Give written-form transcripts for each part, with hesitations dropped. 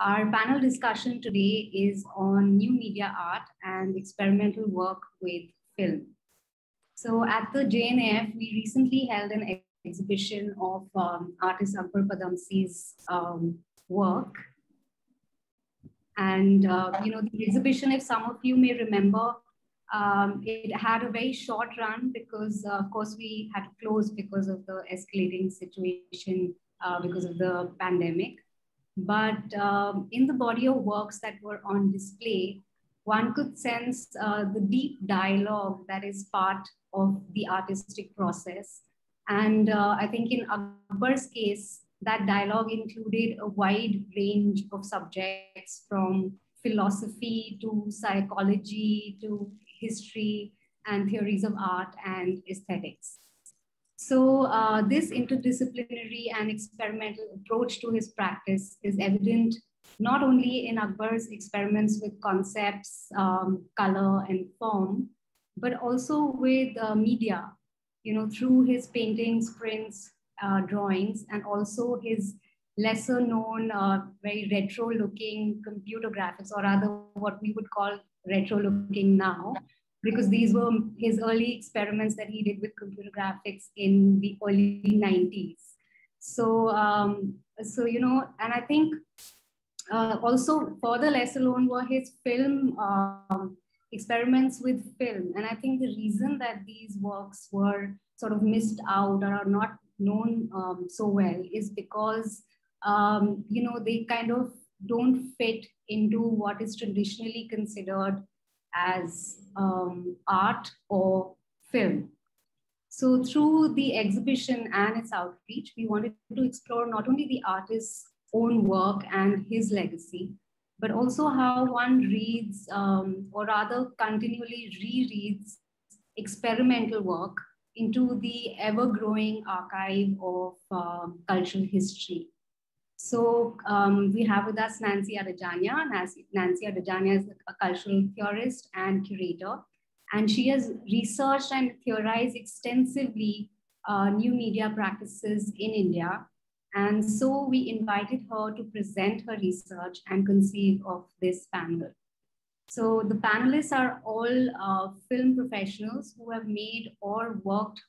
Our panel discussion today is on new media art and experimental work with film. So at the JNAF, we recently held an exhibition of artist Akbar Padamsee's work. And the exhibition, if some of you may remember, it had a very short run because of course we had closed because of the escalating situation because of the pandemic. But in the body of works that were on display, one could sense the deep dialogue that is part of the artistic process. And I think in Akbar's case, that dialogue included a wide range of subjects from philosophy to psychology to history and theories of art and aesthetics. So this interdisciplinary and experimental approach to his practice is evident not only in Akbar's experiments with concepts, color and form, but also with media, through his paintings, prints, drawings, and also his lesser known, very retro looking computer graphics, or rather what we would call retro looking now, because these were his early experiments that he did with computer graphics in the early 90s. So, and I think also further less alone were his film experiments with film. And I think the reason that these works were sort of missed out or are not known so well is because, they kind of don't fit into what is traditionally considered as art or film. So through the exhibition and its outreach, we wanted to explore not only the artist's own work and his legacy, but also how one reads, or rather continually rereads experimental work into the ever-growing archive of cultural history. So we have with us Nancy Adajania. Nancy Adajania is a cultural theorist and curator, and she has researched and theorized extensively new media practices in India. And so we invited her to present her research and conceive of this panel. So the panelists are all film professionals who have made or worked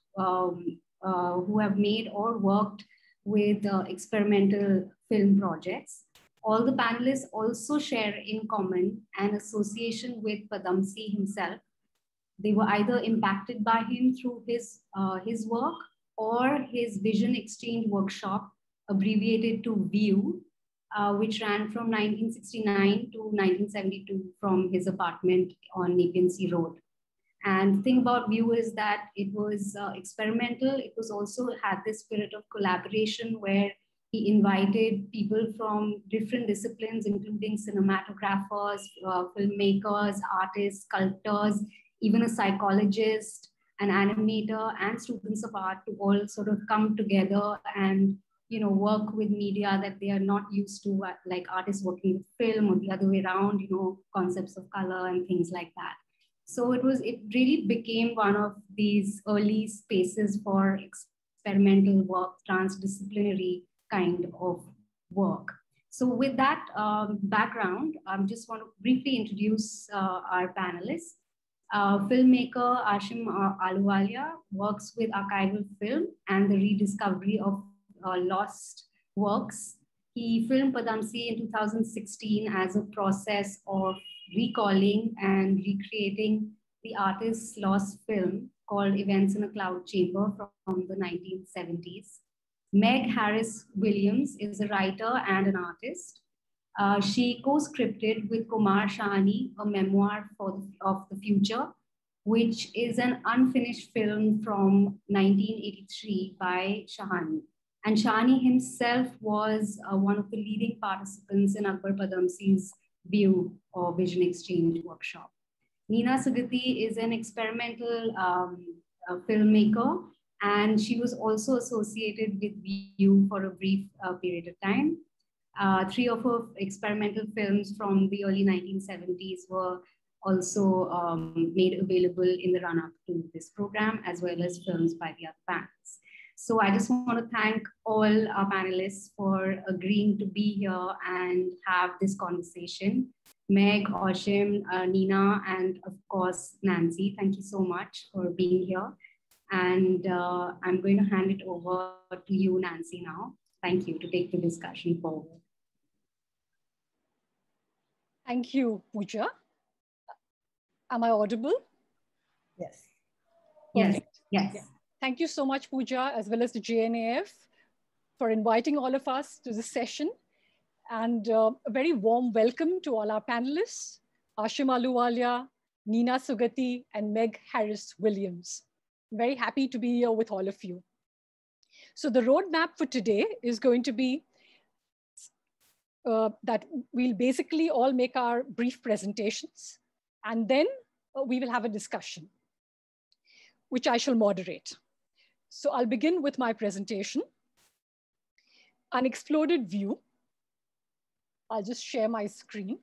with experimental film projects. All the panelists also share in common an association with Padamsee himself. They were either impacted by him through his work or his Vision Exchange Workshop, abbreviated to VIEW, which ran from 1969 to 1972 from his apartment on Napean Sea Road. And the thing about VIEW is that it was experimental. It was also had this spirit of collaboration where he invited people from different disciplines, including cinematographers, filmmakers, artists, sculptors, even a psychologist, an animator, and students of art to all sort of come together and work with media that they are not used to, like artists working with film or the other way around, concepts of color and things like that. So it really became one of these early spaces for experimental work, transdisciplinary kind of work. So with that background, I just want to briefly introduce our panelists. Filmmaker Ashim Ahluwalia works with archival film and the rediscovery of lost works. He filmed Padamsee in 2016 as a process of recalling and recreating the artist's lost film called Events in a Cloud Chamber from the 1970s. Meg Harris Williams is a writer and an artist. She co-scripted with Kumar Shahani a memoir of the future, which is an unfinished film from 1983 by Shahani. And Shahani himself was one of the leading participants in Akbar Padamsee's VIEW or Vision Exchange Workshop. Nina Sugati is an experimental filmmaker, and she was also associated with VIEW for a brief period of time. Three of her experimental films from the early 1970s were also made available in the run-up to this program, as well as films by the other bands. So I just want to thank all our panelists for agreeing to be here and have this conversation. Meg, Ashim, Nina, and of course, Nancy, thank you so much for being here. And I'm going to hand it over to you, Nancy, now. Thank you to take the discussion forward. Thank you, Pooja. Am I audible? Yes. Yes. Yes. Yeah. Thank you so much, Pooja, as well as the JNAF, for inviting all of us to this session. And a very warm welcome to all our panelists, Ashim Ahluwalia, Nina Sugati, and Meg Harris Williams. I'm very happy to be here with all of you. So the roadmap for today is going to be that we'll basically all make our brief presentations, and then we will have a discussion, which I shall moderate. So I'll begin with my presentation, An Exploded View. I'll just share my screen.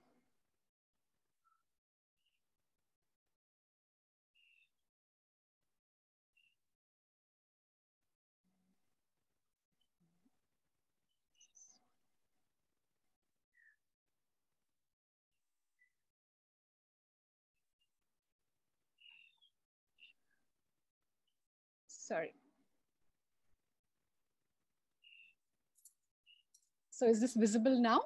Sorry. So is this visible now?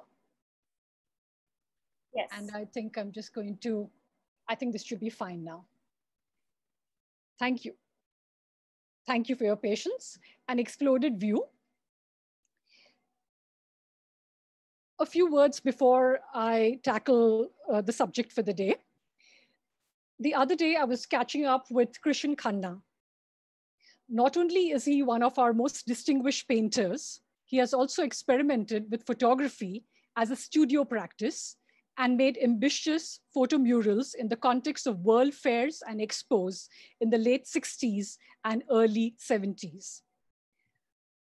Yes. And I think I'm just going to, I think this should be fine now. Thank you. Thank you for your patience. An Exploded View. A few words before I tackle the subject for the day. The other day I was catching up with Krishen Khanna. Not only is he one of our most distinguished painters, he has also experimented with photography as a studio practice and made ambitious photo murals in the context of world fairs and expos in the late 60s and early 70s.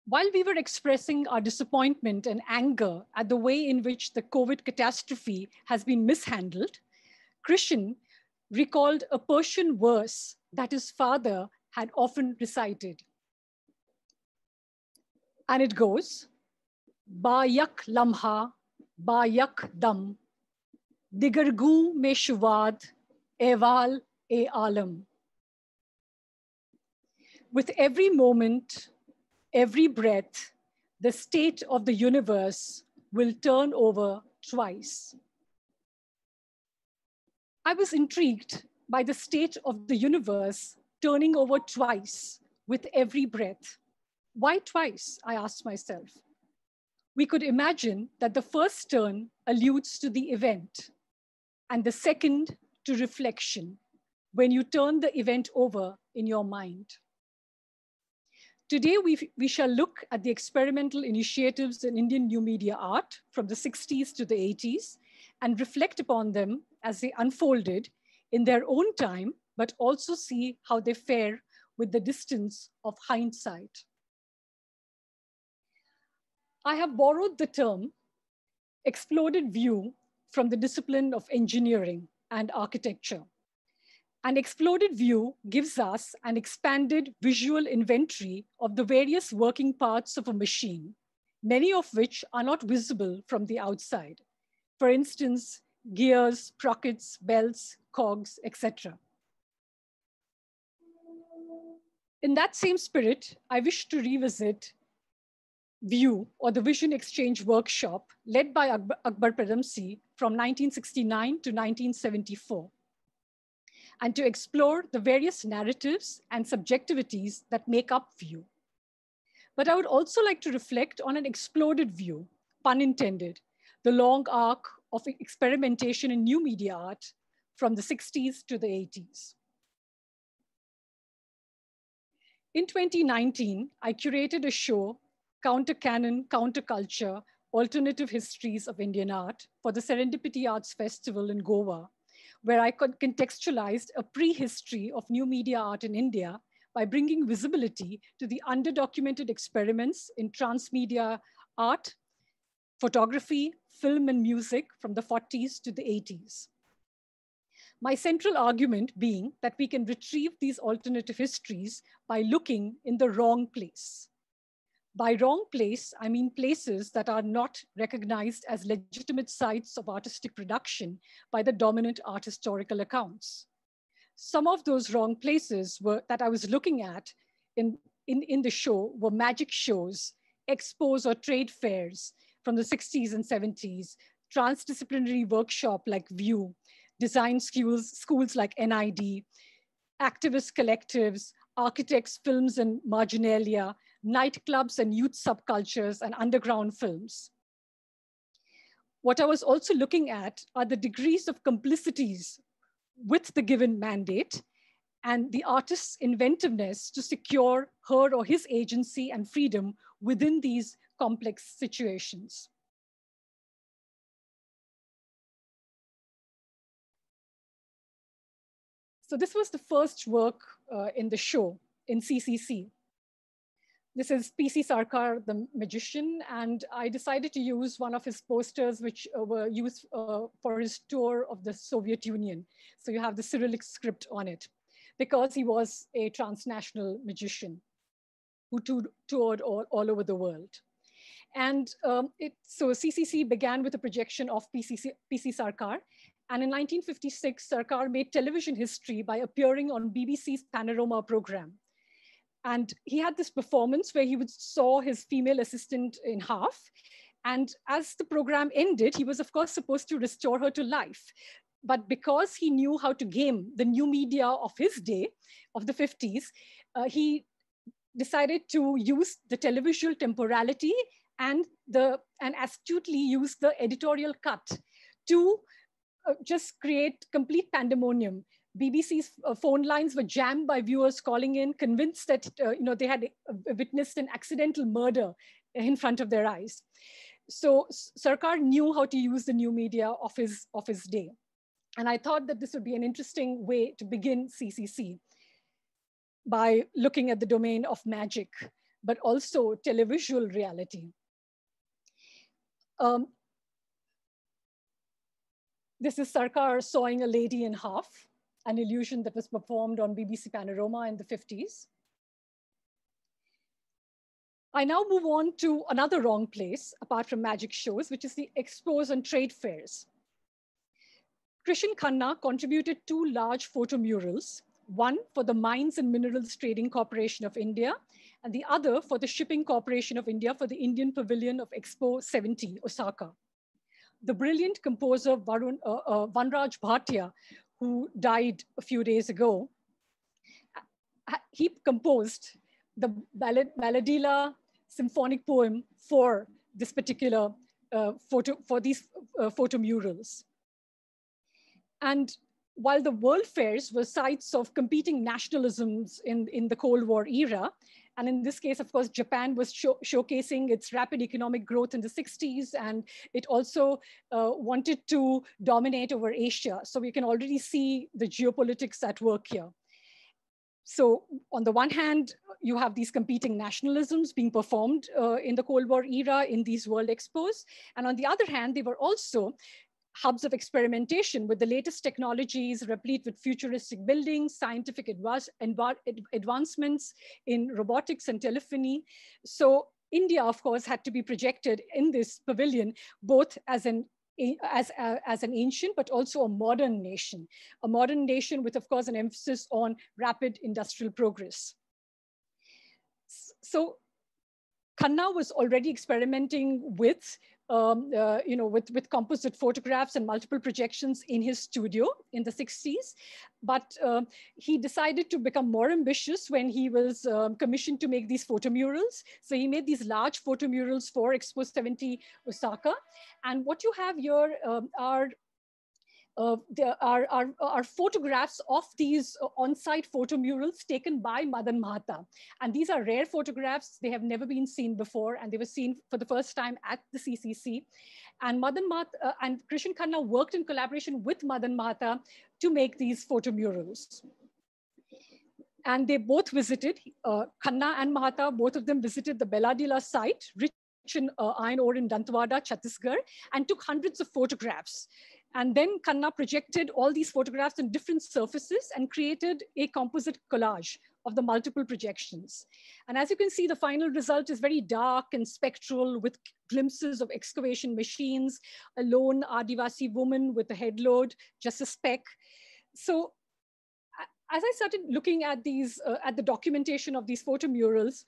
While we were expressing our disappointment and anger at the way in which the COVID catastrophe has been mishandled, Krishen recalled a Persian verse that his father had often recited. And it goes, Ba yak lamha, ba yak dam, digargu me shuvad, eval e alam. With every moment, every breath, the state of the universe will turn over twice. I was intrigued by the state of the universe turning over twice with every breath. Why twice, I asked myself. We could imagine that the first turn alludes to the event, and the second to reflection, when you turn the event over in your mind. Today, we shall look at the experimental initiatives in Indian new media art from the 60s to the 80s, and reflect upon them as they unfolded in their own time, but also see how they fare with the distance of hindsight. I have borrowed the term exploded view from the discipline of engineering and architecture. An exploded view gives us an expanded visual inventory of the various working parts of a machine, many of which are not visible from the outside. For instance, gears, sprockets, belts, cogs, etc. In that same spirit, I wish to revisit VIEW, or the Vision Exchange Workshop, led by Akbar Padamsee from 1969 to 1974, and to explore the various narratives and subjectivities that make up VIEW. But I would also like to reflect on an exploded view, pun intended, the long arc of experimentation in new media art from the 60s to the 80s. In 2019, I curated a show, Counter Canon, Counter Culture, Alternative Histories of Indian Art, for the Serendipity Arts Festival in Goa, where I contextualized a prehistory of new media art in India by bringing visibility to the underdocumented experiments in transmedia art, photography, film, and music from the 40s to the 80s. My central argument being that we can retrieve these alternative histories by looking in the wrong place, By wrong place, I mean places that are not recognized as legitimate sites of artistic production by the dominant art historical accounts. Some of those wrong places were, that I was looking at in the show were magic shows, expos or trade fairs from the 60s and 70s, transdisciplinary workshop like VIEW, design schools like NID, activist collectives, architects, films and marginalia, nightclubs and youth subcultures and underground films. What I was also looking at are the degrees of complicities with the given mandate and the artist's inventiveness to secure her or his agency and freedom within these complex situations. So this was the first work in the show, in CCC. This is PC Sarkar, the magician, and I decided to use one of his posters which were used for his tour of the Soviet Union. So you have the Cyrillic script on it because he was a transnational magician who toured all over the world. And so CCC began with a projection of PC Sarkar. And in 1956, Sarkar made television history by appearing on BBC's Panorama program. And he had this performance where he would saw his female assistant in half. And as the program ended, he was of course supposed to restore her to life. But because he knew how to game the new media of his day, of the 50s, he decided to use the televisual temporality and astutely use the editorial cut to just create complete pandemonium. BBC's phone lines were jammed by viewers calling in, convinced that they had witnessed an accidental murder in front of their eyes. So Sarkar knew how to use the new media of his day. And I thought that this would be an interesting way to begin CCC by looking at the domain of magic, but also televisual reality. This is Sarkar sawing a lady in half, an illusion that was performed on BBC Panorama in the 50s. I now move on to another wrong place, apart from magic shows, which is the expos and trade fairs. Krishen Khanna contributed two large photo murals, one for the Mines and Minerals Trading Corporation of India, and the other for the Shipping Corporation of India for the Indian Pavilion of Expo 70 Osaka. The brilliant composer Vanraj Bhatia, who died a few days ago, he composed the Bailadila symphonic poem for this particular for these photo murals. And while the world fairs were sites of competing nationalisms in the Cold War era, and in this case, of course, Japan was showcasing its rapid economic growth in the 60s, and it also wanted to dominate over Asia. So we can already see the geopolitics at work here. So on the one hand, you have these competing nationalisms being performed in the Cold War era in these world expos. And on the other hand, they were also hubs of experimentation with the latest technologies, replete with futuristic buildings, scientific advancements in robotics and telephony. So India, of course, had to be projected in this pavilion, both as an ancient, but also a modern nation with, of course, an emphasis on rapid industrial progress. So Khanna was already experimenting with composite photographs and multiple projections in his studio in the 60s. But he decided to become more ambitious when he was commissioned to make these photo murals. So he made these large photo murals for Expo 70 Osaka. And what you have here are photographs of these on-site photo murals taken by Madan Mahatta. And these are rare photographs. They have never been seen before, and they were seen for the first time at the CCC. And Madan Mahatta and Krishen Khanna worked in collaboration with Madan Mahatta to make these photo murals. And they both visited, Khanna and Mahatta, both of them visited the Bailadila site, rich in iron ore in Dantewada, Chhattisgarh, and took hundreds of photographs. And then Khanna projected all these photographs on different surfaces and created a composite collage of the multiple projections. And as you can see, the final result is very dark and spectral with glimpses of excavation machines, a lone Adivasi woman with a headload, just a speck. So as I started looking at these, at the documentation of these photomurals,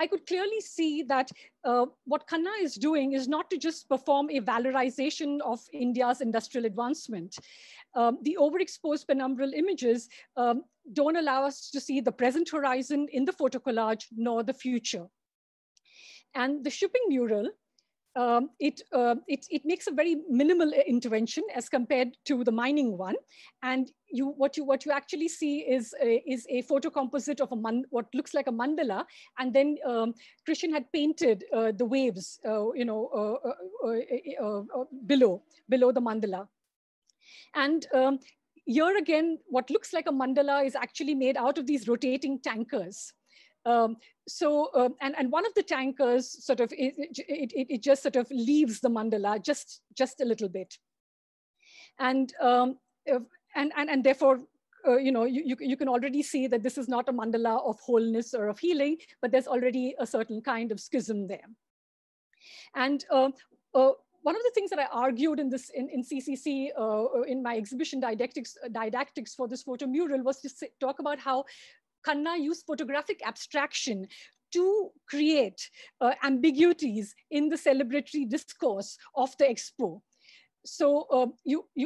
I could clearly see that what Khanna is doing is not to just perform a valorization of India's industrial advancement. The overexposed penumbral images don't allow us to see the present horizon in the photocollage nor the future. And the shipping mural, it makes a very minimal intervention as compared to the mining one, and what you actually see is a photocomposite of what looks like a mandala, and then Krishen had painted the waves, below the mandala, and. Here again, what looks like a mandala is actually made out of these rotating tankers. And one of the tankers sort of, it just sort of leaves the mandala just a little bit. And therefore, you can already see that this is not a mandala of wholeness or of healing, but there's already a certain kind of schism there. And one of the things that I argued in this in CCC in my exhibition didactics for this photomural was to talk about how Khanna used photographic abstraction to create ambiguities in the celebratory discourse of the Expo. So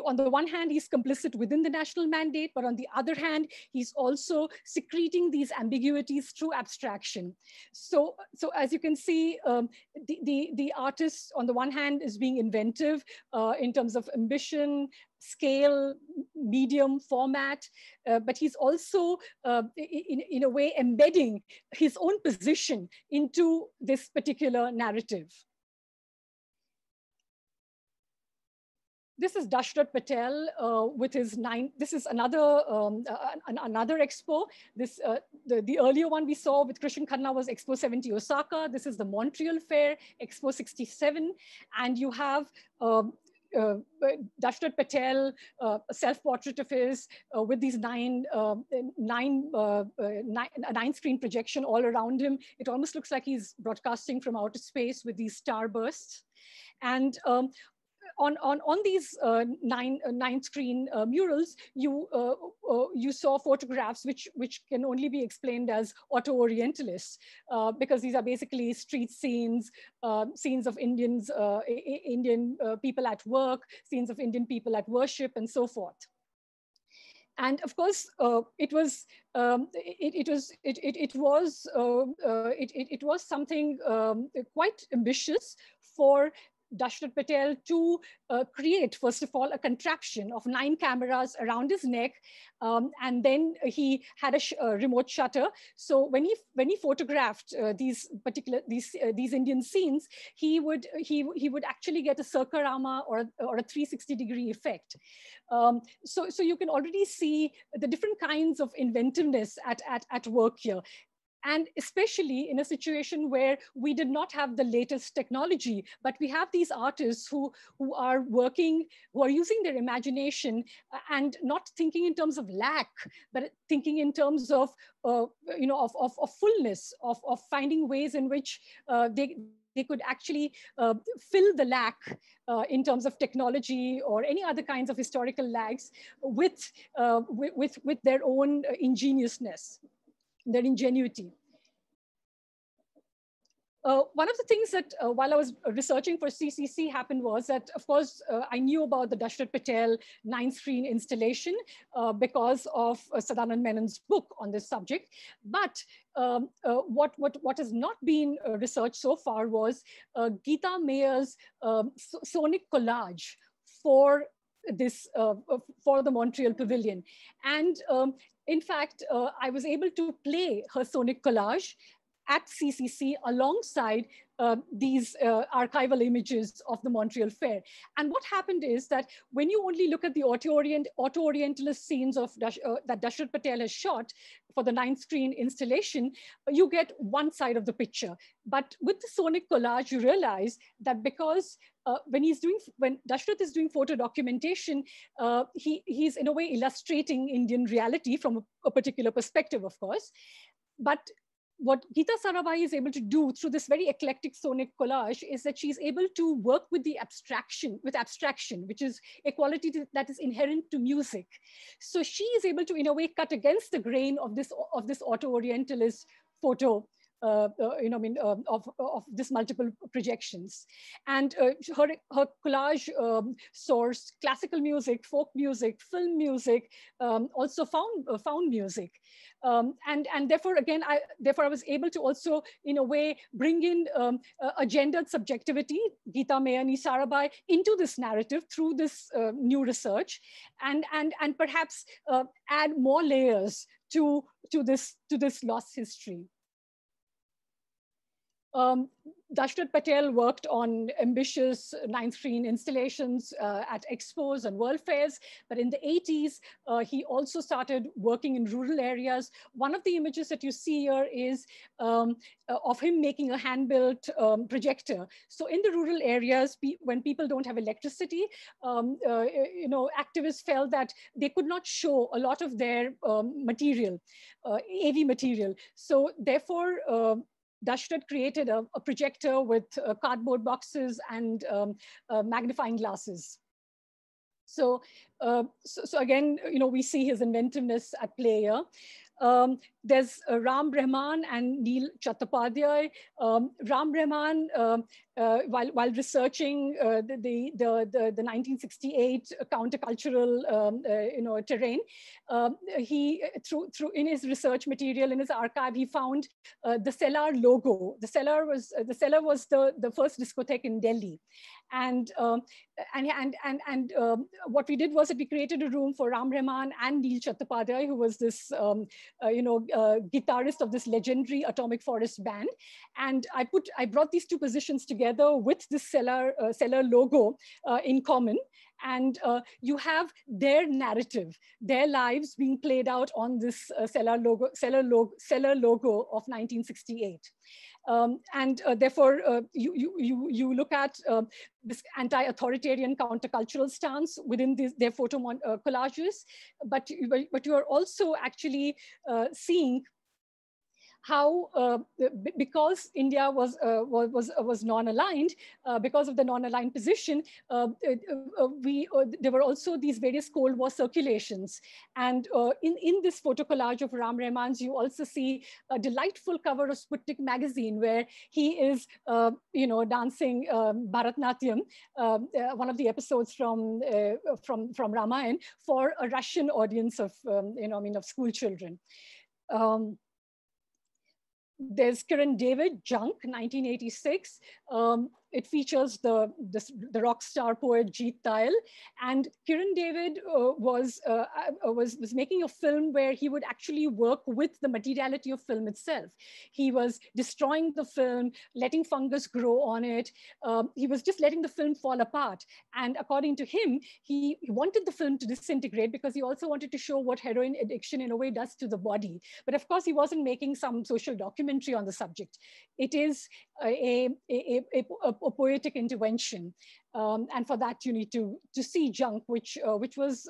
on the one hand, he's complicit within the national mandate, but on the other hand, he's also secreting these ambiguities through abstraction. So as you can see, the artist on the one hand is being inventive in terms of ambition, scale, medium, format, but he's also in a way embedding his own position into this particular narrative. This is Dashrath Patel with his this is another, another expo. This, the earlier one we saw with Krishen Khanna was Expo 70 Osaka. This is the Montreal Fair, Expo 67. And you have Dashrath Patel, a self-portrait of his with these nine screen projection all around him. It almost looks like he's broadcasting from outer space with these starbursts. And on these nine screen murals, you saw photographs which can only be explained as auto-orientalist because these are basically street scenes, scenes of Indians, Indian people at work, scenes of Indian people at worship, and so forth. And of course, it was something quite ambitious for Dashrath Patel to create, first of all, a contraption of 9 cameras around his neck, and then he had a remote shutter. So when he photographed these Indian scenes, he would actually get a circorama or a 360-degree effect. So you can already see the different kinds of inventiveness at work here. And especially in a situation where we did not have the latest technology, but we have these artists who are working, who are using their imagination and not thinking in terms of lack, but thinking in terms of of fullness, of finding ways in which they could actually fill the lack in terms of technology or any other kinds of historical lags with their own ingeniousness. Their ingenuity. One of the things that while I was researching for CCC happened was that, of course, I knew about the Dashrath Patel 9-screen installation because of Sadanand Menon's book on this subject. But what has not been researched so far was Geeta Mayer's sonic collage for the Montreal Pavilion. And in fact, I was able to play her sonic collage at CCC alongside these archival images of the Montreal Fair. And what happened is that when you only look at the auto-orientalist scenes of that Dashrath Patel has shot for the 9 screen installation, you get one side of the picture. But with the sonic collage, you realize that because when Dashrath is doing photo documentation, he's in a way illustrating Indian reality from a particular perspective, of course. But what Gita Sarabhai is able to do through this very eclectic sonic collage is that she's able to work with the abstraction, which is a quality that is inherent to music. So she is able to, in a way, cut against the grain of this auto-orientalist photo, of this multiple projections. And her collage sourced classical music, folk music, film music, also found music. And therefore, again, I was able to also, in a way, bring in a gendered subjectivity, Gita, Mayani, Sarabhai, into this narrative through this new research, and perhaps add more layers to this lost history. Dashrath Patel worked on ambitious 9 screen installations at expos and world fairs, but in the 80s, he also started working in rural areas. One of the images that you see here is of him making a hand-built projector. So in the rural areas, when people don't have electricity, activists felt that they could not show a lot of their material, AV material. So therefore, Dashrath created a projector with cardboard boxes and magnifying glasses. So again, we see his inventiveness at play here. There's Ram Brahman and Neil Chattopadhyay. Ram Brahman, while researching the 1968 countercultural terrain, he through in his research material, in his archive, he found the Cellar logo. The Cellar was the first discotheque in Delhi, and what we did was that we created a room for Ram Rahman and Neil Chattopadhyay, who was this guitarist of this legendary Atomic Forest band. And I brought these two positions together with the Cellar logo in common. And you have their narrative, their lives being played out on this Cellar logo of 1968. Therefore, you look at this anti-authoritarian countercultural stance within their photo collages, but you are also actually seeing how, because India was non-aligned, because of the non-aligned position, there were also these various Cold War circulations. And in this photo collage of Ram Rahman's, you also see a delightful cover of Sputnik magazine, where he is, dancing Bharatnatyam, one of the episodes from Ramayana, for a Russian audience of, of school children. There's Kiran David, Junk, 1986. It features the rock star poet Jeet Dayal. And Kiran David was making a film where he would actually work with the materiality of film itself. He was destroying the film, letting fungus grow on it. He was just letting the film fall apart. And according to him, he wanted the film to disintegrate because he also wanted to show what heroin addiction in a way does to the body. But of course, he wasn't making some social documentary on the subject. It is a poetic intervention, and for that you need to see Junk, which was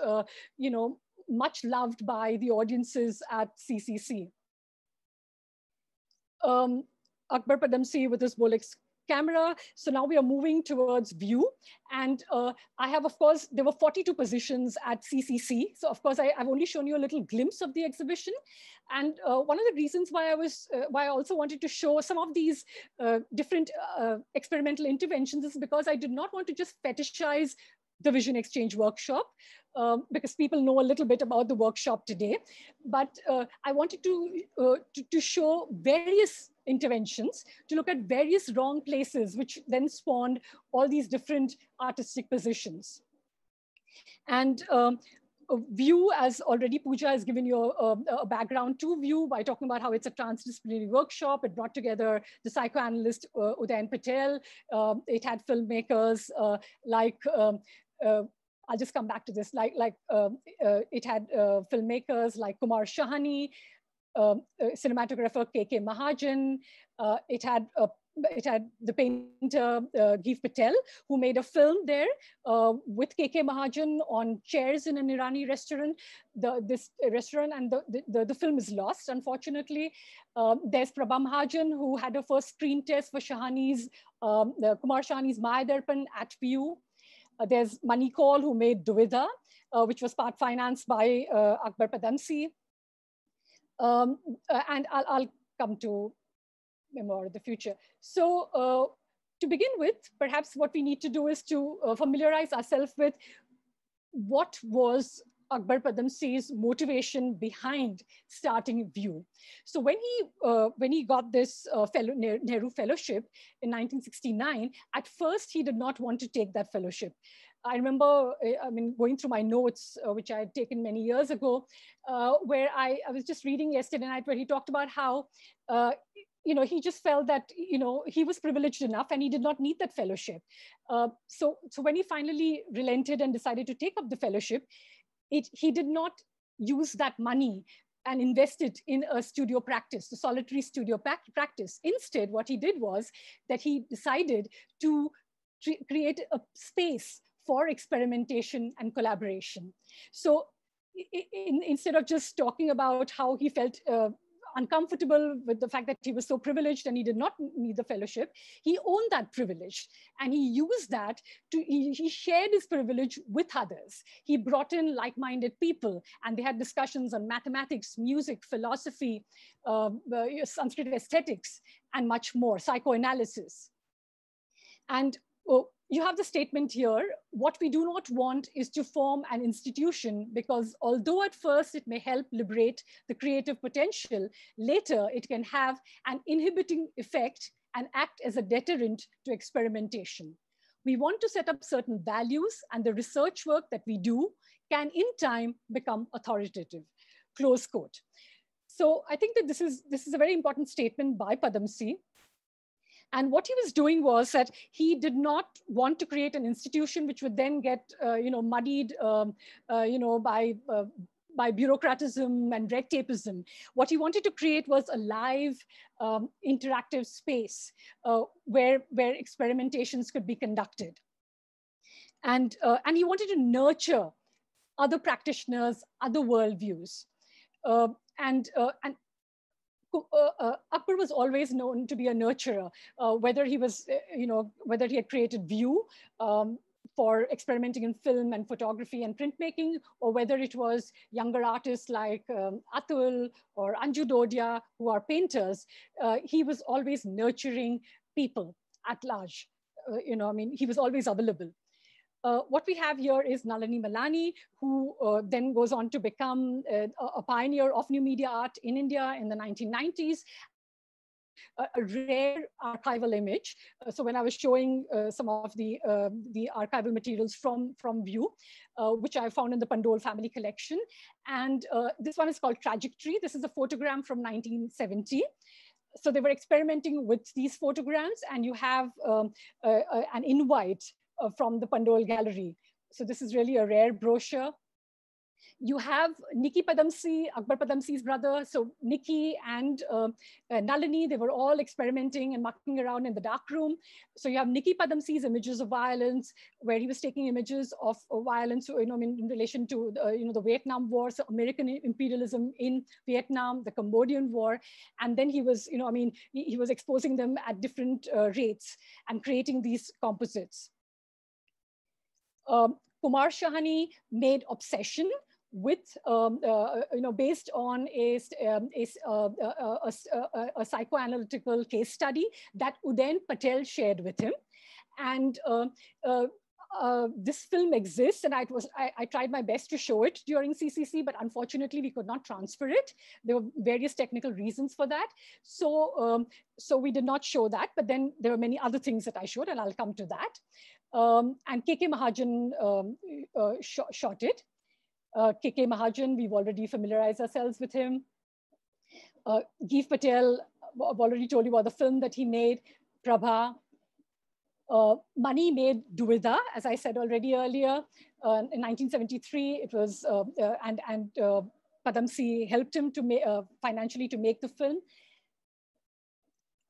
much loved by the audiences at CCC. Akbar Padamsee with his Bolex camera. So now we are moving towards VIEW, and I have, of course, there were 42 positions at CCC. So of course, I've only shown you a little glimpse of the exhibition, and one of the reasons why I also wanted to show some of these different experimental interventions is because I did not want to just fetishize the Vision Exchange workshop, because people know a little bit about the workshop today, but I wanted to show various interventions, to look at various wrong places, which then spawned all these different artistic positions. And VIEW, as already Pooja has given you a background to VIEW by talking about how it's a transdisciplinary workshop. It brought together the psychoanalyst Udayan Patel. It had filmmakers I'll just come back to this. It had filmmakers like Kumar Shahani, cinematographer KK Mahajan. It had the painter Gita Patel, who made a film there with KK Mahajan on chairs in an Irani restaurant. The film is lost, unfortunately. There's Prabha Mahajan, who had her first screen test for Shahani's, Kumar Shahani's Maya Darpan at VIEW. There's Mani Kaul, who made Duvida, which was part financed by Akbar Padamsee. And I'll come to memoir of the future. So to begin with, perhaps what we need to do is to familiarize ourselves with what was Akbar Padamsee's motivation behind starting VIEW. So when he got this Nehru Fellowship in 1969, at first he did not want to take that fellowship. I remember, going through my notes, which I had taken many years ago, where I was just reading yesterday night, where he talked about how he just felt that, he was privileged enough and he did not need that fellowship. So when he finally relented and decided to take up the fellowship, he did not use that money and invest it in a studio practice, the solitary studio practice. Instead, what he did was that he decided to create a space for experimentation and collaboration. So instead of just talking about how he felt uncomfortable with the fact that he was so privileged and he did not need the fellowship, he owned that privilege and he used that he shared his privilege with others. He brought in like-minded people and they had discussions on mathematics, music, philosophy, Sanskrit aesthetics, and much more, psychoanalysis. And you have the statement here, what we do not want is to form an institution because although at first it may help liberate the creative potential, later it can have an inhibiting effect and act as a deterrent to experimentation. We want to set up certain values and the research work that we do can in time become authoritative, close quote. So I think that this is a very important statement by Padamsee. And what he was doing was that he did not want to create an institution which would then get, muddied, by bureaucratism and red tapeism. What he wanted to create was a live, interactive space where experimentations could be conducted. And he wanted to nurture other practitioners, other worldviews, Akbar was always known to be a nurturer, whether he had created VIEW for experimenting in film and photography and printmaking, or whether it was younger artists like Atul or Anju Dodia, who are painters, he was always nurturing people at large. He was always available. What we have here is Nalini Malani, who then goes on to become a pioneer of new media art in India in the 1990s. A rare archival image. So when I was showing some of the archival materials from VIEW, which I found in the Pandole family collection. And this one is called Trajectory. This is a photogram from 1970. So they were experimenting with these photographs and you have an invite from the Pandole Gallery. So this is really a rare brochure. You have Nikki Padamsee, Akbar Padamsee's brother. So Nikki and Nalini, they were all experimenting and mucking around in the darkroom. So you have Nikki Padamsee's images of violence, where he was taking images of violence, in relation to the Vietnam War, so American imperialism in Vietnam, the Cambodian War, and then he was, he was exposing them at different rates and creating these composites. Kumar Shahani made Obsession with, based on a psychoanalytical case study that Udayan Patel shared with him. And this film exists, and I tried my best to show it during CCC, but unfortunately we could not transfer it. There were various technical reasons for that. So we did not show that, but then there were many other things that I showed, and I'll come to that. And KK Mahajan shot it. KK Mahajan, we've already familiarized ourselves with him. Gita Patel, I've already told you about the film that he made, Prabha. Mani made Duvida, as I said already earlier. In 1973, it was, and Padamsee helped him to financially to make the film.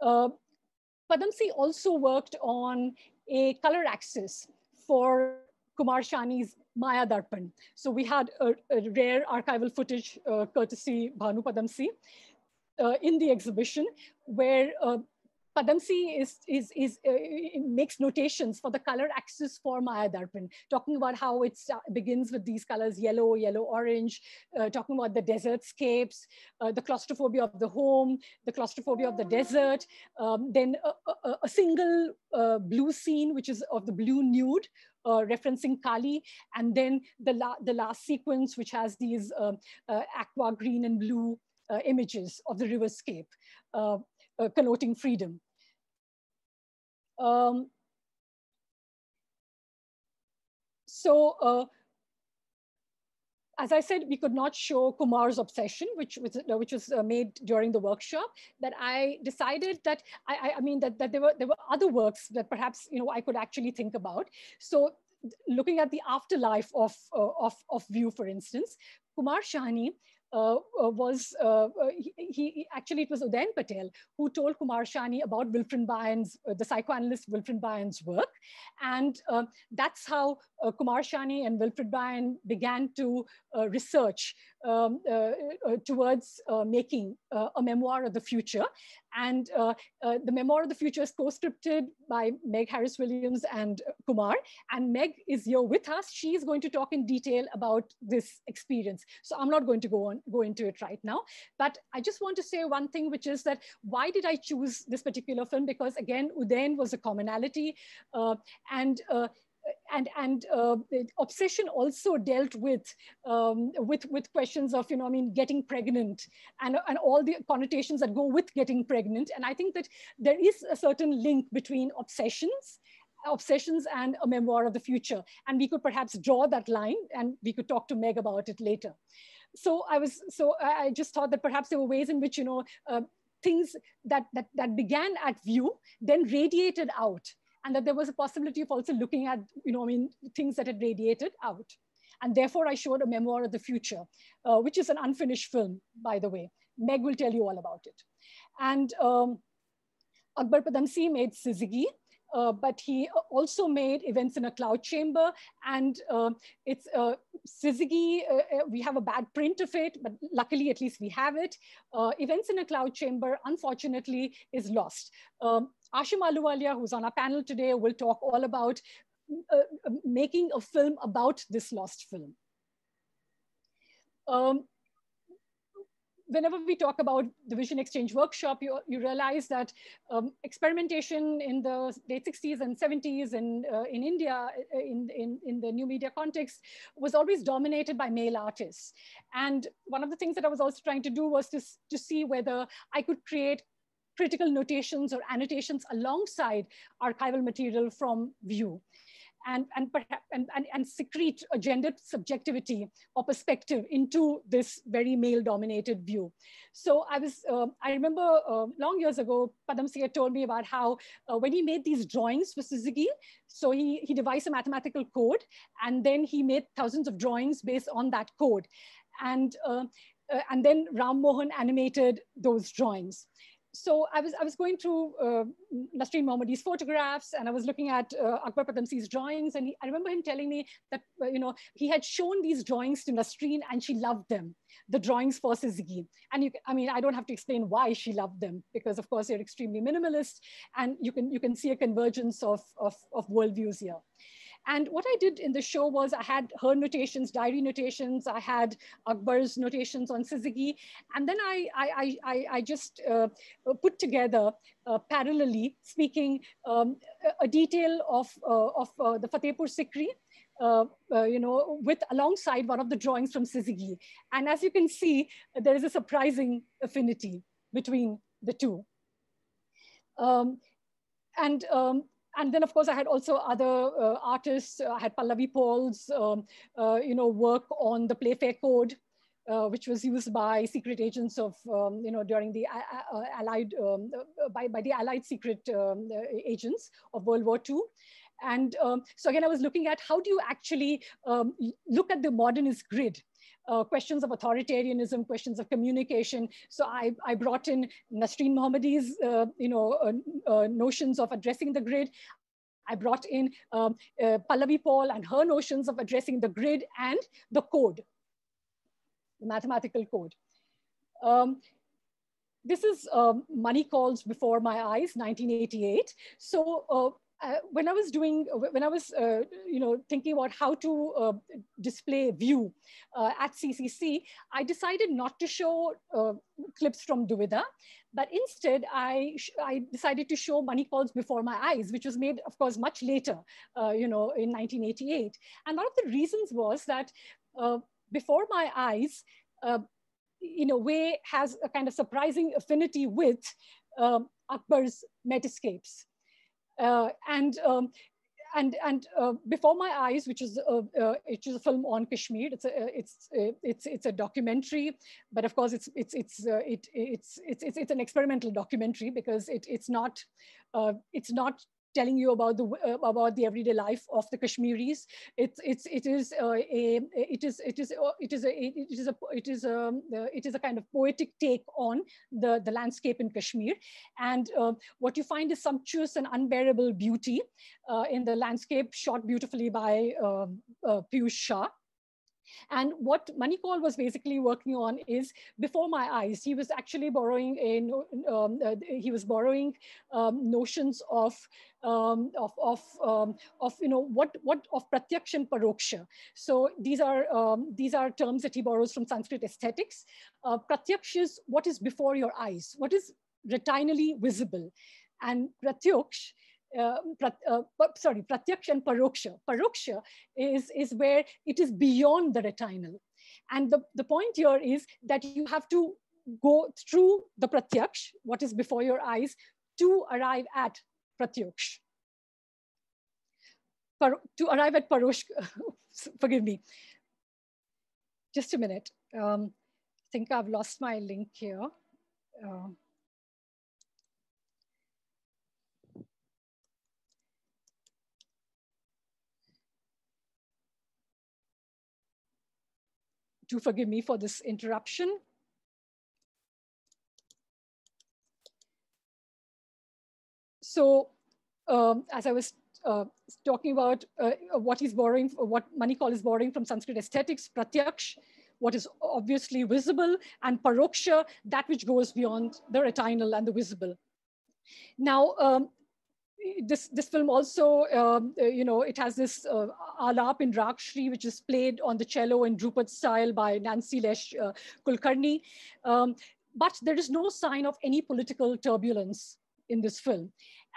Padamsee also worked on a color axis for Kumar Shahani's Maya Darpan. So we had a rare archival footage courtesy Bhanu Padamsee in the exhibition, where Padamsee makes notations for the color axis for Maya Darpan, talking about how it begins with these colors, yellow, yellow, orange, talking about the desertscapes, the claustrophobia of the home, the claustrophobia of the desert, then a single blue scene, which is of the blue nude, referencing Kali, and then the last sequence, which has these aqua green and blue images of the riverscape, connoting freedom. As I said, we could not show Kumar's Obsession, which was made during the workshop. That I decided that I mean that there were other works that perhaps I could actually think about. So, looking at the afterlife of VIEW, for instance, Kumar Shahani. It was Udayan Patel who told Kumar Shahani about Wilfred Bayern's, the psychoanalyst Wilfred Bayern's work. And that's how Kumar Shahani and Wilfred Bayern began to research towards making a memoir of the future. And the memoir of the future is co-scripted by Meg Harris Williams and Kumar. And Meg is here with us. She is going to talk in detail about this experience. So I'm not going to go into it right now. But I just want to say one thing, which is that why did I choose this particular film? Because again, Udayan was a commonality, and Obsession also dealt with questions of getting pregnant and all the connotations that go with getting pregnant. And I think that there is a certain link between obsessions and a memoir of the future, and we could perhaps draw that line, and we could talk to Meg about it later. So I just thought that perhaps there were ways in which things that began at VIEW then radiated out, and that there was a possibility of also looking at, things that had radiated out. And therefore I showed A Memoir of the Future, which is an unfinished film, by the way. Meg will tell you all about it. And Akbar Padamsee made Syzygy, but he also made Events in a Cloud Chamber. And it's Syzygy, we have a bad print of it, but luckily at least we have it. Events in a Cloud Chamber, unfortunately, is lost. Ashim Ahluwalia, who's on our panel today, will talk all about making a film about this lost film. Whenever we talk about the Vision Exchange Workshop, you realize that experimentation in the late 60s and 70s in India, in the new media context, was always dominated by male artists. And one of the things that I was also trying to do was to see whether I could create critical notations or annotations alongside archival material from VIEW, and secrete a gendered subjectivity or perspective into this very male-dominated VIEW. So I remember long years ago, Padamsee had told me about how when he made these drawings for Syzygy, so he devised a mathematical code, and then he made thousands of drawings based on that code, and then Ram Mohan animated those drawings. So I was going through Nasreen Mohammadi's photographs, and I was looking at Akbar Padamsee's drawings, and I remember him telling me that he had shown these drawings to Nasreen, and she loved them, the drawings for Syzygy. And I don't have to explain why she loved them, because of course they're extremely minimalist, and you can see a convergence of worldviews here. And what I did in the show was I had her notations, diary notations. I had Akbar's notations on Syzygy. And then I just put together, parallelly speaking, a detail of the Fatehpur Sikri, alongside one of the drawings from Syzygy. And as you can see, there is a surprising affinity between the two. And then, of course, I had also other artists. I had Pallavi Paul's, work on the Playfair Code, which was used by secret agents of, during the Allied, by the Allied secret agents of World War II. And so again, I was looking at how do you actually look at the modernist grid, questions of authoritarianism, questions of communication. So I brought in Nasreen Mohammadi's, notions of addressing the grid. I brought in Pallavi Paul and her notions of addressing the grid and the code, the mathematical code. This is Money Calls Before My Eyes, 1988. So, when I was thinking about how to display VIEW at CCC, I decided not to show clips from Duvida, but instead I decided to show Money Calls Before My Eyes, which was made, of course, much later, in 1988. And one of the reasons was that Before My Eyes, in a way, has a kind of surprising affinity with Akbar's Metescapes. And Before My Eyes, which is a film on Kashmir. It's a documentary, but of course it's an experimental documentary because it's not telling you about the everyday life of the Kashmiris. It is a kind of poetic take on the landscape in Kashmir, and what you find is sumptuous and unbearable beauty in the landscape, shot beautifully by Piyush Shah. And what Mani Kaul was basically working on is Before My Eyes. He was actually borrowing notions of pratyaksha and paroksha. So these are terms that he borrows from Sanskrit aesthetics. Pratyaksha is what is before your eyes, what is retinally visible, and pratyaksha. Pratyaksha and paroksha. Paroksha is where it is beyond the retinal. And the point here is that you have to go through the pratyaksha, what is before your eyes, to arrive at pratyaksha. To arrive at paroksha, forgive me. Just a minute. I think I've lost my link here. Do forgive me for this interruption. So, as I was talking about what Mani Kaul is borrowing from Sanskrit aesthetics, pratyaksha, what is obviously visible, and paroksha, that which goes beyond the retinal and the visible. Now, This film also, it has this Alap in Rakshri, which is played on the cello in Dhrupad style by Nancy Kulkarni. But there is no sign of any political turbulence in this film.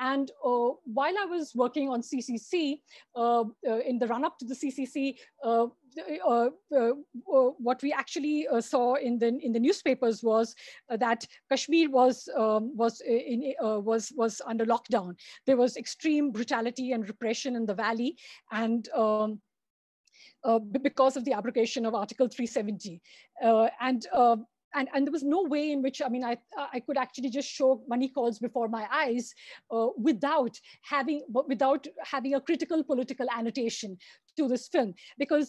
And while I was working on CCC, in the run-up to the CCC, what we actually saw in the newspapers was that Kashmir was under lockdown. There was extreme brutality and repression in the valley, and because of the abrogation of Article 370, and there was no way in which, I mean, I could actually just show Mani Kaul's Before My Eyes without having a critical political annotation to this film, because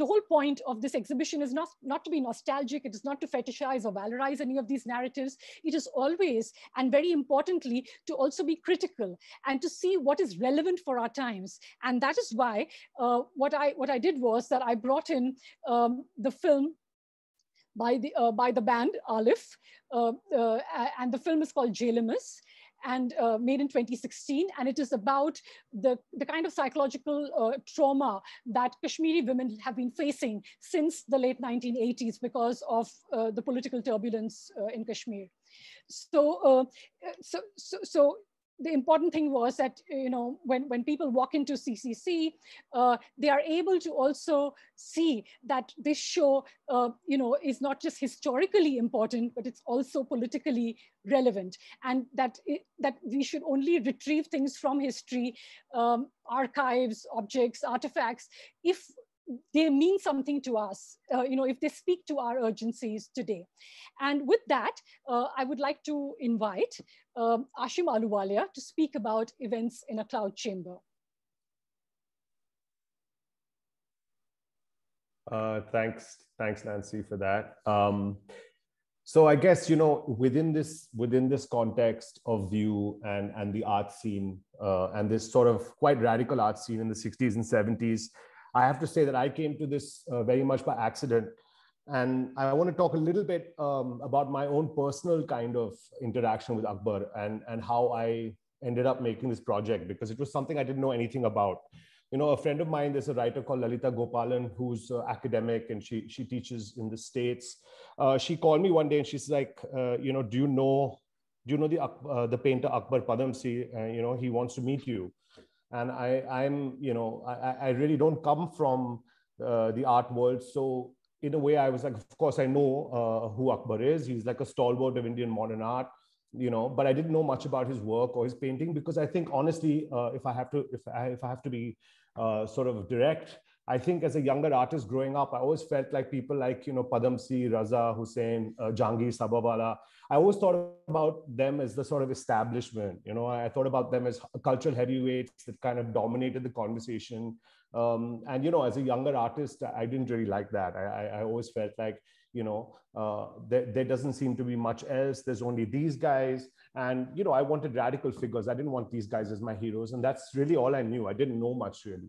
the whole point of this exhibition is not to be nostalgic. It is not to fetishize or valorize any of these narratives. It is always, and very importantly, to also be critical and to see what is relevant for our times. And that is why what I did was that I brought in the film by the band Aleph, and the film is called Jailemus, and made in 2016, and it is about the kind of psychological trauma that Kashmiri women have been facing since the late 1980s because of the political turbulence in Kashmir. So the important thing was that, you know, when people walk into CCC, they are able to also see that this show, you know, is not just historically important, but it's also politically relevant, and that that we should only retrieve things from history, archives, objects, artifacts, if they mean something to us, you know, if they speak to our urgencies today. And with that, I would like to invite Ashim Ahluwalia to speak about Events in a Cloud Chamber. Thanks, Nancy, for that. So I guess, you know, within this context of VIEW and the art scene and this sort of quite radical art scene in the 60s and 70s, I have to say that I came to this very much by accident. And I want to talk a little bit about my own personal kind of interaction with Akbar and how I ended up making this project, because it was something I didn't know anything about. You know, a friend of mine, there's a writer called Lalita Gopalan, who's academic, and she teaches in the States. She called me one day and she's like, you know, do you know the painter Akbar Padamsee? You know, he wants to meet you. And I'm, you know, I really don't come from the art world. So in a way I was like, of course I know who Akbar is. He's like a stalwart of Indian modern art, you know, but I didn't know much about his work or his painting, because I think honestly, if I have to be sort of direct, I think as a younger artist growing up, I always felt like people like, you know, Padamsee, Raza, Hussain, Jangir, Sabawala, I always thought about them as the sort of establishment. You know, I thought about them as cultural heavyweights that kind of dominated the conversation. And, you know, as a younger artist, I didn't really like that. I always felt like, you know, there doesn't seem to be much else. There's only these guys. And, you know, I wanted radical figures. I didn't want these guys as my heroes. And that's really all I knew. I didn't know much really.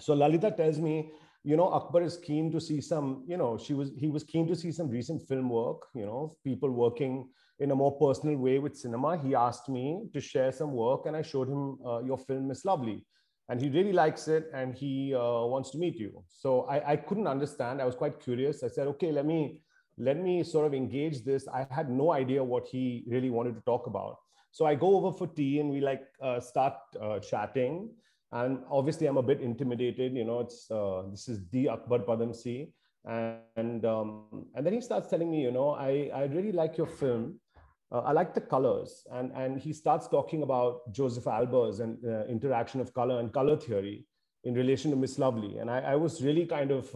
So Lalita tells me, you know, Akbar is keen to see some, you know, he was keen to see some recent film work, you know, people working in a more personal way with cinema. He asked me to share some work, and I showed him your film Miss Lovely, and he really likes it, and he wants to meet you. So I couldn't understand. I was quite curious. I said, okay, let me sort of engage this. I had no idea what he really wanted to talk about. So I go over for tea, and we like start chatting. And obviously, I'm a bit intimidated. You know, it's this is the Akbar Padamsee, and then he starts telling me, you know, I really like your film. I like the colors, and he starts talking about Joseph Albers and interaction of color and color theory in relation to Miss Lovely. And I was really kind of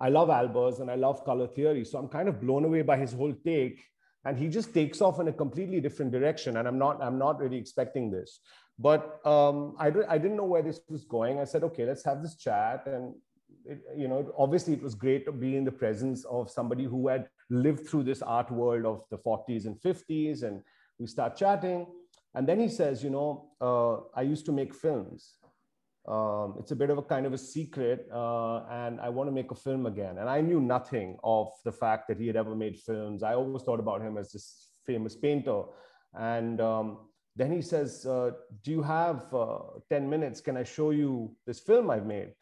I love Albers and I love color theory, so I'm kind of blown away by his whole take. And he just takes off in a completely different direction, and I'm not really expecting this. But I didn't know where this was going. I said, okay, let's have this chat. And, you know, obviously it was great to be in the presence of somebody who had lived through this art world of the 40s and 50s. And we start chatting. And then he says, you know, I used to make films. It's a bit of a kind of a secret. And I want to make a film again. And I knew nothing of the fact that he had ever made films. I always thought about him as this famous painter. And then he says, do you have 10 minutes? Can I show you this film I've made?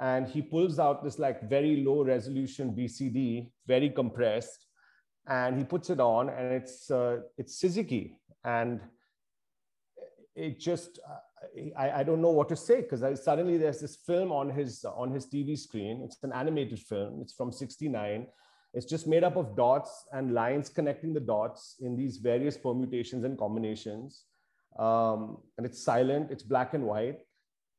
And he pulls out this like very low resolution BCD, very compressed, and he puts it on, and it's Syzygy. And it just, I don't know what to say, because suddenly there's this film on his TV screen. It's an animated film, it's from 1969. It's just made up of dots and lines connecting the dots in these various permutations and combinations. And it's silent, it's black and white.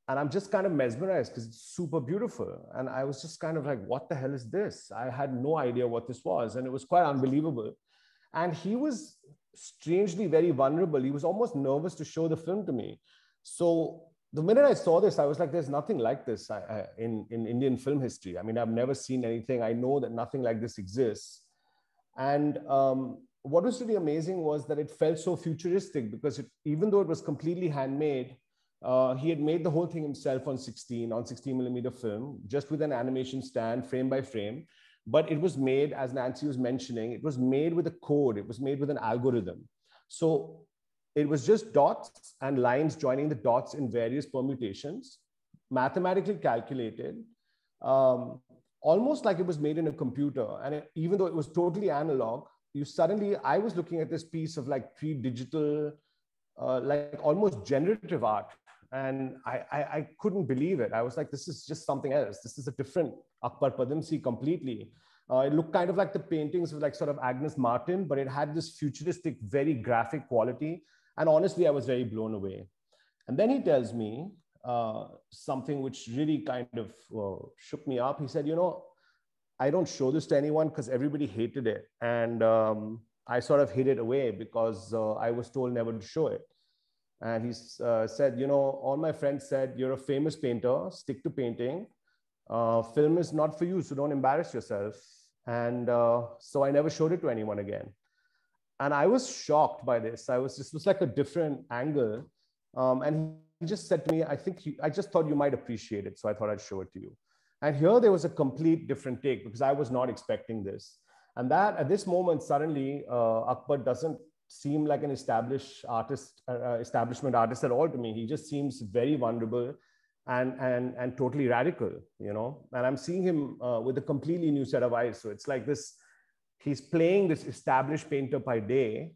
And I'm just kind of mesmerized because it's super beautiful. And I was just kind of like, what the hell is this? I had no idea what this was. And it was quite unbelievable. And he was strangely very vulnerable. He was almost nervous to show the film to me. So the minute I saw this, I was like, there's nothing like this in Indian film history. I mean, I've never seen anything. I know that nothing like this exists. And what was really amazing was that it felt so futuristic, because even though it was completely handmade, he had made the whole thing himself on 16 millimeter film, just with an animation stand, frame by frame. But it was made, as Nancy was mentioning, it was made with a code. It was made with an algorithm. So it was just dots and lines joining the dots in various permutations, mathematically calculated, almost like it was made in a computer. And even though it was totally analog, I was looking at this piece of like pre-digital like almost generative art. And I couldn't believe it. I was like, this is just something else. This is a different Akbar Padamsee completely. It looked kind of like the paintings of like sort of Agnes Martin, but it had this futuristic, very graphic quality. And honestly, I was very blown away. And then he tells me something which really kind of shook me up. He said, you know, I don't show this to anyone because everybody hated it. And I sort of hid it away because I was told never to show it. And he said, you know, all my friends said, you're a famous painter, stick to painting. Film is not for you, so don't embarrass yourself. And so I never showed it to anyone again. And I was shocked by this. I was just, it was like a different angle. And he just said to me, I think I just thought you might appreciate it. So I thought I'd show it to you. And here there was a complete different take because I was not expecting this. And that at this moment, suddenly Akbar doesn't seem like an established artist, establishment artist at all to me. He just seems very vulnerable and totally radical, you know? And I'm seeing him with a completely new set of eyes. So it's like this, he's playing this established painter by day,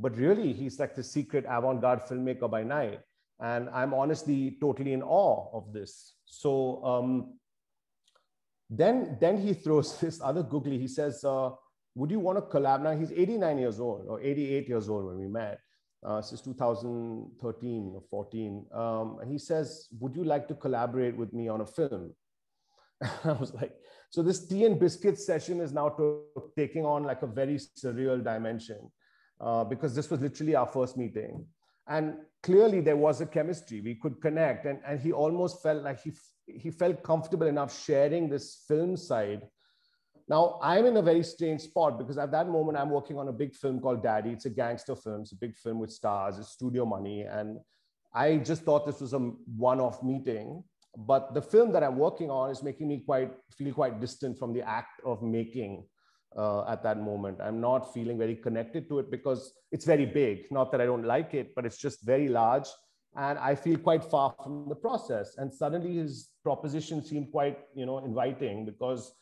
but really he's like the secret avant-garde filmmaker by night. And I'm honestly totally in awe of this. So then he throws this other googly, he says, would you want to collab? Now he's 89 years old or 88 years old when we met, since 2013 or 14. And he says, would you like to collaborate with me on a film? I was like, so this tea and biscuits session is now taking on like a very surreal dimension because this was literally our first meeting. And clearly there was a chemistry, we could connect. And he almost felt like he felt comfortable enough sharing this film side. Now, I'm in a very strange spot because at that moment, I'm working on a big film called Daddy. It's a gangster film. It's a big film with stars. It's studio money. And I just thought this was a one-off meeting. But the film that I'm working on is making me feel quite distant from the act of making at that moment. I'm not feeling very connected to it because it's very big. Not that I don't like it, but it's just very large. And I feel quite far from the process. And suddenly his proposition seemed quite, you know, inviting because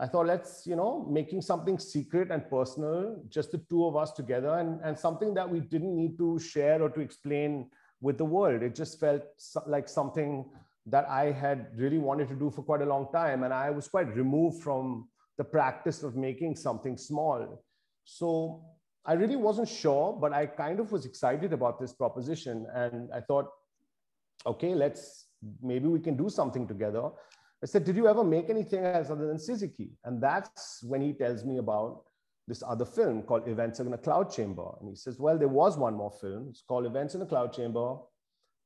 I thought, let's, you know, making something secret and personal, just the two of us together and something that we didn't need to share or to explain with the world. It just felt like something that I had really wanted to do for quite a long time. And I was quite removed from the practice of making something small. So I really wasn't sure, but I kind of was excited about this proposition. And I thought, okay, maybe we can do something together. I said, did you ever make anything else other than Syzygy? And that's when he tells me about this other film called Events in a Cloud Chamber. And he says, well, there was one more film. It's called Events in a Cloud Chamber.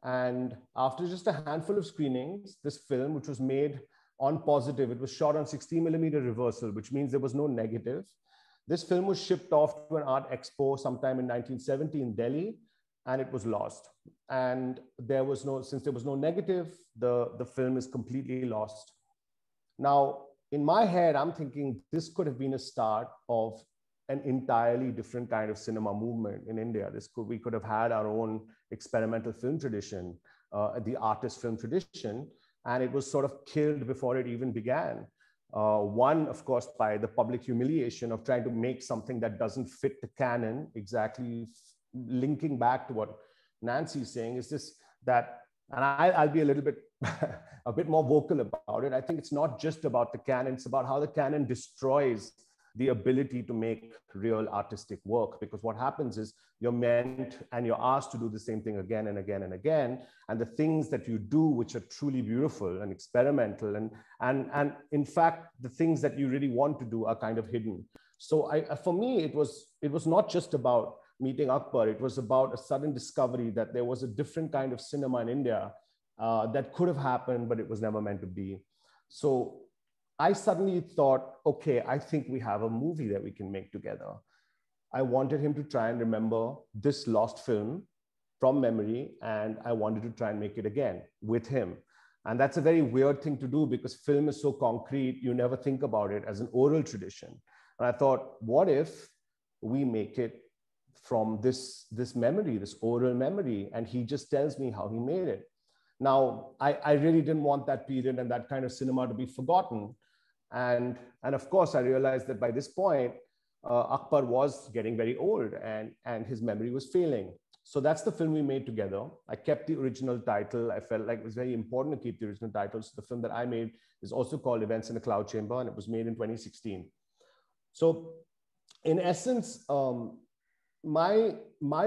And after just a handful of screenings, this film, which was made on positive, it was shot on 60mm reversal, which means there was no negative. This film was shipped off to an art expo sometime in 1970 in Delhi, and it was lost. And there was no, since there was no negative, the film is completely lost. Now, in my head, I'm thinking this could have been a start of an entirely different kind of cinema movement in India. We could have had our own experimental film tradition, the artist film tradition, and it was sort of killed before it even began. One, of course, by the public humiliation of trying to make something that doesn't fit the canon exactly, linking back to what Nancy's saying is this, that, and I'll be a little bit, a bit more vocal about it. I think it's not just about the canon, it's about how the canon destroys the ability to make real artistic work. Because what happens is you're meant and you're asked to do the same thing again and again and again. And the things that you do, which are truly beautiful and experimental, and in fact, the things that you really want to do are kind of hidden. So for me, it was not just about meeting Akbar, it was about a sudden discovery that there was a different kind of cinema in India that could have happened, but it was never meant to be. So I suddenly thought, okay, I think we have a movie that we can make together. I wanted him to try and remember this lost film from memory, and I wanted to try and make it again with him. And that's a very weird thing to do because film is so concrete, you never think about it as an oral tradition. And I thought, what if we make it from this memory, this oral memory, and he just tells me how he made it. Now, I really didn't want that period and that kind of cinema to be forgotten. And of course, I realized that by this point, Akbar was getting very old and his memory was failing. So that's the film we made together. I kept the original title. I felt like it was very important to keep the original title. So the film that I made is also called Events in a Cloud Chamber, and it was made in 2016. So in essence, my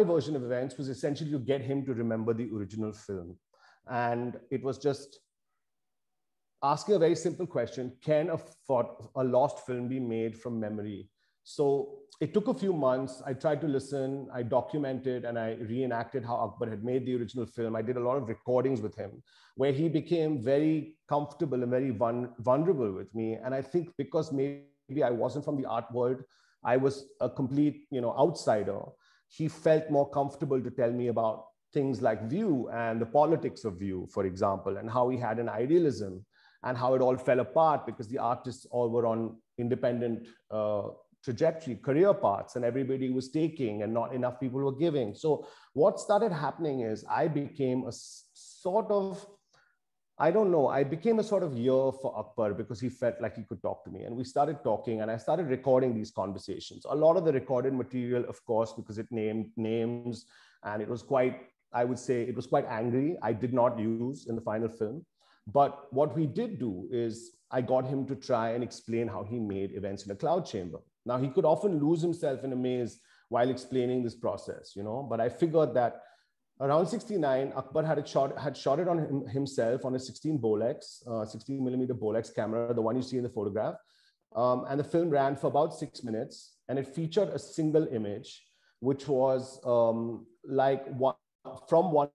version of events was essentially to get him to remember the original film. And it was just asking a very simple question: can a lost film be made from memory? So it took a few months. I tried to listen, I documented, and I reenacted how Akbar had made the original film. I did a lot of recordings with him where he became very comfortable and very vulnerable with me. And I think because maybe I wasn't from the art world, I was a complete, outsider, he felt more comfortable to tell me about things like VIEW and the politics of VIEW, for example, and how he had an idealism and how it all fell apart because the artists all were on independent trajectory, career paths, and everybody was taking and not enough people were giving. So what started happening is I became a sort of, I became a sort of ear for Akbar because he felt like he could talk to me. And we started talking and I started recording these conversations. A lot of the recorded material, of course, because it named names and it was quite, I would say it was quite angry. I did not use in the final film. But what we did do is I got him to try and explain how he made Events in a Cloud Chamber. Now, he could often lose himself in a maze while explaining this process, but I figured that around 69, Akbar had shot it on himself on a 16 millimeter Bolex camera, the one you see in the photograph. And the film ran for about 6 minutes and it featured a single image, which was from one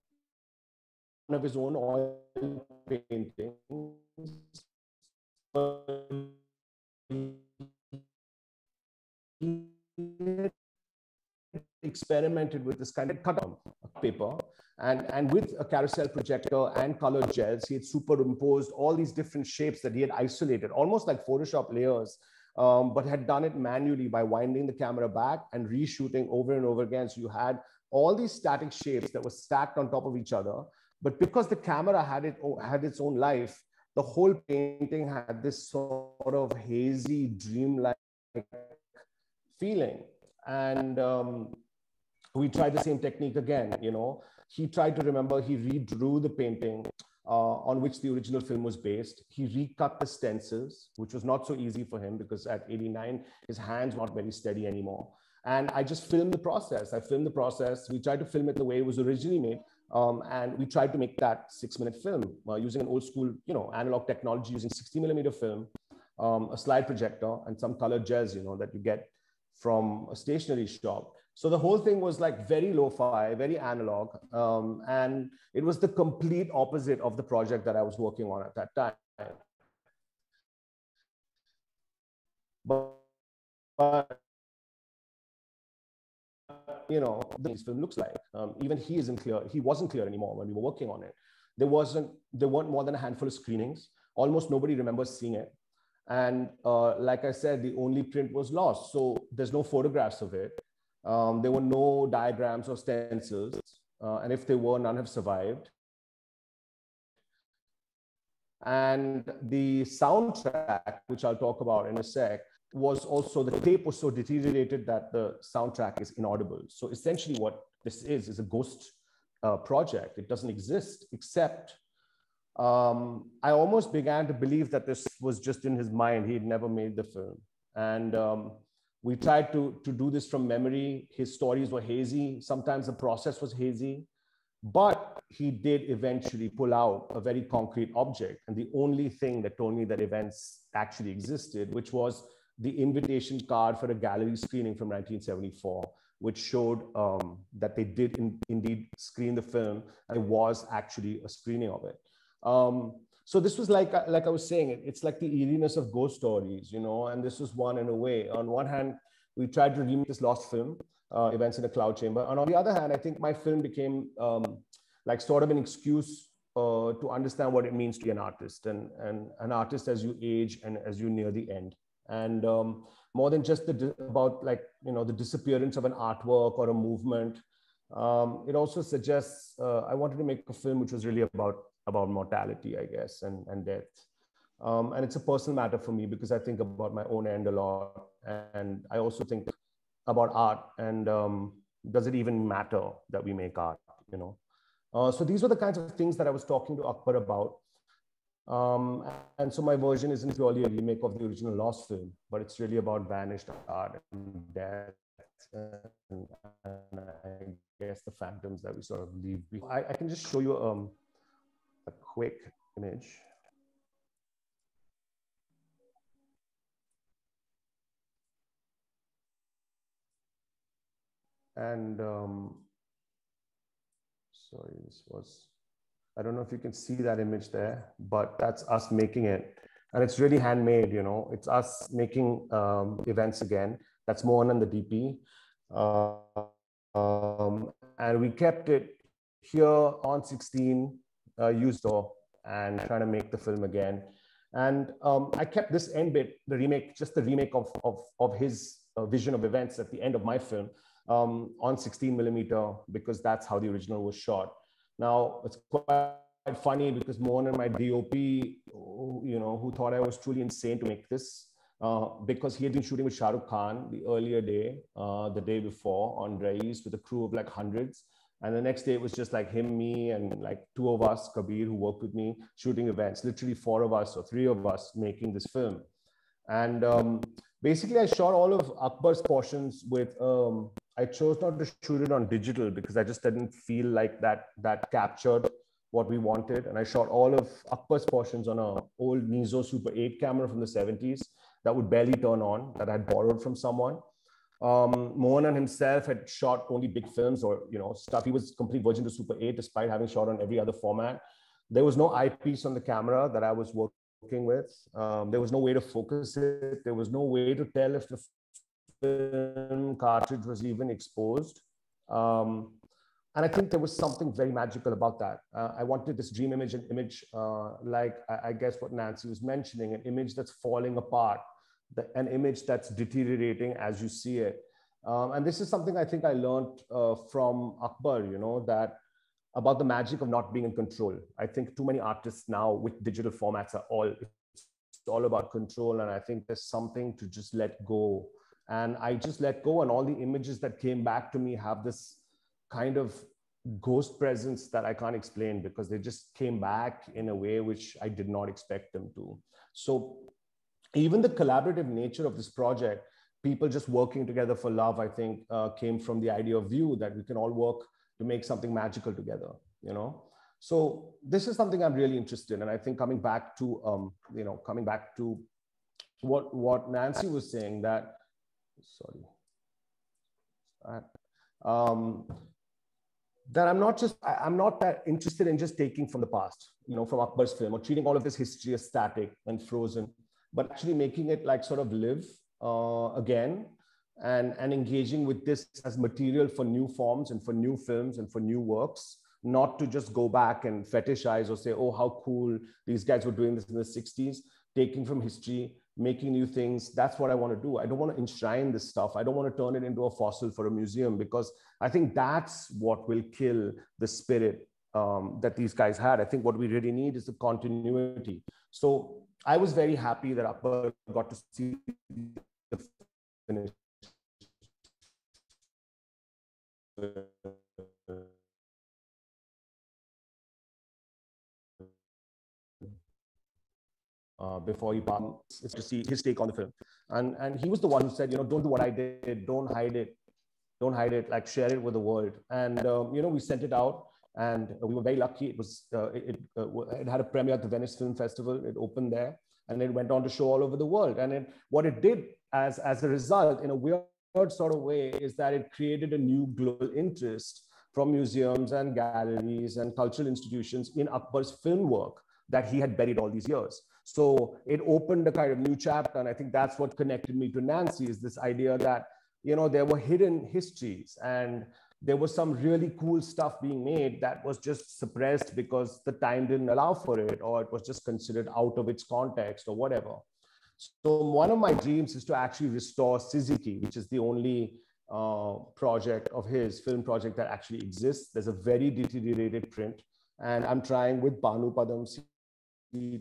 of his own oil paintings. Experimented with this kind of cut out paper and with a carousel projector and colored gels, he had superimposed all these different shapes that he had isolated, almost like Photoshop layers, but had done it manually by winding the camera back and reshooting over and over again. So you had all these static shapes that were stacked on top of each other, but because the camera had its own life, the whole painting had this sort of hazy, dreamlike feeling. And we tried the same technique again, He tried to remember, he redrew the painting on which the original film was based. He recut the stencils, which was not so easy for him because at 89, his hands were not very steady anymore. And I just filmed the process. We tried to film it the way it was originally made. And we tried to make that 6 minute film using an old school, analog technology, using 60 millimeter film, a slide projector and some colored gels, that you get from a stationery shop. So the whole thing was like very lo-fi, very analog. And it was the complete opposite of the project that I was working on at that time. But this film looks like, even he isn't clear. He wasn't clear anymore when we were working on it. There weren't more than a handful of screenings. Almost nobody remembers seeing it. And like I said, the only print was lost. So there's no photographs of it. There were no diagrams or stencils. And if there were, none have survived. And the soundtrack, which I'll talk about in a sec, was also, the tape was so deteriorated that the soundtrack is inaudible. So essentially what this is a ghost project. It doesn't exist except I almost began to believe that this was just in his mind. He had never made the film. And we tried to do this from memory. His stories were hazy. Sometimes the process was hazy, but he did eventually pull out a very concrete object. And the only thing that told me that events actually existed, which was the invitation card for a gallery screening from 1974, which showed that they did indeed screen the film. And it was actually a screening of it. So this was like I was saying, it's like the eeriness of ghost stories, and this was one in a way. On one hand, we tried to remake this lost film, Events in a Cloud Chamber. And on the other hand, I think my film became like sort of an excuse to understand what it means to be an artist and an artist as you age and as you near the end. And more than just the disappearance of an artwork or a movement, it also suggests, I wanted to make a film which was really about mortality, I guess, and death. And it's a personal matter for me because I think about my own end a lot. And I also think about art and does it even matter that we make art, you know? So these were the kinds of things that I was talking to Akbar about. And so my version isn't purely a remake of the original Lost film, but it's really about vanished art and death, and I guess the phantoms that we sort of leave behind. I can just show you a quick image. And sorry, this was, I don't know if you can see that image there, but that's us making it. And it's really handmade, you know, it's us making events again. That's more on the DP. And we kept it here on 16, used door, and trying to make the film again. And I kept this end bit, the remake, just the remake of his vision of events at the end of my film on 16 millimeter, because that's how the original was shot. Now, it's quite funny because Mohan and my DOP, you know, who thought I was truly insane to make this, because he had been shooting with Shah Rukh Khan the earlier day, the day before on Raiz with a crew of like hundreds. And the next day it was just like him, me, and like two of us, Kabir, who worked with me, shooting events, literally four of us or three of us making this film. And basically I shot all of Akbar's portions with, I chose not to shoot it on digital because I just didn't feel like that captured what we wanted. And I shot all of Akbar's portions on an old Nizo Super 8 camera from the 70s. That would barely turn on, that I'd borrowed from someone. Mohanan himself had shot only big films or, you know, stuff. He was a complete virgin to Super 8 despite having shot on every other format. There was no eyepiece on the camera that I was working with. There was no way to focus it. There was no way to tell if the film cartridge was even exposed. And I think there was something very magical about that. I wanted this dream image, an image like I guess what Nancy was mentioning, an image that's falling apart, an image that's deteriorating as you see it. And this is something I think I learned from Akbar, you know, that about the magic of not being in control. I think too many artists now with digital formats are it's all about control. And I think there's something to just let go. And I just let go, and all the images that came back to me have this kind of ghost presence that I can't explain because they just came back in a way which I did not expect them to. So even the collaborative nature of this project, people just working together for love, I think came from the idea of VIEW, that we can all work to make something magical together, you know? So this is something I'm really interested in. And I think coming back to, you know, coming back to what Nancy was saying, that, sorry, that I'm not that interested in just taking from the past, you know, from Akbar's film, or treating all of this history as static and frozen, but actually making it like sort of live again, and engaging with this as material for new forms and for new films and for new works, not to just go back and fetishize or say, oh, how cool these guys were doing this in the 60s, taking from history, making new things. That's what I want to do. I don't want to enshrine this stuff. I don't want to turn it into a fossil for a museum, because I think that's what will kill the spirit that these guys had. I think what we really need is the continuity. So I was very happy that Akbar got to see the finish. Before he passed, is to see his take on the film, and he was the one who said, you know, don't do what I did, don't hide it, like share it with the world. And you know, we sent it out, and we were very lucky. It was it had a premiere at the Venice Film Festival. It opened there, and it went on to show all over the world. And it, what it did as a result, in a weird sort of way, is that it created a new global interest from museums and galleries and cultural institutions in Akbar's film work that he had buried all these years. So it opened a kind of new chapter. And I think that's what connected me to Nancy, is this idea that, you know, there were hidden histories and there was some really cool stuff being made that was just suppressed because the time didn't allow for it, or it was just considered out of its context or whatever. So one of my dreams is to actually restore Syzygy, which is the only project of his, film project, that actually exists. There's a very deteriorated print. And I'm trying with Banu Padamsee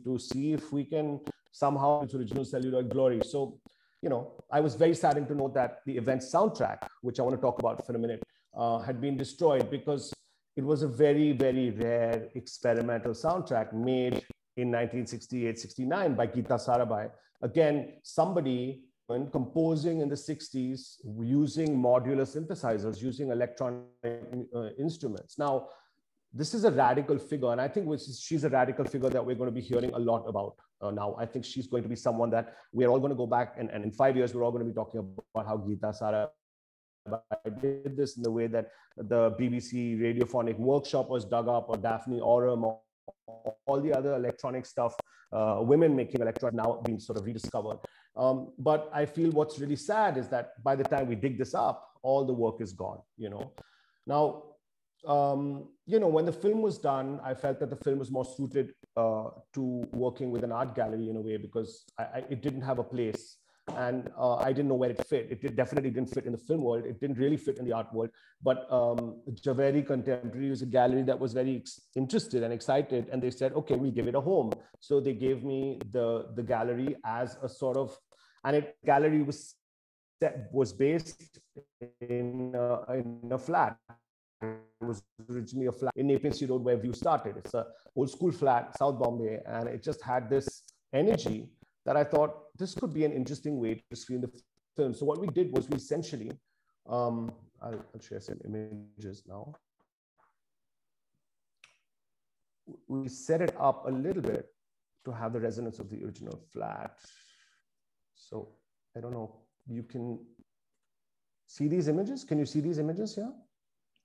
to see if we can somehow its original celluloid glory. So, you know, I was very saddened to note that the event soundtrack, which I want to talk about for a minute, had been destroyed because it was a very, very rare experimental soundtrack made in 1968-69 by Gita Sarabhai. Again, somebody when composing in the 60s using modular synthesizers, using electronic instruments. Now, this is a radical figure, and I think she's a radical figure that we're going to be hearing a lot about now. I think she's going to be someone that we're all going to go back, and in 5 years, we're all going to be talking about how Gita Sarabhai did this in the way that the BBC radiophonic workshop was dug up, or Daphne Oram, or all the other electronic stuff, women making electronic now being sort of rediscovered. But I feel what's really sad is that by the time we dig this up, all the work is gone, you know. Now, you know, when the film was done, I felt that the film was more suited to working with an art gallery in a way, because it didn't have a place, and I didn't know where it fit. It definitely didn't fit in the film world. It didn't really fit in the art world. But Javeri Contemporary was a gallery that was very interested and excited, and they said, okay, we'll give it a home. So they gave me the gallery as a sort of, and it gallery was based in a flat. It was originally a flat in Napean Sea Road where VIEW started. It's an old school flat, South Bombay, and it just had this energy that I thought this could be an interesting way to screen the film. So what we did was we essentially, I'll share some images now. We set it up a little bit to have the resonance of the original flat. So I don't know, you can see these images? Can you see these images here?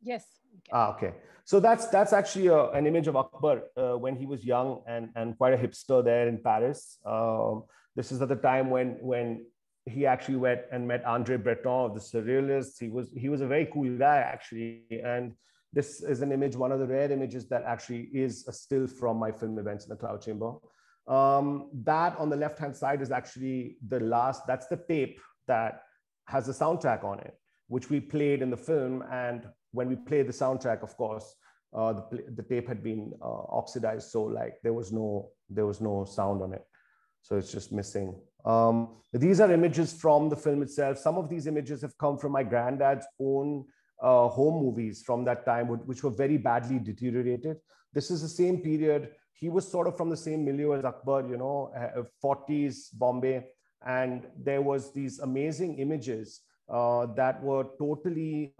Yes. Okay. Ah, okay. So that's actually an image of Akbar when he was young and quite a hipster there in Paris. This is at the time when he actually went and met Andre Breton of the Surrealists. He was a very cool guy actually, and this is an image, one of the rare images that actually is a still from my film Events in the Cloud Chamber. That on the left hand side is actually the last. That's the tape that has the soundtrack on it, which we played in the film. And when we played the soundtrack, of course, the tape had been oxidized, so like there was no sound on it, so it's just missing. These are images from the film itself. Some of these images have come from my granddad's own home movies from that time, which were very badly deteriorated. This is the same period. He was sort of from the same milieu as Akbar, you know, 40s Bombay, and there was these amazing images that were totally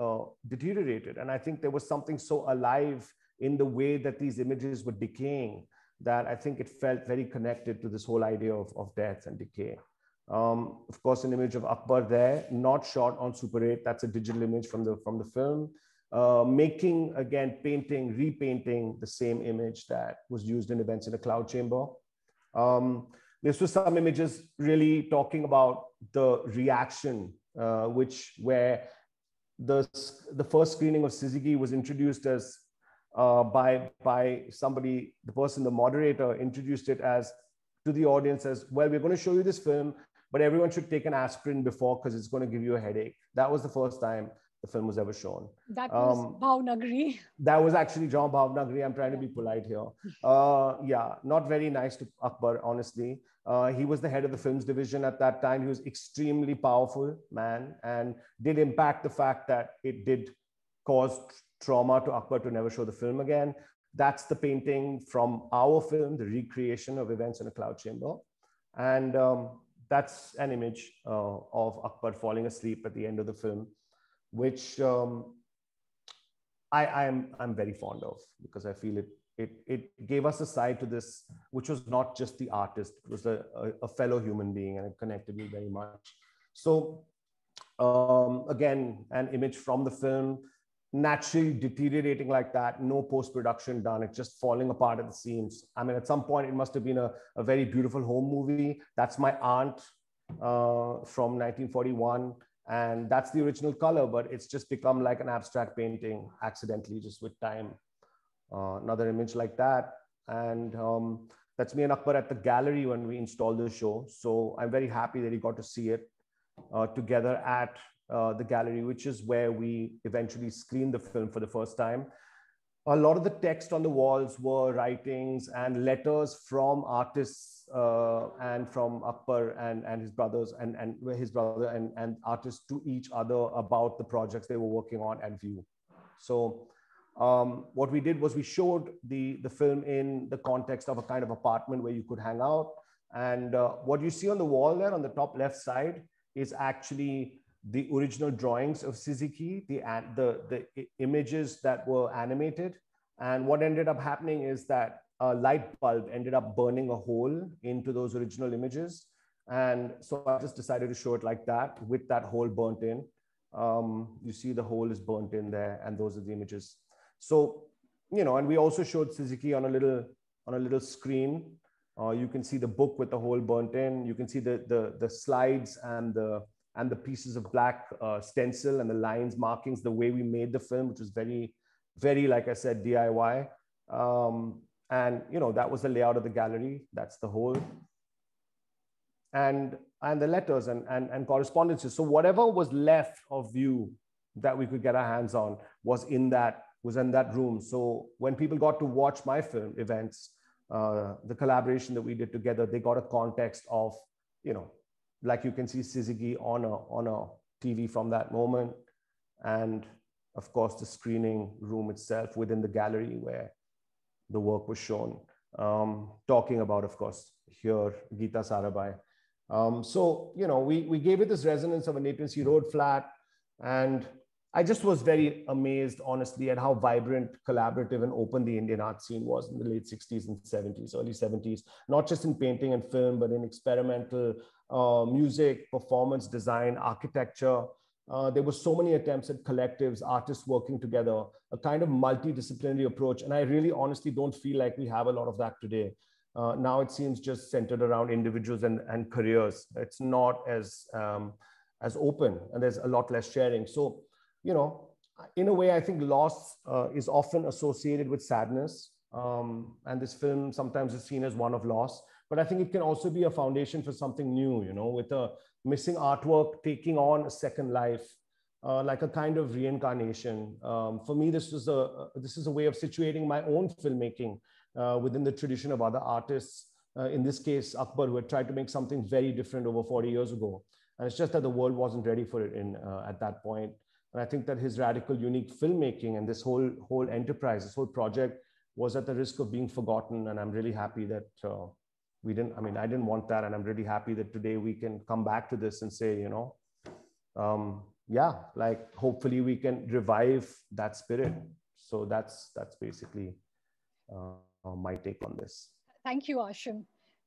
deteriorated. And I think there was something so alive in the way that these images were decaying that I think it felt very connected to this whole idea of death and decay. Of course, an image of Akbar there, not shot on Super 8. That's a digital image from the film. Making, again, painting, repainting the same image that was used in Events in a Cloud Chamber. This was some images really talking about the reaction, where the first screening of Syzygy was introduced as by somebody, the person, the moderator, introduced it as to the audience as, well, we're going to show you this film, but everyone should take an aspirin before because it's going to give you a headache. That was the first time the film was ever shown. That was Bhavnagari. That was actually John Bhavnagari. I'm trying to be polite here. Yeah, not very nice to Akbar, honestly. He was the head of the films division at that time. He was extremely powerful man and did impact the fact that it did cause trauma to Akbar to never show the film again. That's the painting from our film, the recreation of Events in a Cloud Chamber. And that's an image of Akbar falling asleep at the end of the film, which I'm very fond of because I feel it gave us a side to this, which was not just the artist, it was a fellow human being, and it connected me very much. So again, an image from the film, naturally deteriorating like that, no post-production done, it's just falling apart at the seams. I mean, at some point, it must have been a very beautiful home movie. That's my aunt from 1941. And that's the original color, but it's just become like an abstract painting accidentally, just with time. Another image like that. And that's me and Akbar at the gallery when we installed the show. So I'm very happy that he got to see it together at the gallery, which is where we eventually screened the film for the first time. A lot of the text on the walls were writings and letters from artists and from Akbar and his brothers and his brother and artists to each other about the projects they were working on at VIEW So what we did was we showed the film in the context of a kind of apartment where you could hang out. And what you see on the wall there on the top left side is actually the original drawings of Syzygy, the images that were animated. And what ended up happening is that a light bulb ended up burning a hole into those original images. And so I just decided to show it like that with that hole burnt in. You see the hole is burnt in there, and those are the images. So, you know, and we also showed Syzygy on a little screen. You can see the book with the hole burnt in. You can see the slides and the pieces of black stencil and the lines markings, the way we made the film, which was very, very, like I said, DIY. And, you know, that was the layout of the gallery. That's the hole. And the letters and correspondences. So whatever was left of VIEW that we could get our hands on was in that room. So when people got to watch my film Events, the collaboration that we did together, they got a context of, you know, like you can see Syzygy on a TV from that moment. And of course the screening room itself within the gallery where the work was shown, talking about, of course, here, Gita Sarabhai. So, you know, we gave it this resonance of a Napean Sea Road flat. And I just was very amazed, honestly, at how vibrant, collaborative and open the Indian art scene was in the late 60s and 70s, early 70s, not just in painting and film, but in experimental music, performance, design, architecture. There were so many attempts at collectives, artists working together, a kind of multidisciplinary approach. And I really honestly don't feel like we have a lot of that today. Now it seems just centered around individuals and careers. It's not as open, and there's a lot less sharing. So, you know, in a way, I think loss is often associated with sadness. And this film sometimes is seen as one of loss, but I think it can also be a foundation for something new, you know, with a missing artwork taking on a second life, like a kind of reincarnation. For me, this is a way of situating my own filmmaking within the tradition of other artists, in this case, Akbar, who had tried to make something very different over 40 years ago. And it's just that the world wasn't ready for it at that point. And I think that his radical, unique filmmaking and this whole enterprise, this whole project was at the risk of being forgotten. And I'm really happy that I didn't want that. And I'm really happy that today we can come back to this and say, you know, like hopefully we can revive that spirit. So that's basically my take on this. Thank you, Ashim,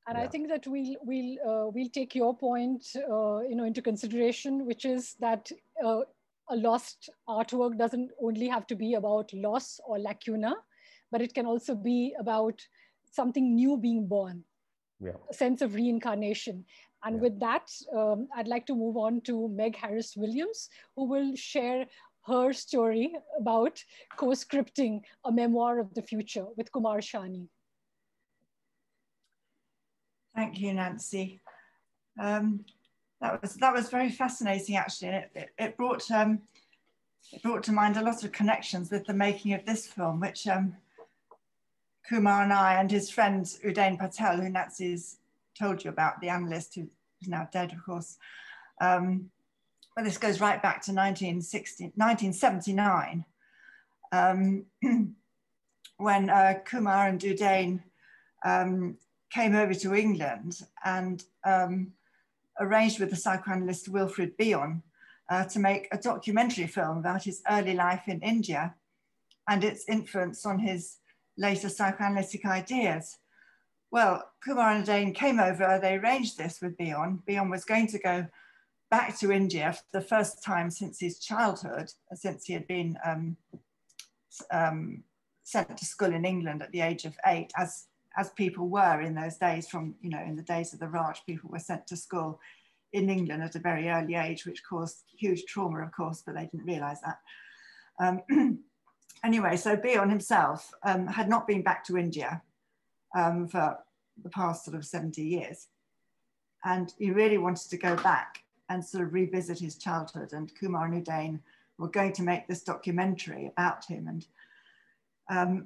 and I think that we'll take your point, you know, into consideration, which is that a lost artwork doesn't only have to be about loss or lacuna, but it can also be about something new being born, a sense of reincarnation. And with that, I'd like to move on to Meg Harris Williams, who will share her story about co-scripting a memoir of the future with Kumar Shahani. Thank you, Nancy. That was very fascinating, actually. It brought to mind a lot of connections with the making of this film, which Kumar and I and his friend Udayan Patel, who Nancy's told you about, the analyst who is now dead, of course. Well, this goes right back to 1979, when Kumar and Udayan came over to England and arranged with the psychoanalyst Wilfred Bion to make a documentary film about his early life in India and its influence on his later psychoanalytic ideas. Well, Kumar and Udayan came over, they arranged this with Bion. Bion was going to go back to India for the first time since his childhood, since he had been sent to school in England at the age of 8, as people were in those days. From, you know, in the days of the Raj, people were sent to school in England at a very early age, which caused huge trauma, of course, but they didn't realize that. Anyway, so Bion himself had not been back to India for the past sort of 70 years. And he really wanted to go back and sort of revisit his childhood, and Kumar and Udayan were going to make this documentary about him. And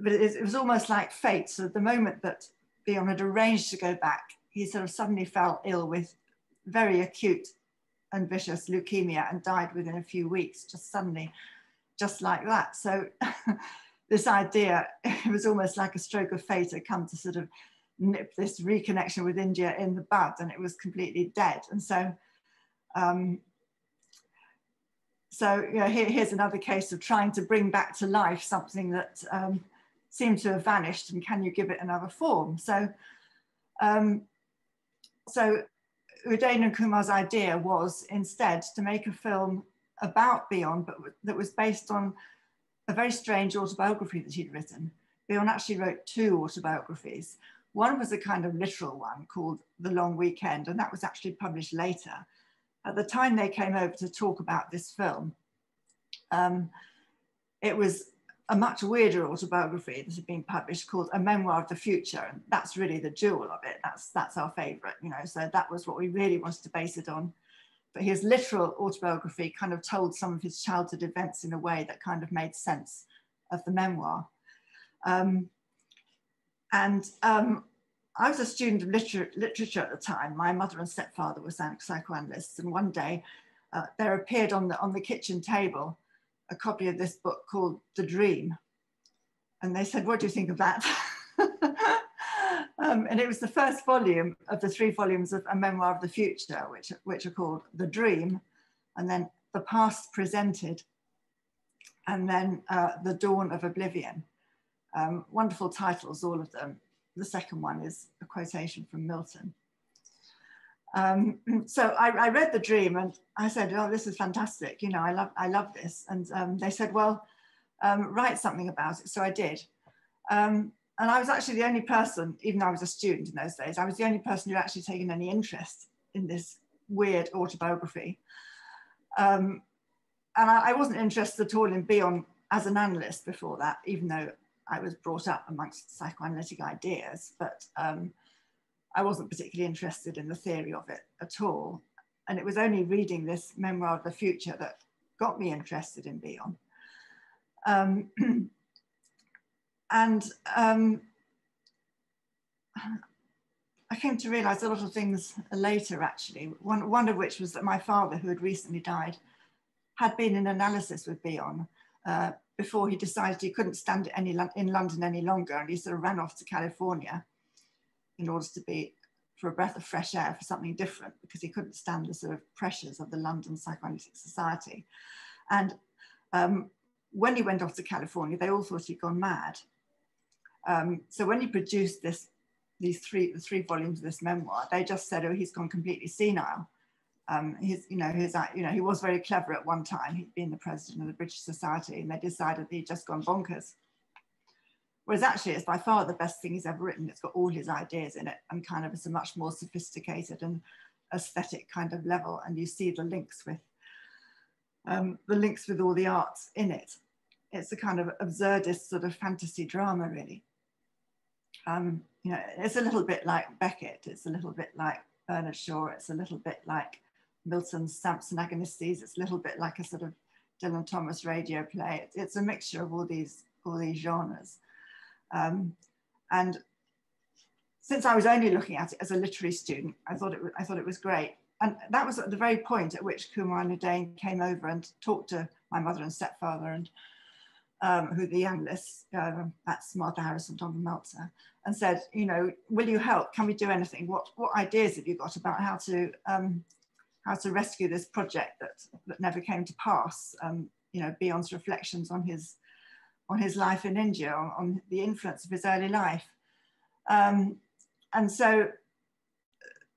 but it was almost like fate. So at the moment that Bion had arranged to go back, he sort of suddenly fell ill with very acute and vicious leukemia and died within a few weeks, just suddenly just like that. So this idea, it was almost like a stroke of fate had come to sort of nip this reconnection with India in the bud, and it was completely dead. And so, you know, here's another case of trying to bring back to life something that seemed to have vanished, and can you give it another form? So, Udayan and Kumar's idea was instead to make a film about Bjorn, but that was based on a very strange autobiography that he'd written. Bjorn actually wrote two autobiographies. One was a kind of literal one called The Long Weekend, and that was actually published later. At the time they came over to talk about this film, it was a much weirder autobiography that had been published called A Memoir of the Future. And that's really the jewel of it. That's our favorite, you know, so that was what we really wanted to base it on. But his literal autobiography kind of told some of his childhood events in a way that kind of made sense of the memoir. I was a student of literature at the time. My mother and stepfather were psychoanalysts. And one day there appeared on the kitchen table a copy of this book called The Dream. And they said, what do you think of that? And it was the first volume of the three volumes of A Memoir of the Future, which are called The Dream, and then The Past Presented, and then The Dawn of Oblivion. Wonderful titles, all of them. The second one is a quotation from Milton. So I read The Dream and I said, oh, this is fantastic. You know, I love this. And they said, well, write something about it. So I did. And I was actually the only person, even though I was a student in those days, I was the only person who actually taken any interest in this weird autobiography. And I wasn't interested at all in Bjorn as an analyst before that, even though I was brought up amongst psychoanalytic ideas, but I wasn't particularly interested in the theory of it at all. And it was only reading this Memoir of the Future that got me interested in Bjorn. I came to realize a lot of things later, actually. One of which was that my father, who had recently died, had been in analysis with Bjorn before he decided he couldn't stand it in London any longer, and he sort of ran off to California in order to be for a breath of fresh air, for something different, because he couldn't stand the sort of pressures of the London Psychoanalytic Society. And when he went off to California, they all thought he'd gone mad. So when he produced the three volumes of this memoir, they just said, oh, he's gone completely senile. He was very clever at one time. He'd been the president of the British Society, and they decided he'd just gone bonkers. Whereas actually it's by far the best thing he's ever written. It's got all his ideas in it, and kind of it's a much more sophisticated and aesthetic kind of level. And you see the links with all the arts in it. It's a kind of absurdist sort of fantasy drama, really. You know, it's a little bit like Beckett. It's a little bit like Bernard Shaw. It's a little bit like Milton's Samson Agonistes. It's a little bit like a sort of Dylan Thomas radio play. It's a mixture of all these genres. And since I was only looking at it as a literary student, I thought it was great. And that was at the very point at which Kumar and Udayan came over and talked to my mother and stepfather, and who the analysts, that's Martha Harris and Donald Meltzer, and said, you know, will you help? Can we do anything? What ideas have you got about how to rescue this project that never came to pass? You know, Bjorn's reflections on his life in India, on the influence of his early life. And so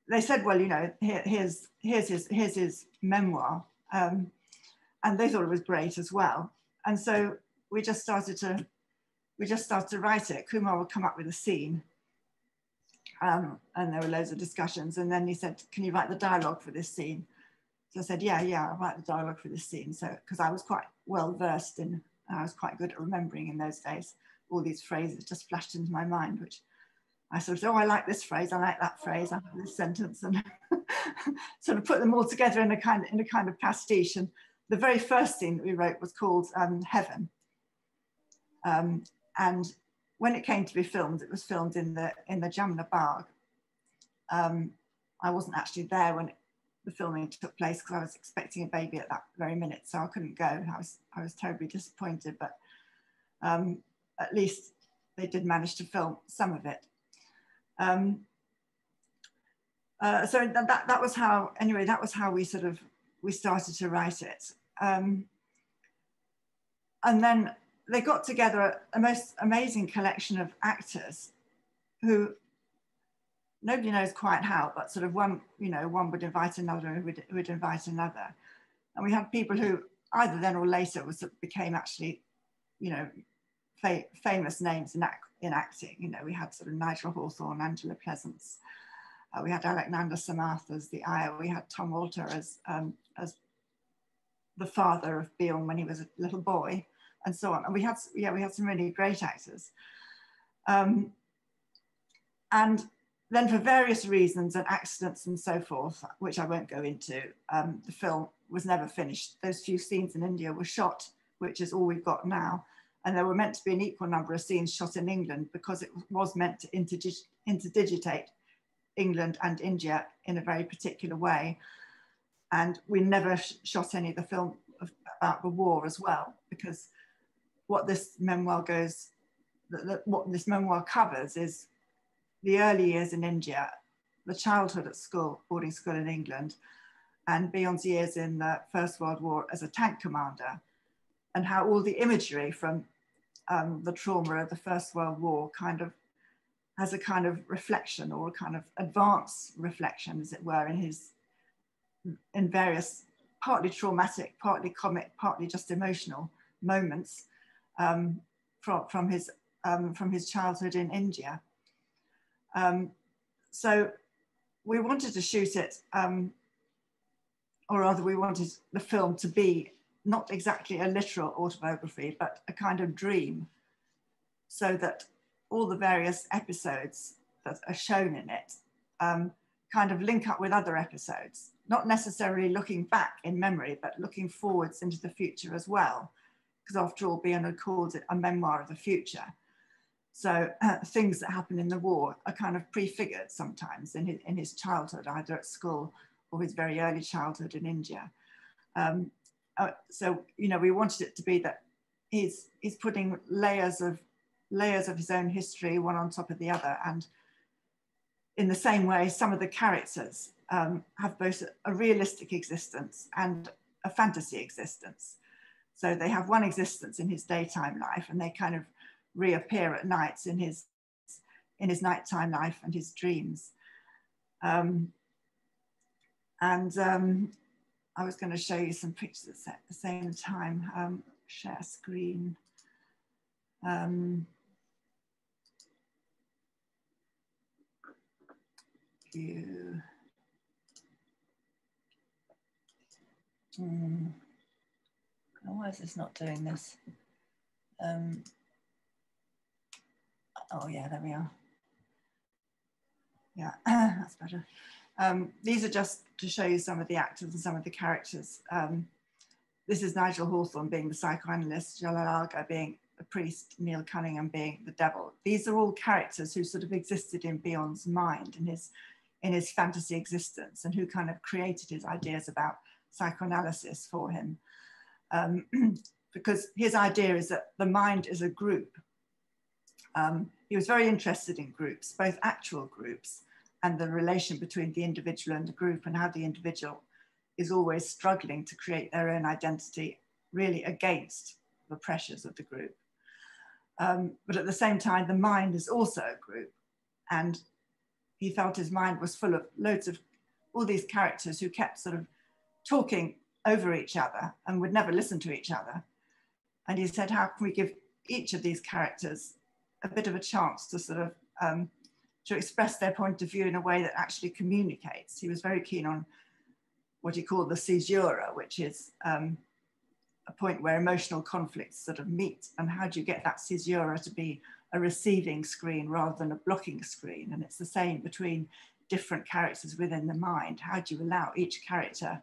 they said, well, you know, here's his memoir. And they thought it was great as well. And so we just started to write it. Kumar would come up with a scene, and there were loads of discussions. And then he said, can you write the dialogue for this scene? So I said, yeah, I'll write the dialogue for this scene. So, because I was quite well versed in, I was quite good at remembering in those days, all these phrases just flashed into my mind, which I sort of said, oh, I like this phrase, I like that phrase, I like this sentence, and sort of put them all together in a kind of pastiche. And the very first scene that we wrote was called Heaven. And when it came to be filmed, it was filmed in the Jamna Bagh. I wasn't actually there when the filming took place because I was expecting a baby at that very minute, so I couldn't go. I was terribly disappointed, but at least they did manage to film some of it. So that was how, anyway, that was how we sort of, we started to write it. And then they got together a most amazing collection of actors who nobody knows quite how, but sort of one, you know, one would invite another and would invite another. And we had people who either then or later was, became actually, you know, famous names in acting. You know, we had sort of Nigel Hawthorne, Angela Pleasance. We had Alexander Samarth as the Ayah. We had Tom Walter as the father of Bjorn when he was a little boy, and so on. And we had, yeah, we had some really great actors. And then for various reasons and accidents and so forth, which I won't go into, the film was never finished. Those few scenes in India were shot, which is all we've got now. And there were meant to be an equal number of scenes shot in England because it was meant to interdigitate England and India in a very particular way. And we never shot any of the film about the war as well, because what this memoir goes, what this memoir covers is the early years in India, the childhood at school, boarding school in England, and Beyond's years in the First World War as a tank commander, and how all the imagery from the trauma of the First World War kind of has a kind of reflection or a kind of advanced reflection, as it were, in his, in various partly traumatic, partly comic, partly just emotional moments from his childhood in India. So we wanted to shoot it, or rather we wanted the film to be not exactly a literal autobiography, but a kind of dream, so that all the various episodes that are shown in it kind of link up with other episodes, not necessarily looking back in memory, but looking forwards into the future as well, because after all, Beyond calls it a memoir of the future. So things that happened in the war are kind of prefigured sometimes in his childhood, either at school or his very early childhood in India. So, you know, we wanted it to be that he's putting layers of his own history, one on top of the other. And in the same way, some of the characters have both a realistic existence and a fantasy existence. So they have one existence in his daytime life, and they kind of reappear at nights in his nighttime life and his dreams. I was going to show you some pictures at the same time. Share screen. View. Why is this not doing this? Oh yeah, there we are. Yeah, that's better. These are just to show you some of the actors and some of the characters. This is Nigel Hawthorne being the psychoanalyst, Jalal Agha being the priest, Neil Cunningham being the devil. These are all characters who sort of existed in Beyond's mind, in his fantasy existence, and who kind of created his ideas about psychoanalysis for him. Because his idea is that the mind is a group. He was very interested in groups, both actual groups, and the relation between the individual and the group, and how the individual is always struggling to create their own identity, really against the pressures of the group. But at the same time, the mind is also a group. And he felt his mind was full of loads of all these characters who kept sort of talking over each other and would never listen to each other. And he said, how can we give each of these characters a bit of a chance to sort of, to express their point of view in a way that actually communicates. He was very keen on what he called the caesura, which is a point where emotional conflicts sort of meet, and how do you get that caesura to be a receiving screen rather than a blocking screen. And it's the same between different characters within the mind. How do you allow each character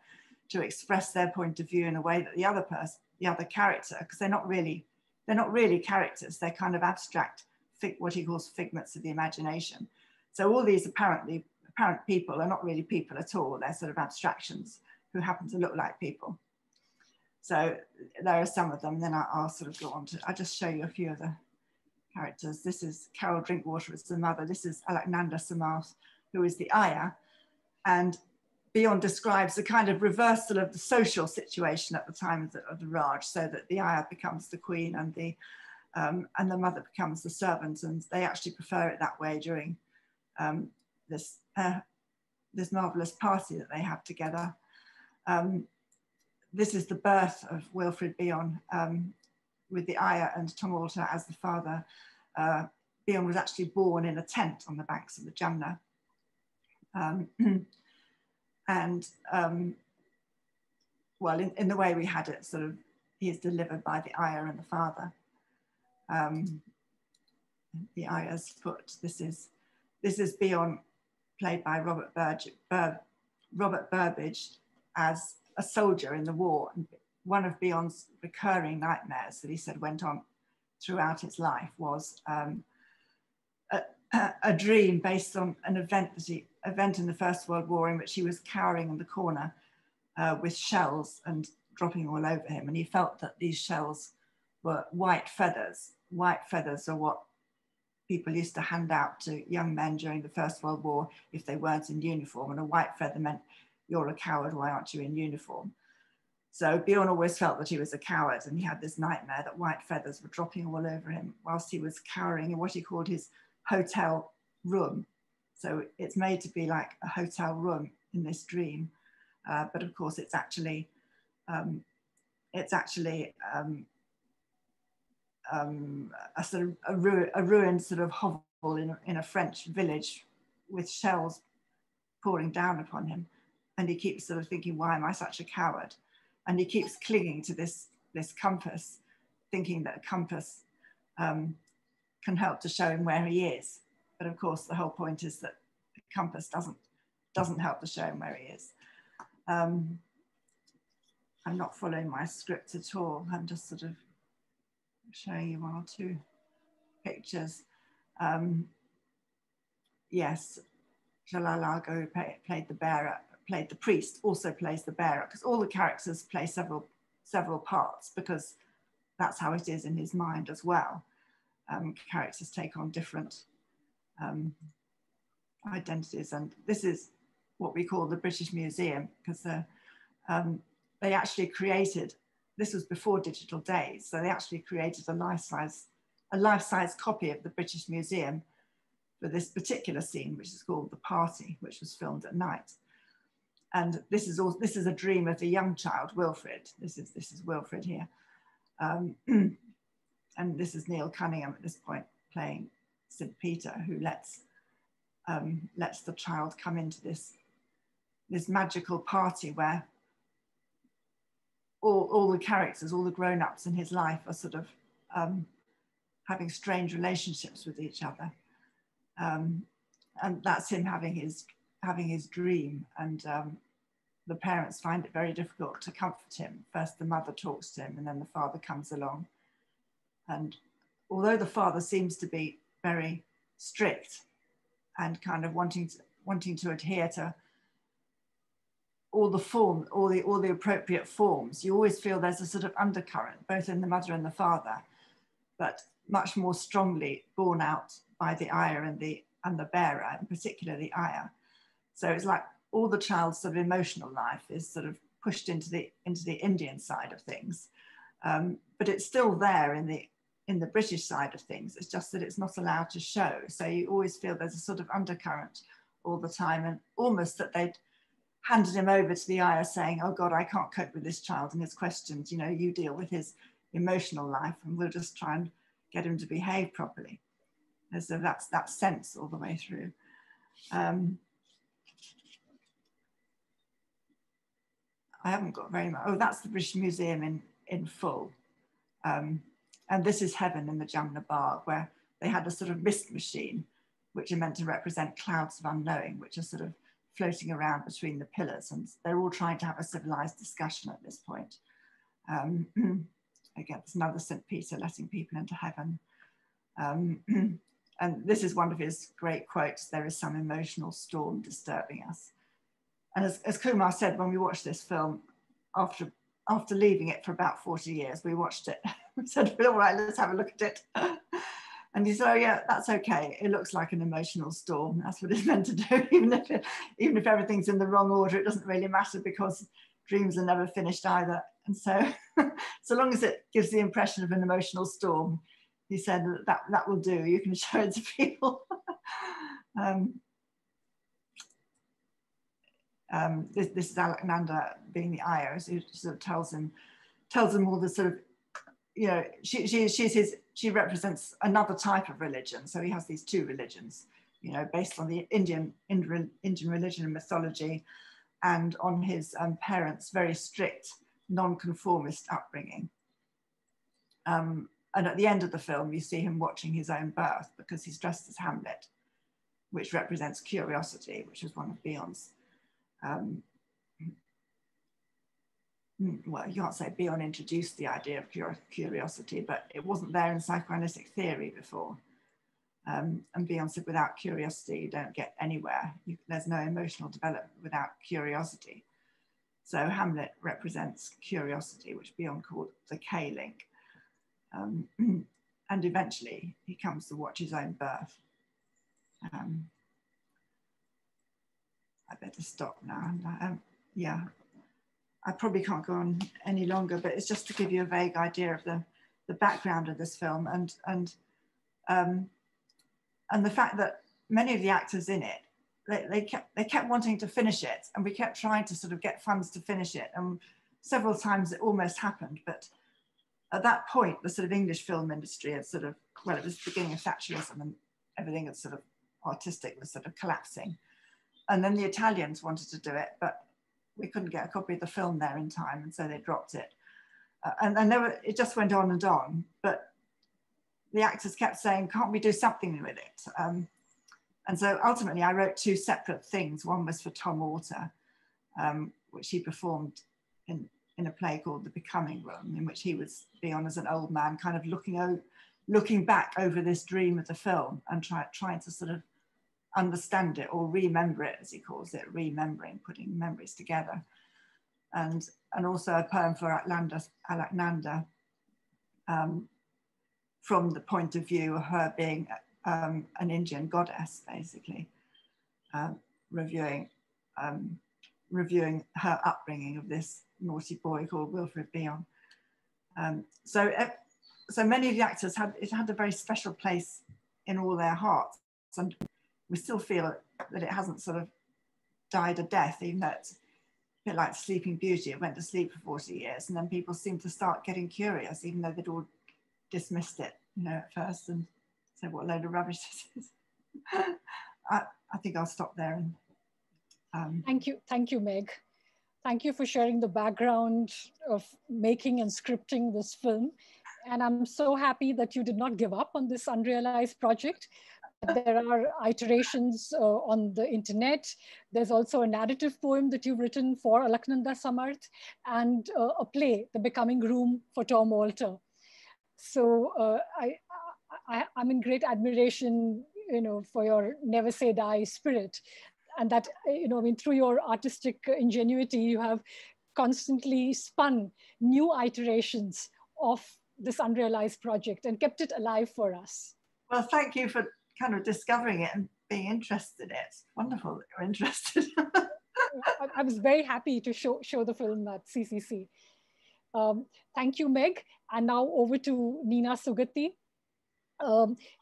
to express their point of view in a way that the other person, the other character, because they're not really characters, they're kind of abstract, what he calls figments of the imagination. So all these apparently apparent people are not really people at all. They're sort of abstractions who happen to look like people. So there are some of them. Then I'll sort of go on to, I'll just show you a few of the characters. This is Carol Drinkwater as the mother. This is Alaknanda Samarth, who is the ayah. And Beyond describes a kind of reversal of the social situation at the time of the Raj, so that the ayah becomes the queen and the mother becomes the servant. And they actually prefer it that way during this marvelous party that they have together. This is the birth of Wilfrid Bion with the ayah and Tumulta as the father. Bion was actually born in a tent on the banks of the Jamna. Well, in the way we had it, sort of, he is delivered by the ayah and the father. The ayah's foot. This is Bion, played by Robert Burbage, as a soldier in the war, and one of Bion's recurring nightmares that he said went on throughout his life was a dream based on an event in the First World War in which he was cowering in the corner with shells and dropping all over him, and he felt that these shells were white feathers. White feathers are what people used to hand out to young men during the First World War if they weren't in uniform, and a white feather meant you're a coward, why aren't you in uniform? So Bjorn always felt that he was a coward, and he had this nightmare that white feathers were dropping all over him whilst he was cowering in what he called his hotel room. So it's made to be like a hotel room in this dream, but of course it's actually a sort of a ruined sort of hovel in a French village with shells pouring down upon him, and he keeps sort of thinking, why am I such a coward? And he keeps clinging to this compass, thinking that a compass can help to show him where he is. But of course, the whole point is that the compass doesn't help to show him where he is. I'm not following my script at all. I'm just sort of showing you one or two pictures. Yes, Jalalago played the priest, also plays the bearer, because all the characters play several parts, because that's how it is in his mind as well. Characters take on different identities, and this is what we call the British Museum, because they actually created, this was before digital days, so they actually created a life-size copy of the British Museum for this particular scene, which is called The Party, which was filmed at night. And this is a dream of the young child Wilfrid. This is Wilfrid here, and this is Neil Cunningham at this point playing St. Peter, who lets the child come into this magical party where all the characters, all the grown-ups in his life are sort of having strange relationships with each other. And that's him having his dream, and the parents find it very difficult to comfort him. First the mother talks to him, and then the father comes along. And although the father seems to be very strict and kind of wanting to adhere to all the appropriate forms, you always feel there's a sort of undercurrent both in the mother and the father, but much more strongly borne out by the ayah and the bearer, and particularly the ayah. So it's like all the child's sort of emotional life is sort of pushed into the Indian side of things, but it's still there in the British side of things. It's just that it's not allowed to show. So you always feel there's a sort of undercurrent all the time, and almost that they'd handed him over to the ayah saying, oh God, I can't cope with this child and his questions. You know, you deal with his emotional life and we'll just try and get him to behave properly. And so that's that sense all the way through. I haven't got very much. Oh, that's the British Museum in full. And this is heaven in the Jamna Bagh, where they had a sort of mist machine, which are meant to represent clouds of unknowing, which are sort of floating around between the pillars. And they're all trying to have a civilized discussion at this point. Again, there's another St. Peter letting people into heaven. And this is one of his great quotes, there is some emotional storm disturbing us. And as Kumar said, when we watched this film, after leaving it for about 40 years, we watched it. We said, all right, let's have a look at it. And he said, oh yeah, that's okay. It looks like an emotional storm. That's what it's meant to do. Even if everything's in the wrong order, it doesn't really matter because dreams are never finished either. And so, so long as it gives the impression of an emotional storm, he said that will do. You can show it to people. This is Alaknanda being the Iris, who sort of tells him all the sort of, you know, she represents another type of religion. So he has these two religions, you know, based on the Indian religion and mythology, and on his parents' very strict non-conformist upbringing. And at the end of the film, you see him watching his own birth because he's dressed as Hamlet, which represents curiosity, which is one of Bion's. Well, you can't say Bion introduced the idea of curiosity, but it wasn't there in psychoanalytic theory before. And Bion said, without curiosity, you don't get anywhere. There's no emotional development without curiosity. So Hamlet represents curiosity, which Bion called the K-link. And eventually he comes to watch his own birth. I better stop now. Yeah, I probably can't go on any longer, but it's just to give you a vague idea of the background of this film and the fact that many of the actors in it, they kept wanting to finish it, and we kept trying to sort of get funds to finish it, and several times it almost happened, but at that point, the sort of English film industry had sort of, well, it was the beginning of Thatcherism and everything had sort of artistic was sort of collapsing. And then the Italians wanted to do it, but we couldn't get a copy of the film there in time, and so they dropped it. It just went on and on, but the actors kept saying, can't we do something with it? And so ultimately I wrote two separate things. One was for Tom Autor, which he performed in a play called The Becoming Room, in which he was Bion as an old man, kind of looking back over this dream of the film and trying to sort of understand it, or remember it, as he calls it, remembering, putting memories together. And also a poem for Alaknanda, from the point of view of her being an Indian goddess, basically, reviewing her upbringing of this naughty boy called Wilfred Bion. So many of the actors had a very special place in all their hearts, and we still feel that it hasn't sort of died a death, even though it's a bit like Sleeping Beauty. It went to sleep for 40 years, and then people seemed to start getting curious, even though they'd all dismissed it, you know, at first, and said, what a load of rubbish this is. I think I'll stop there. And, thank you, Meg. Thank you for sharing the background of making and scripting this film. And I'm so happy that you did not give up on this unrealized project. There are iterations on the internet. There's also a narrative poem that you've written for Alaknanda Samarth, and a play, The Becoming Room, for Tom Alter. So I'm in great admiration, you know, for your never say die spirit. And that, you know, I mean, through your artistic ingenuity, you have constantly spun new iterations of this unrealized project and kept it alive for us. Well, thank you for kind of discovering it and being interested in it. It's wonderful that you're interested. I was very happy to show the film at CCC. Thank you, Meg. And now over to Nina Sugati.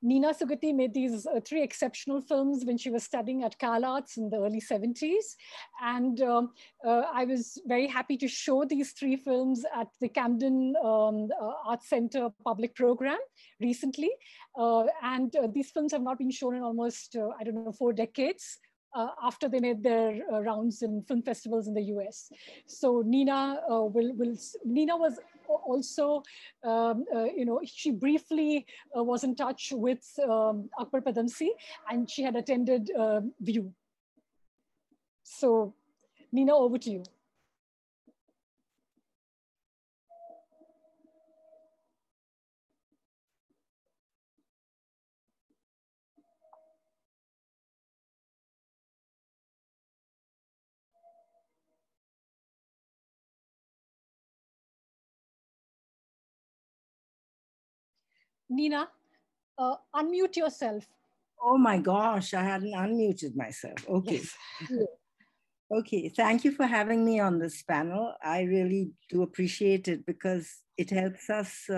Nina Sugati made these three exceptional films when she was studying at Cal Arts in the early 70s. And I was very happy to show these three films at the Camden Arts Centre public programme recently. And these films have not been shown in almost, I don't know, 4 decades. After they made their rounds in film festivals in the US. So Nina Nina was also, you know, she briefly was in touch with Akbar Padamsee, and she had attended VIEW. So Nina, over to you. Nina, unmute yourself. Oh my gosh, I hadn't unmuted myself. Okay. Yes. Okay, thank you for having me on this panel. I really do appreciate it because it helps us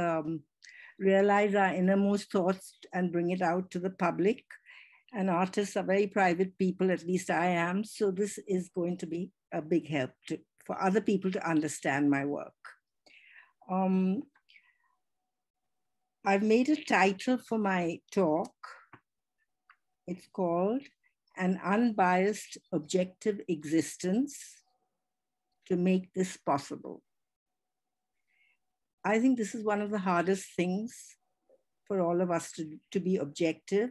realize our innermost thoughts and bring it out to the public. And artists are very private people, at least I am. So this is going to be a big help to, for other people to understand my work. I've made a title for my talk. It's called An Unbiased Objective Existence to Make This Possible. I think this is one of the hardest things for all of us to be objective,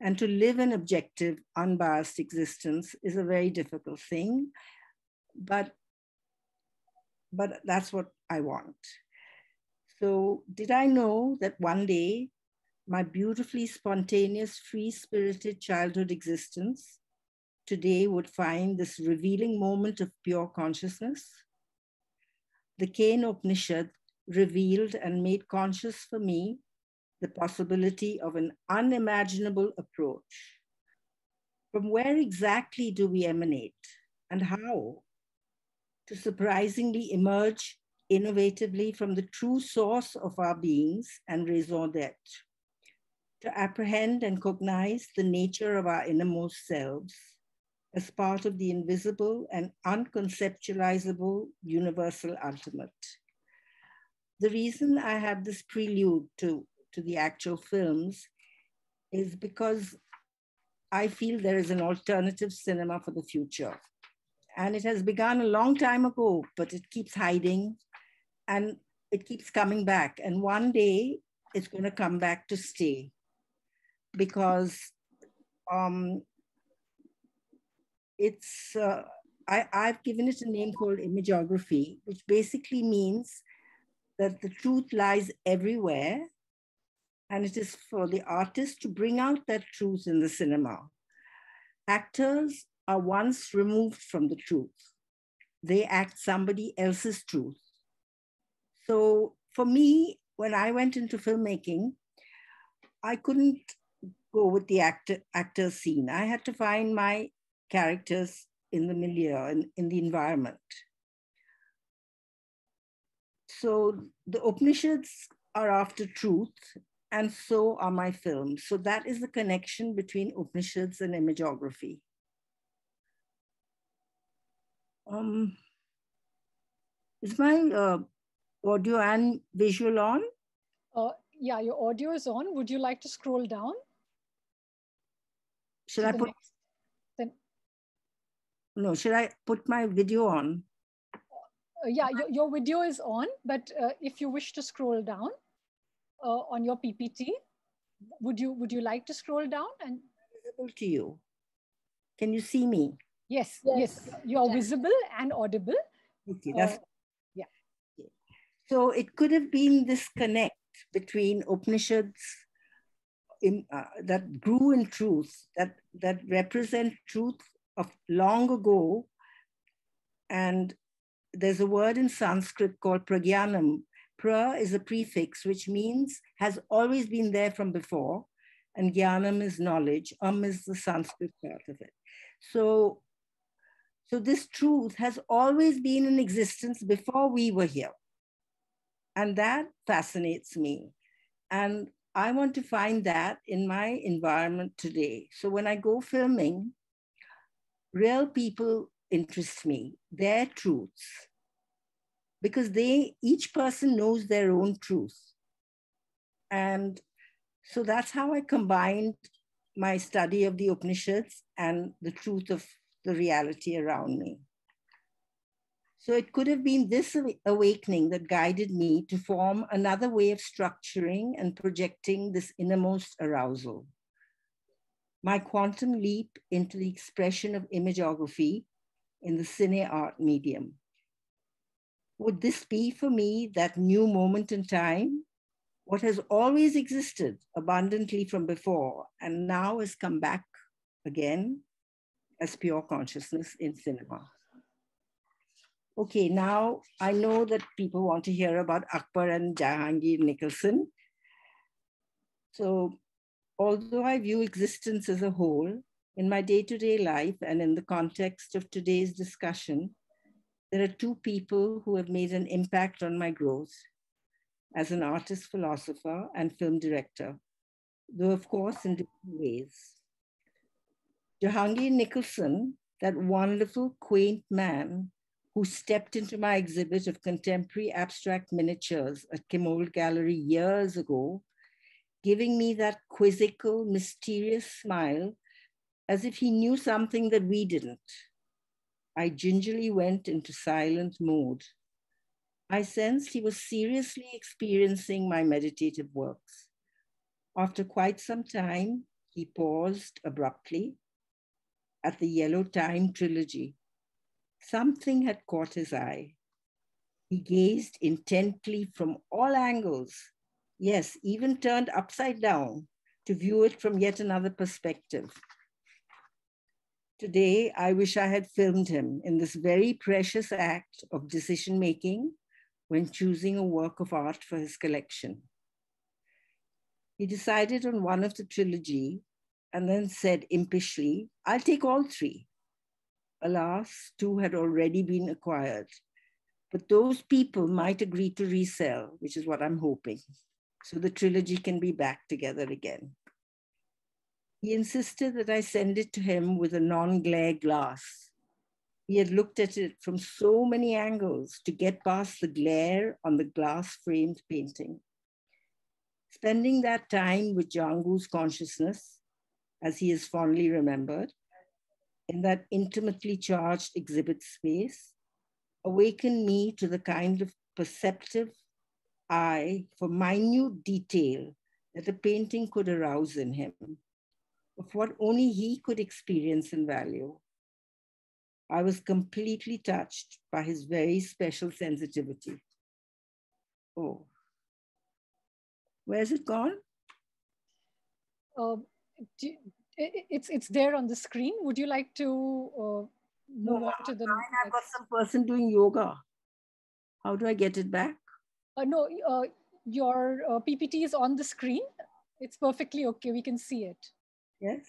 and to live an objective, unbiased existence is a very difficult thing, but that's what I want. So did I know that one day my beautifully spontaneous, free-spirited childhood existence today would find this revealing moment of pure consciousness? The Kane Upanishad revealed and made conscious for me the possibility of an unimaginable approach. From where exactly do we emanate, and how to surprisingly emerge innovatively from the true source of our beings and raison d'etre, to apprehend and cognize the nature of our innermost selves as part of the invisible and unconceptualizable universal ultimate. The reason I have this prelude to the actual films is because I feel there is an alternative cinema for the future. And it has begun a long time ago, but it keeps hiding and it keeps coming back. And one day it's going to come back to stay, because I've given it a name called imageography, which basically means that the truth lies everywhere, and it is for the artist to bring out that truth in the cinema. Actors are once removed from the truth. They act somebody else's truth. So for me, when I went into filmmaking, I couldn't go with the actor scene. I had to find my characters in the milieu, in the environment. So the Upanishads are after truth, and so are my films. So that is the connection between Upanishads and imageography. Is my audio and visual on? Yeah, your audio is on. Would you like to scroll down? Should I put? No, should I put my video on? Yeah, your video is on, but if you wish to scroll down on your PPT, would you like to scroll down and? Visible to you. Can you see me? Yes, yes, yes, you are visible and audible. Okay, that's yeah. Okay. So it could have been this connect between Upanishads that grew in truth, that represent truth of long ago. And there's a word in Sanskrit called prajnanam. Pra is a prefix, which means has always been there from before. And jnanam is knowledge. Is the Sanskrit part of it. So this truth has always been in existence before we were here. And that fascinates me. And I want to find that in my environment today. So when I go filming, real people interest me, their truths, because each person knows their own truth. And so that's how I combined my study of the Upanishads and the truth of the reality around me. So it could have been this awakening that guided me to form another way of structuring and projecting this innermost arousal. My quantum leap into the expression of imageography in the cine art medium. Would this be for me that new moment in time? What has always existed abundantly from before and now has come back again as pure consciousness in cinema. Okay, now I know that people want to hear about Akbar and Jahangir Nicholson. So although I view existence as a whole, in my day-to-day life and in the context of today's discussion, there are two people who have made an impact on my growth as an artist, philosopher, and film director, though of course in different ways. Jahangir Nicholson, that wonderful, quaint man who stepped into my exhibit of contemporary abstract miniatures at Kimold Gallery years ago, giving me that quizzical, mysterious smile as if he knew something that we didn't. I gingerly went into silent mode. I sensed he was seriously experiencing my meditative works. After quite some time, he paused abruptly at the Yellow Time trilogy. Something had caught his eye. He gazed intently from all angles, yes, even turned upside down to view it from yet another perspective. Today, I wish I had filmed him in this very precious act of decision-making when choosing a work of art for his collection. He decided on one of the trilogy and then said impishly, "I'll take all three." Alas, two had already been acquired, but those people might agree to resell, which is what I'm hoping, so the trilogy can be back together again. He insisted that I send it to him with a non-glare glass. He had looked at it from so many angles to get past the glare on the glass-framed painting. Spending that time with Jangu's consciousness, as he is fondly remembered, in that intimately charged exhibit space, awakened me to the kind of perceptive eye for minute detail that a painting could arouse in him, of what only he could experience and value. I was completely touched by his very special sensitivity. Oh, where's it gone? It's there on the screen. Would you like to move on to the next? I've got some person doing yoga. How do I get it back? No, your PPT is on the screen. It's perfectly okay. We can see it. Yes?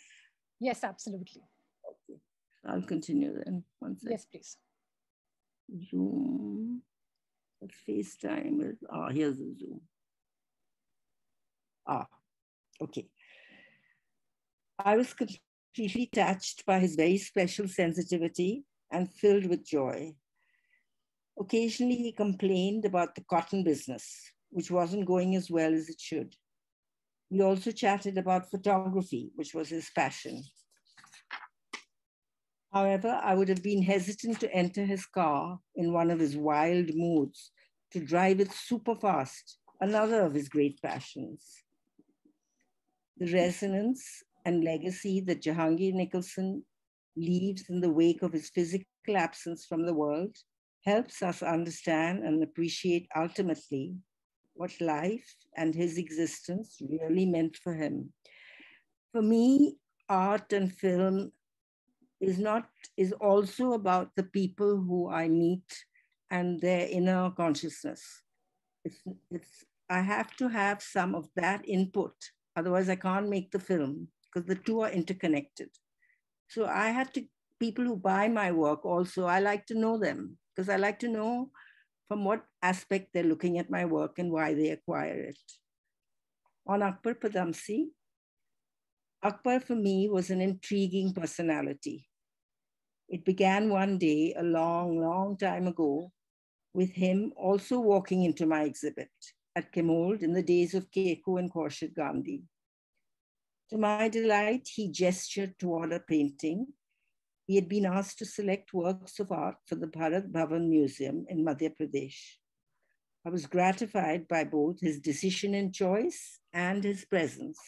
Yes, absolutely. Okay. I'll continue then. One second. Yes, please. Zoom. FaceTime is, here's the Zoom. Okay. I was completely touched by his very special sensitivity and filled with joy. Occasionally, he complained about the cotton business, which wasn't going as well as it should. We also chatted about photography, which was his passion. However, I would have been hesitant to enter his car in one of his wild moods, to drive it super fast, another of his great passions. The resonance and legacy that Jahangir Nicholson leaves in the wake of his physical absence from the world helps us understand and appreciate ultimately what life and his existence really meant for him. For me, art and film is also about the people who I meet and their inner consciousness. I have to have some of that input, otherwise I can't make the film, because the two are interconnected. So I have to, people who buy my work also, I like to know them, because I like to know from what aspect they're looking at my work and why they acquire it. On Akbar Padamsee, Akbar for me was an intriguing personality. It began one day, a long, long time ago, with him also walking into my exhibit at Kimold in the days of Keiko and Koushik Gandhi. To my delight, he gestured toward a painting. He had been asked to select works of art for the Bharat Bhavan Museum in Madhya Pradesh. I was gratified by both his decision and choice and his presence.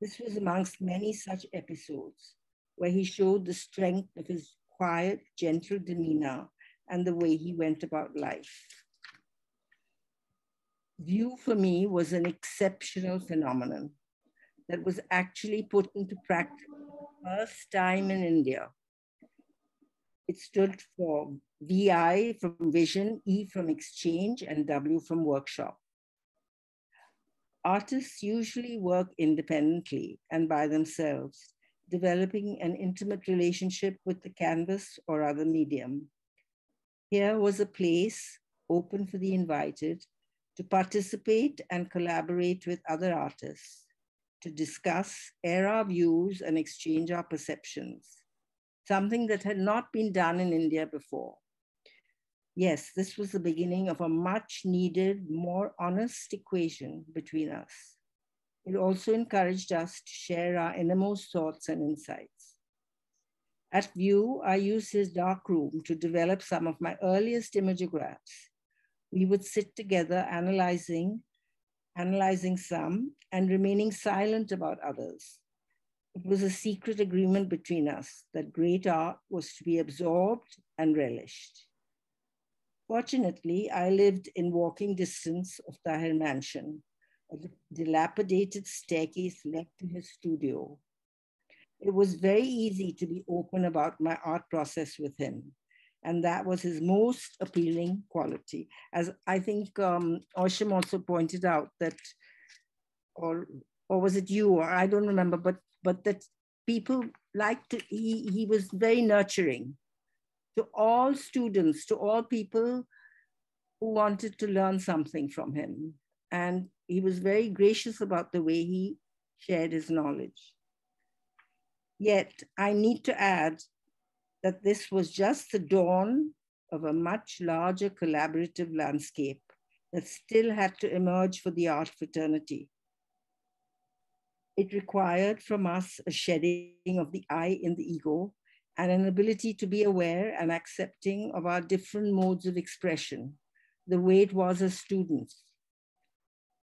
This was amongst many such episodes where he showed the strength of his quiet, gentle demeanor and the way he went about life. VIEW for me was an exceptional phenomenon that was actually put into practice first time in India. It stood for VI from vision, E from exchange, and W from workshop. Artists usually work independently and by themselves, developing an intimate relationship with the canvas or other medium. Here was a place open for the invited to participate and collaborate with other artists, to discuss, air our views and exchange our perceptions, something that had not been done in India before. Yes, this was the beginning of a much needed, more honest equation between us. It also encouraged us to share our innermost thoughts and insights. At VIEW, I used his dark room to develop some of my earliest imagographs. We would sit together analyzing some and remaining silent about others. It was a secret agreement between us that great art was to be absorbed and relished. Fortunately, I lived in walking distance of Tahir Mansion, a dilapidated staircase led to his studio. It was very easy to be open about my art process with him, and that was his most appealing quality. As I think Ashim also pointed out that, or was it you, or I don't remember, but that people liked to, he was very nurturing to all students, to all people who wanted to learn something from him. And he was very gracious about the way he shared his knowledge. Yet I need to add that this was just the dawn of a much larger collaborative landscape that still had to emerge for the art fraternity. It required from us a shedding of the I in the ego and an ability to be aware and accepting of our different modes of expression, the way it was as students.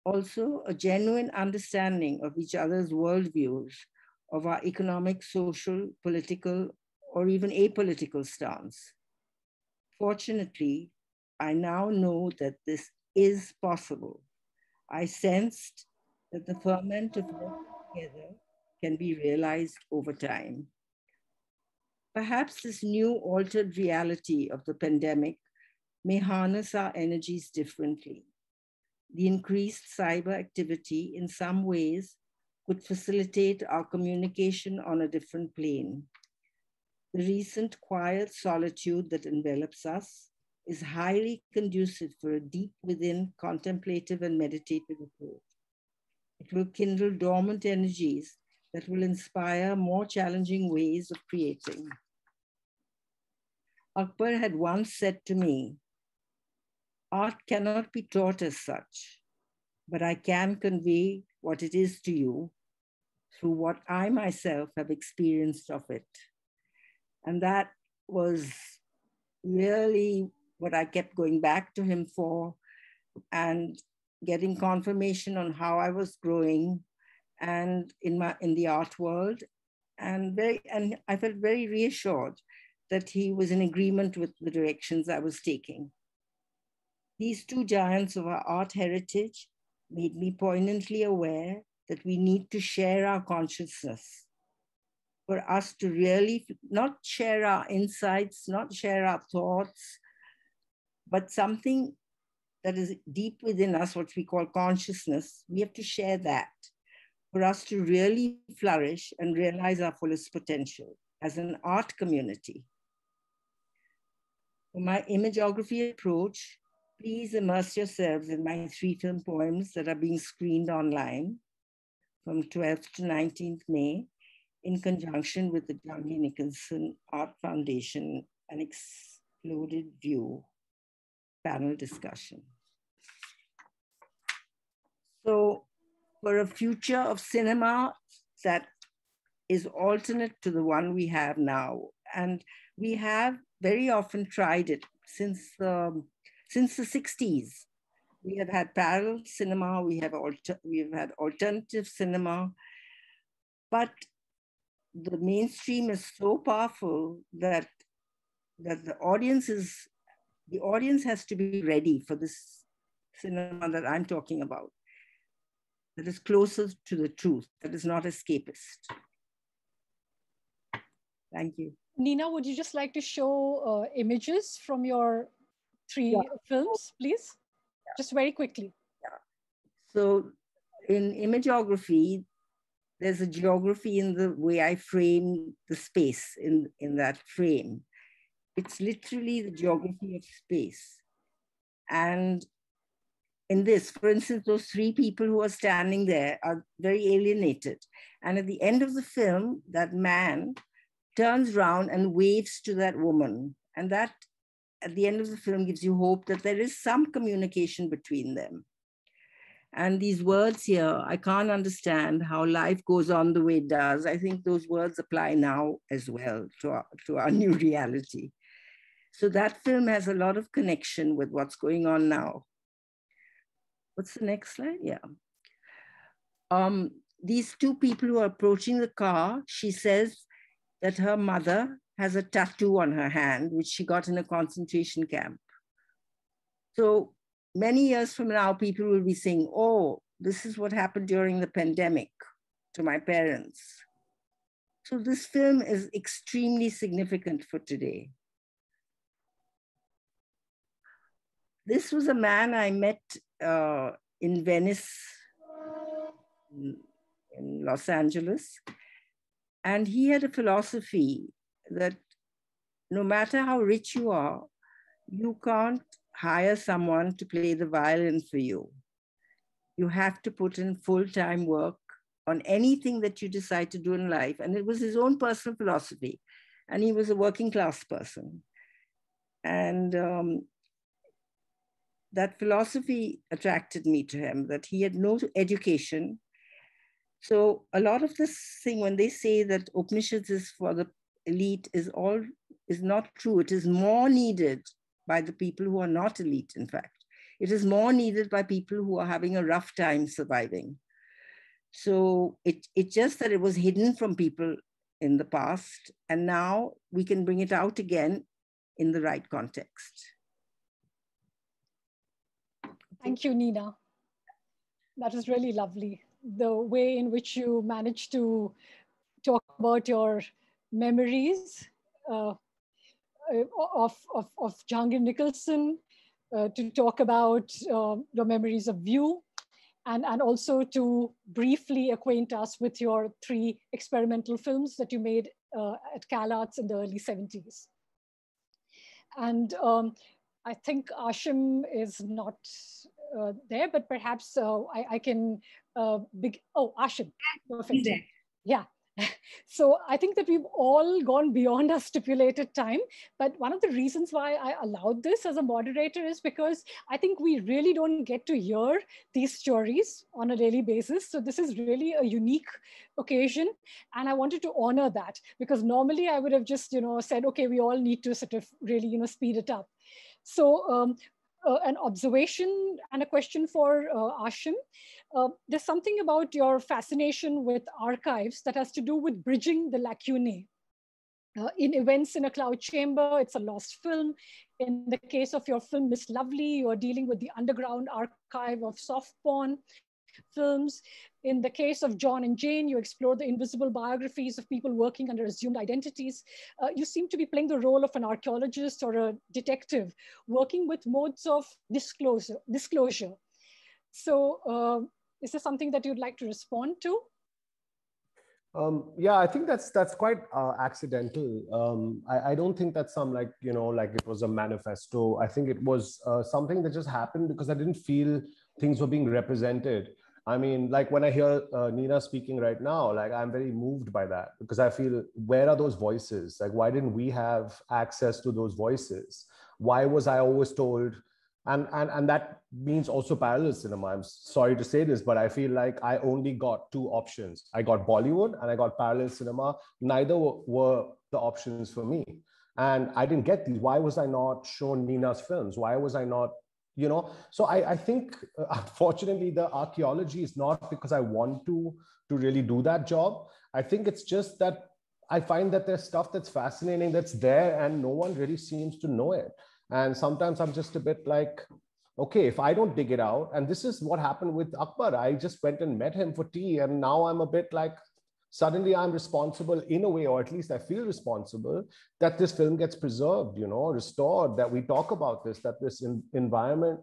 Also, a genuine understanding of each other's worldviews, of our economic, social, political, or even apolitical stance. Fortunately, I now know that this is possible. I sensed that the ferment of working together can be realized over time. Perhaps this new altered reality of the pandemic may harness our energies differently. The increased cyber activity in some ways could facilitate our communication on a different plane. The recent quiet solitude that envelops us is highly conducive for a deep within contemplative and meditative approach. It will kindle dormant energies that will inspire more challenging ways of creating. Akbar had once said to me, "Art cannot be taught as such, but I can convey what it is to you through what I myself have experienced of it." And that was really what I kept going back to him for and getting confirmation on how I was growing and in the art world. And I felt very reassured that he was in agreement with the directions I was taking. These two giants of our art heritage made me poignantly aware that we need to share our consciousness. For us to really not share our insights, not share our thoughts, but something that is deep within us, what we call consciousness, we have to share that for us to really flourish and realize our fullest potential as an art community. For my imageography approach, please immerse yourselves in my 3 film poems that are being screened online from 12th to 19th May in conjunction with the Janggi Nicholson Art Foundation and Exploded View panel discussion. So for a future of cinema that is alternate to the one we have now, and we have very often tried it since the 60s. We have had parallel cinema, we have had alternative cinema, but the mainstream is so powerful that the audience has to be ready for this cinema that I'm talking about, that is closer to the truth, that is not escapist. Thank you. Nina, would you just like to show images from your 3 films, please? Yeah. Just very quickly. Yeah. So in imageography, there's a geography in the way I frame the space in that frame. It's literally the geography of space. And in this, for instance, those three people who are standing there are very alienated. And at the end of the film, that man turns around and waves to that woman. And that, at the end of the film, gives you hope that there is some communication between them. And these words here, I can't understand how life goes on the way it does. I think those words apply now as well to our new reality. So that film has a lot of connection with what's going on now. What's the next slide? Yeah. These two people who are approaching the car, she says that her mother has a tattoo on her hand, which she got in a concentration camp. So many years from now, people will be saying, oh, this is what happened during the pandemic to my parents. So this film is extremely significant for today. This was a man I met in Venice, in Los Angeles. And he had a philosophy that no matter how rich you are, you can't hire someone to play the violin for you. You have to put in full-time work on anything that you decide to do in life. And it was his own personal philosophy. And he was a working class person. And that philosophy attracted me to him, that he had no education. So a lot of this thing, when they say that Upanishads is for the elite, is not true. It is more needed by the people who are not elite, in fact. It is more needed by people who are having a rough time surviving. So it's just that it was hidden from people in the past, and now we can bring it out again in the right context. Thank you, Nina. That is really lovely. The way in which you managed to talk about your memories of Jahangir Nicholson, to talk about your memories of VIEW, and also to briefly acquaint us with your three experimental films that you made at CalArts in the early 70s. And I think Ashim is not there, but perhaps I can, oh, Ashim, perfect. Yeah. So I think that we've all gone beyond our stipulated time, but one of the reasons why I allowed this as a moderator is because I think we really don't get to hear these stories on a daily basis. So this is really a unique occasion, and I wanted to honor that, because normally I would have just, you know, said, okay, we all need to sort of really, you know, speed it up. So an observation and a question for Ashim. There's something about your fascination with archives that has to do with bridging the lacunae. In Events in a Cloud Chamber, it's a lost film. In the case of your film, Miss Lovely, you are dealing with the underground archive of soft porn films. In the case of John and Jane, you explore the invisible biographies of people working under assumed identities. You seem to be playing the role of an archaeologist or a detective, working with modes of disclosure. So is this something that you'd like to respond to? Yeah, I think that's quite accidental. I don't think that's some, like, you know, like it was a manifesto. I think it was something that just happened because I didn't feel things were being represented. I mean, like when I hear Nina speaking right now, like I'm very moved by that, because I feel, where are those voices? Like, why didn't we have access to those voices? Why was I always told, and that means also parallel cinema. I'm sorry to say this, but I feel like I only got two options. I got Bollywood and I got parallel cinema. Neither were the options for me. And I didn't get these. Why was I not shown Nina's films? Why was I not, you know? So I think, unfortunately, the archaeology is not because I want to really do that job. I think it's just that I find that there's stuff that's fascinating that's there and no one really seems to know it. And sometimes I'm just a bit like, okay, if I don't dig it out, and this is what happened with Akbar. I just went and met him for tea, and now I'm a bit like, suddenly I'm responsible in a way, or at least I feel responsible, that this film gets preserved, you know, restored, that we talk about this, that this environment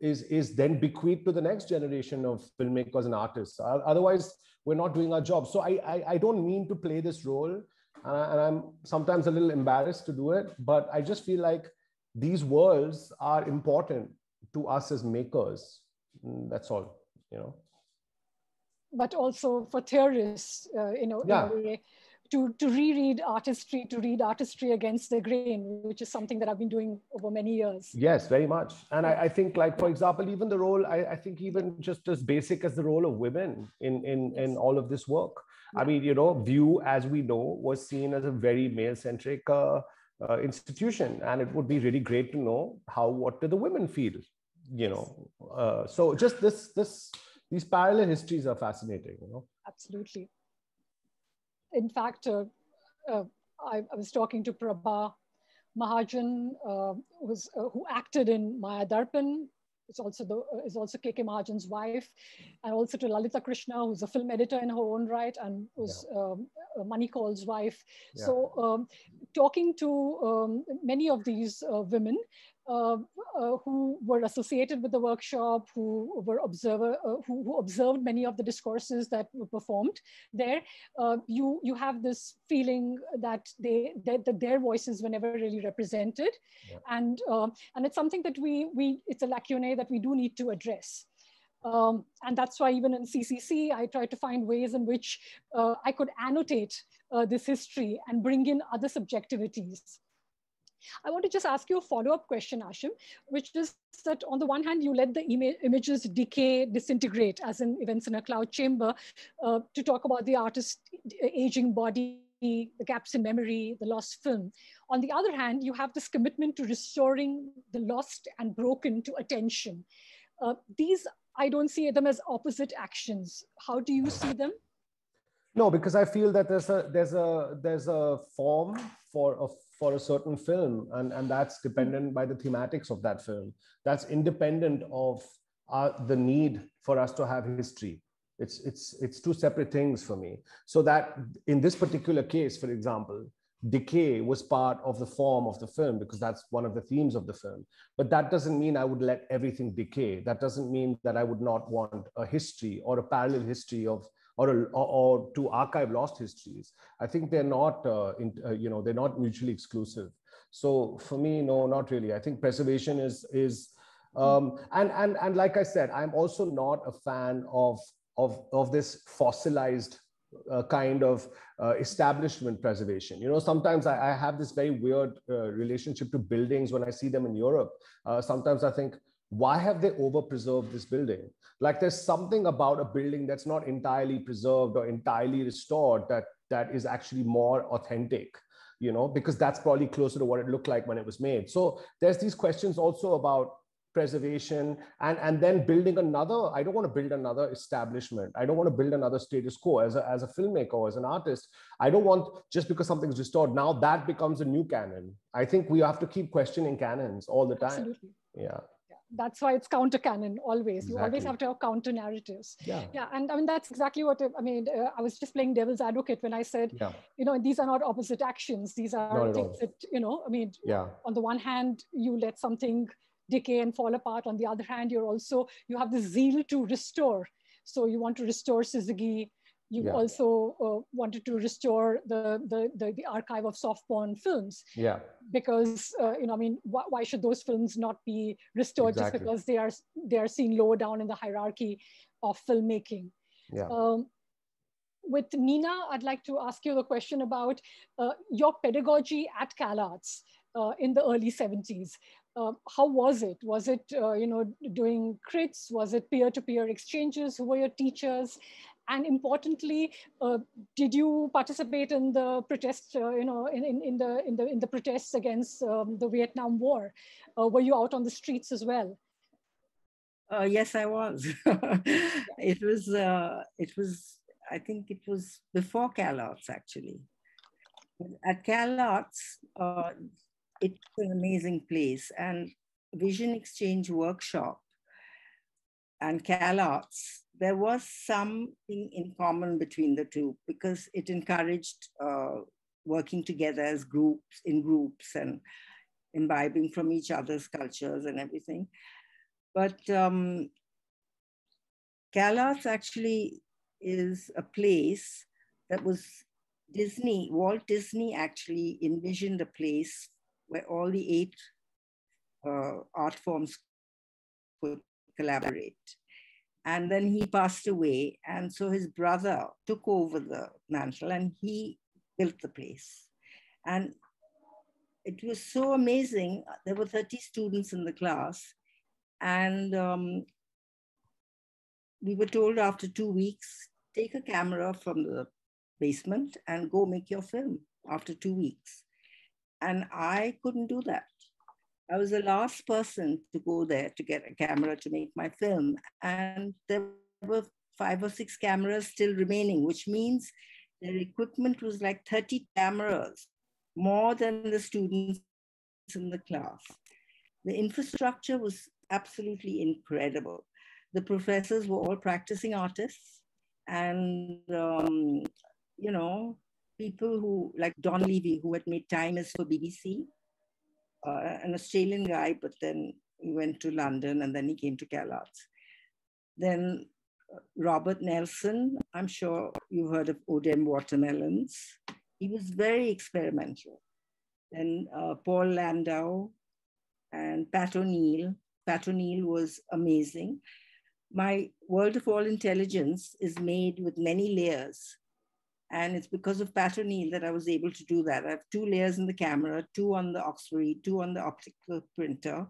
is then bequeathed to the next generation of filmmakers and artists. Otherwise, we're not doing our job. So I don't mean to play this role, and I'm sometimes a little embarrassed to do it, but I just feel like these worlds are important to us as makers. That's all, you know. But also for theorists, you know, yeah, in a way, to reread artistry, to read artistry against the grain, which is something that I've been doing over many years. Yes, very much. And I think, like, for example, even the role, I think even just as basic as the role of women in, yes, in all of this work. Yeah. I mean, you know, VIEW, as we know, was seen as a very male-centric institution. And it would be really great to know how, what do the women feel, you know? So just these parallel histories are fascinating, you know? Absolutely. In fact, I was talking to Prabha Mahajan, who acted in Maya Darpan. It's also is also KK Mahajan's wife, and also to Lalita Krishna, who's a film editor in her own right, and was, yeah, Mani Kaul's wife. Yeah. So talking to many of these women who were associated with the workshop, who were who observed many of the discourses that were performed there, you have this feeling that that their voices were never really represented, yeah, and it's something that it's a lacuna that we do need to address. And that's why even in CCC, I tried to find ways in which I could annotate this history and bring in other subjectivities. I want to just ask you a follow-up question, Ashim, which is that on the one hand, you let the images decay, disintegrate, as in Events in a Cloud Chamber, to talk about the artist's aging body, the gaps in memory, the lost film. On the other hand, you have this commitment to restoring the lost and broken to attention. These I don't see them as opposite actions. How do you see them? No, because I feel that there's a form for a certain film, and that's dependent by the thematics of that film. That's independent of the need for us to have history. It's two separate things for me. So that in this particular case, for example, decay was part of the form of the film because that's one of the themes of the film. But that doesn't mean I would let everything decay. That doesn't mean that I would not want a history or a parallel history of, or to archive lost histories. I think they're not, you know, they're not mutually exclusive. So for me, no, not really. I think preservation is, and like I said, I'm also not a fan of this fossilized kind of establishment preservation. You know, sometimes I have this very weird relationship to buildings when I see them in Europe. Sometimes I think, why have they over-preserved this building? Like, there's something about a building that's not entirely preserved or entirely restored that is actually more authentic, you know, because that's probably closer to what it looked like when it was made. So there's these questions also about preservation and then building another. I don't want to build another establishment. I don't want to build another status quo as a filmmaker or as an artist. I don't want, just because something's restored, now that becomes a new canon. I think we have to keep questioning canons all the time. Absolutely. Yeah. That's why it's counter canon always. Exactly. You always have to have counter narratives. Yeah. Yeah. And I mean, that's exactly what I mean. I was just playing devil's advocate when I said, yeah, you know, these are not opposite actions. These are things that, you know, I mean, yeah, on the one hand, you let something decay and fall apart. On the other hand, you have the zeal to restore. So you want to restore Syzygy. You, yeah, also wanted to restore the archive of soft-porn films, yeah, because you know, I mean, why should those films not be restored? Exactly. Just because they are seen lower down in the hierarchy of filmmaking. Yeah. With Nina, I'd like to ask you the question about your pedagogy at CalArts in the early 70s. How was it? Was it, you know, doing crits? Was it peer-to-peer exchanges? Who were your teachers? And importantly, did you participate in the protests? You know, in the protests against the Vietnam War? Were you out on the streets as well? Yes, I was. It was. I think it was before CalArts, actually. At CalArts, it's an amazing place, and Vision Exchange Workshop and CalArts, there was something in common between the two because it encouraged working together as groups, and imbibing from each other's cultures and everything. But Calas actually is a place that was Disney, Walt Disney actually envisioned a place where all the 8 art forms could collaborate. And then he passed away. And so his brother took over the mantle and he built the place. And it was so amazing. There were 30 students in the class. And we were told after 2 weeks, take a camera from the basement and go make your film after 2 weeks. And I couldn't do that. I was the last person to go there to get a camera to make my film. And there were 5 or 6 cameras still remaining, which means their equipment was like 30 cameras, more than the students in the class. The infrastructure was absolutely incredible. The professors were all practicing artists and, you know, people who, like Don Levy, who had made Time Is for BBC, an Australian guy, but then he went to London and then he came to CalArts. Then Robert Nelson, I'm sure you've heard of Odem Watermelons. He was very experimental. Then Paul Landau and Pat O'Neill. Pat O'Neill was amazing. My World of All Intelligence is made with many layers. And it's because of Pat O'Neill that I was able to do that. I have 2 layers in the camera, 2 on the Oxbury, 2 on the optical printer,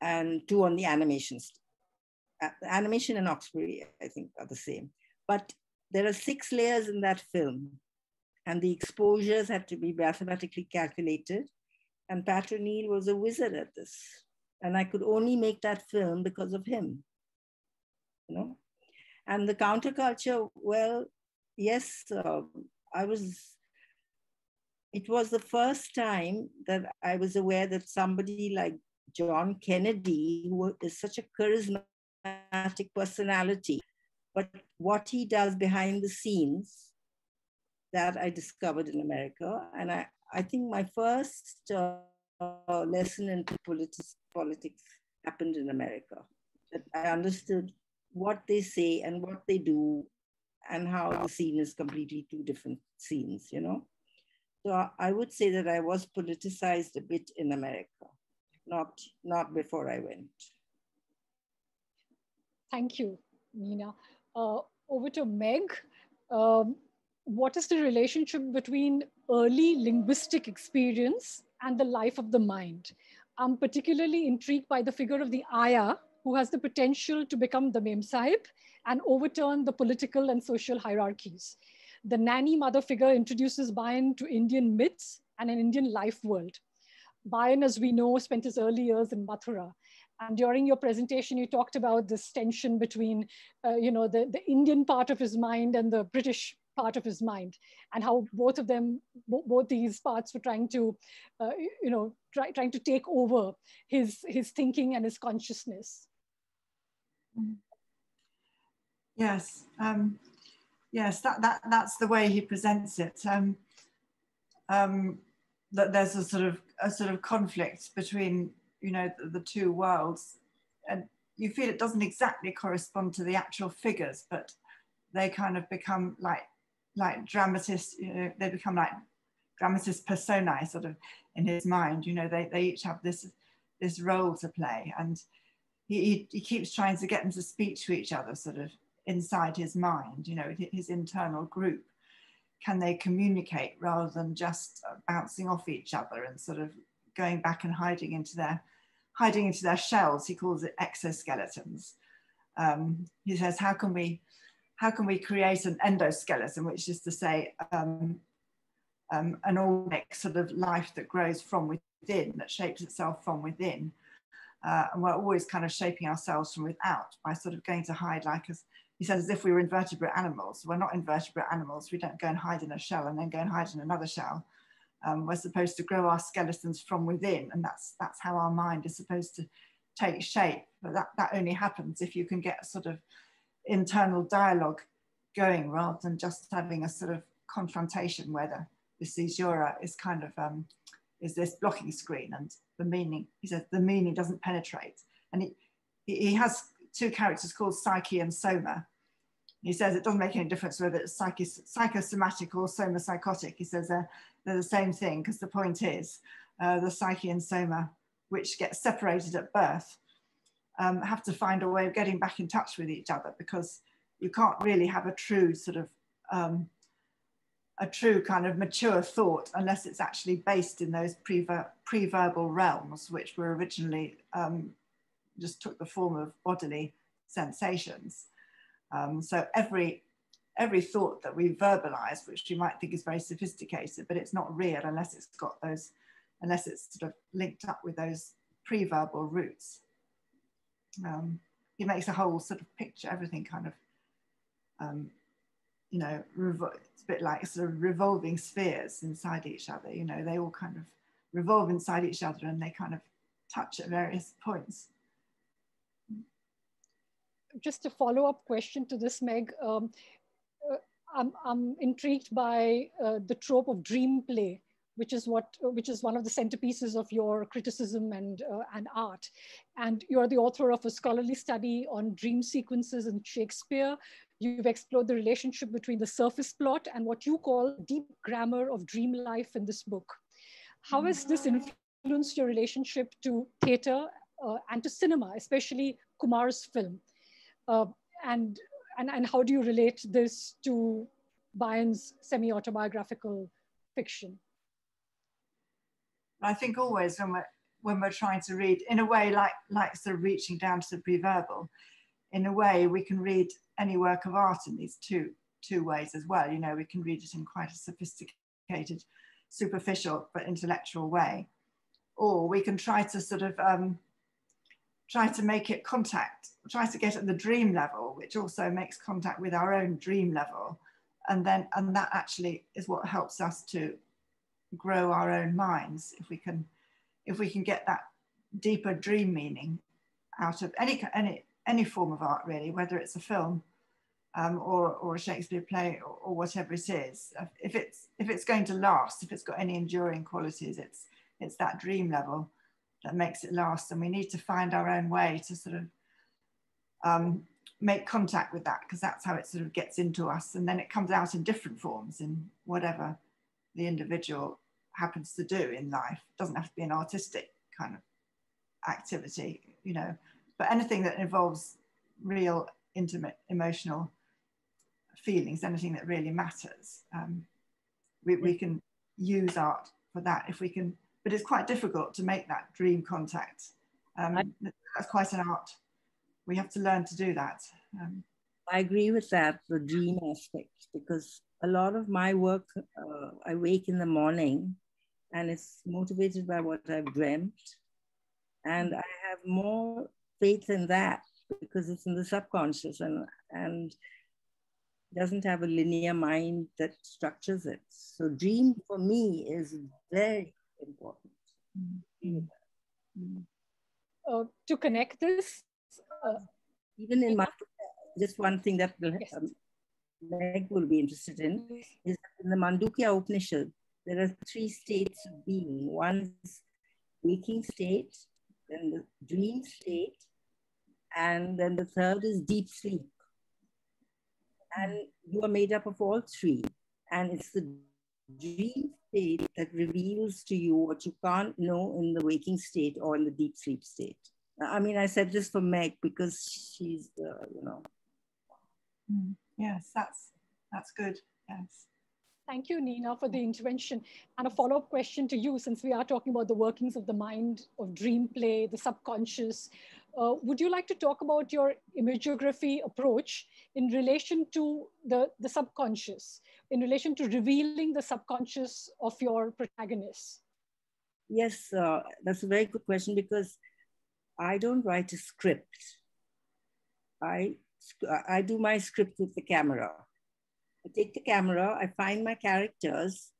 and 2 on the animations. Animation and Oxbury, I think, are the same. But there are 6 layers in that film. And the exposures had to be mathematically calculated. And Pat O'Neill was a wizard at this. And I could only make that film because of him. You know? And the counterculture, well, yes, it was the first time that I was aware that somebody like John Kennedy, who is such a charismatic personality, but what he does behind the scenes, that I discovered in America. And I think my first lesson in politics happened in America. That I understood what they say and what they do and how the scene is completely 2 different scenes, you know? So I would say that I was politicized a bit in America, not before I went. Thank you, Nina. Over to Meg. What is the relationship between early linguistic experience and the life of the mind? I'm particularly intrigued by the figure of the ayah, who has the potential to become the Memsahib and overturn the political and social hierarchies. The nanny mother figure introduces Bayan to Indian myths and an Indian life world. Bayan, as we know, spent his early years in Mathura. And during your presentation, you talked about this tension between the Indian part of his mind and the British part of his mind, and how both these parts were trying to, trying to take over his thinking and his consciousness. Mm-hmm. Yes, yes, that's the way he presents it. That there's a sort of conflict between the 2 worlds, and you feel it doesn't exactly correspond to the actual figures, but they kind of become like dramatists. They become like dramatist personae, sort of, in his mind. They each have this role to play, and he keeps trying to get them to speak to each other, sort of, inside his mind, his internal group. Can they communicate rather than just bouncing off each other and sort of going back and hiding into their shells? He calls it exoskeletons. He says, how can we create an endoskeleton, which is to say an organic sort of life that grows from within, that shapes itself from within. And we're always kind of shaping ourselves from without by sort of going to hide, like, as he says, as if we were invertebrate animals. We're not invertebrate animals. We don't go and hide in a shell and then go and hide in another shell. We're supposed to grow our skeletons from within, and that's how our mind is supposed to take shape. But that only happens if you can get a sort of internal dialogue going rather than just having a sort of confrontation where the caesura is kind of is this blocking screen, and the meaning, he says, the meaning doesn't penetrate. And he has two characters called Psyche and Soma. He says it doesn't make any difference whether it's psychosomatic or soma-psychotic. He says they're the same thing, because the point is the psyche and soma, which get separated at birth, have to find a way of getting back in touch with each other, because you can't really have a true sort of mature thought unless it's actually based in those pre-verbal realms, which were originally just took the form of bodily sensations. So every thought that we verbalize, which you might think is very sophisticated, but it's not real unless it's got those, unless it's sort of linked up with those pre-verbal roots. It makes a whole sort of picture, everything kind of, you know, it's a bit like sort of revolving spheres inside each other, you know, they all kind of revolve inside each other and they kind of touch at various points. Just a follow-up question to this, Meg. I'm intrigued by the trope of dream play, which is one of the centerpieces of your criticism and art. And you're the author of a scholarly study on dream sequences in Shakespeare. You've explored the relationship between the surface plot and what you call deep grammar of dream life in this book. How has this influenced your relationship to theater and to cinema, especially Kumar's film? And how do you relate this to Bayan's semi-autobiographical fiction? I think always when we're trying to read, in a way like sort of reaching down to the pre-verbal, in a way we can read any work of art in these two ways as well. You know, we can read it in quite a sophisticated, superficial but intellectual way, or we can try to sort of try to make it contact, try to get at the dream level, which also makes contact with our own dream level, and that actually is what helps us to grow our own minds if we can get that deeper dream meaning out of any form of art, really, whether it's a film or a Shakespeare play or whatever it is. If it's going to last, if it's got any enduring qualities, it's that dream level that makes it last, and we need to find our own way to sort of make contact with that, because that's how it sort of gets into us, and then it comes out in different forms in whatever the individual happens to do in life. It doesn't have to be an artistic kind of activity, you know, but anything that involves real intimate emotional feelings, anything that really matters, we can use art for that if we can. But it's quite difficult to make that dream contact. That's quite an art. We have to learn to do that. I agree with that, the dream aspect, because a lot of my work, I wake in the morning and it's motivated by what I've dreamt. And I have more faith in that because it's in the subconscious and doesn't have a linear mind that structures it. So dream for me is very important. To connect this, even in my, just one thing that will, yes, Meg will be interested in, is in the Mandukya Upanishad, there are three states of being. One's waking state, then the dream state, and then the third is deep sleep. And you are made up of all three. And it's the dream state that reveals to you what you can't know in the waking state or in the deep sleep state. I mean, I said this for Meg because she's the, you know. Yes, that's good, yes. Thank you, Nina, for the intervention. And a follow-up question to you, since we are talking about the workings of the mind, of dream play, the subconscious, would you like to talk about your imageography approach in relation to the subconscious, in relation to revealing the subconscious of your protagonists? Yes, that's a very good question, because I don't write a script. I do my script with the camera. I take the camera, I find my characters,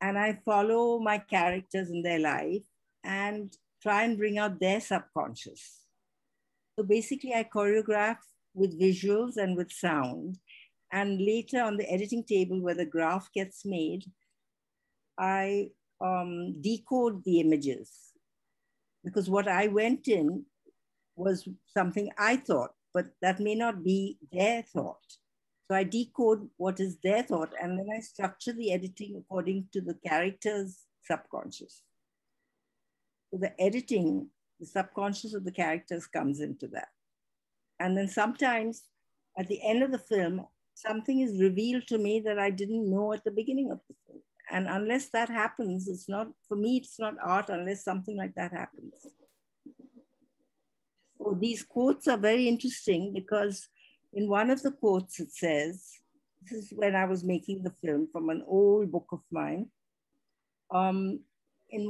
and I follow my characters in their life and try and bring out their subconscious. So basically I choreograph with visuals and with sound. And later on the editing table where the graph gets made, I decode the images, because what I went in was something I thought, but that may not be their thought. So I decode what is their thought, and then I structure the editing according to the character's subconscious. So the editing, the subconscious of the characters comes into that. And then sometimes at the end of the film, something is revealed to me that I didn't know at the beginning of the film. And unless that happens, it's not, for me, it's not art unless something like that happens. So these quotes are very interesting because in one of the quotes it says, this is when I was making the film from an old book of mine. In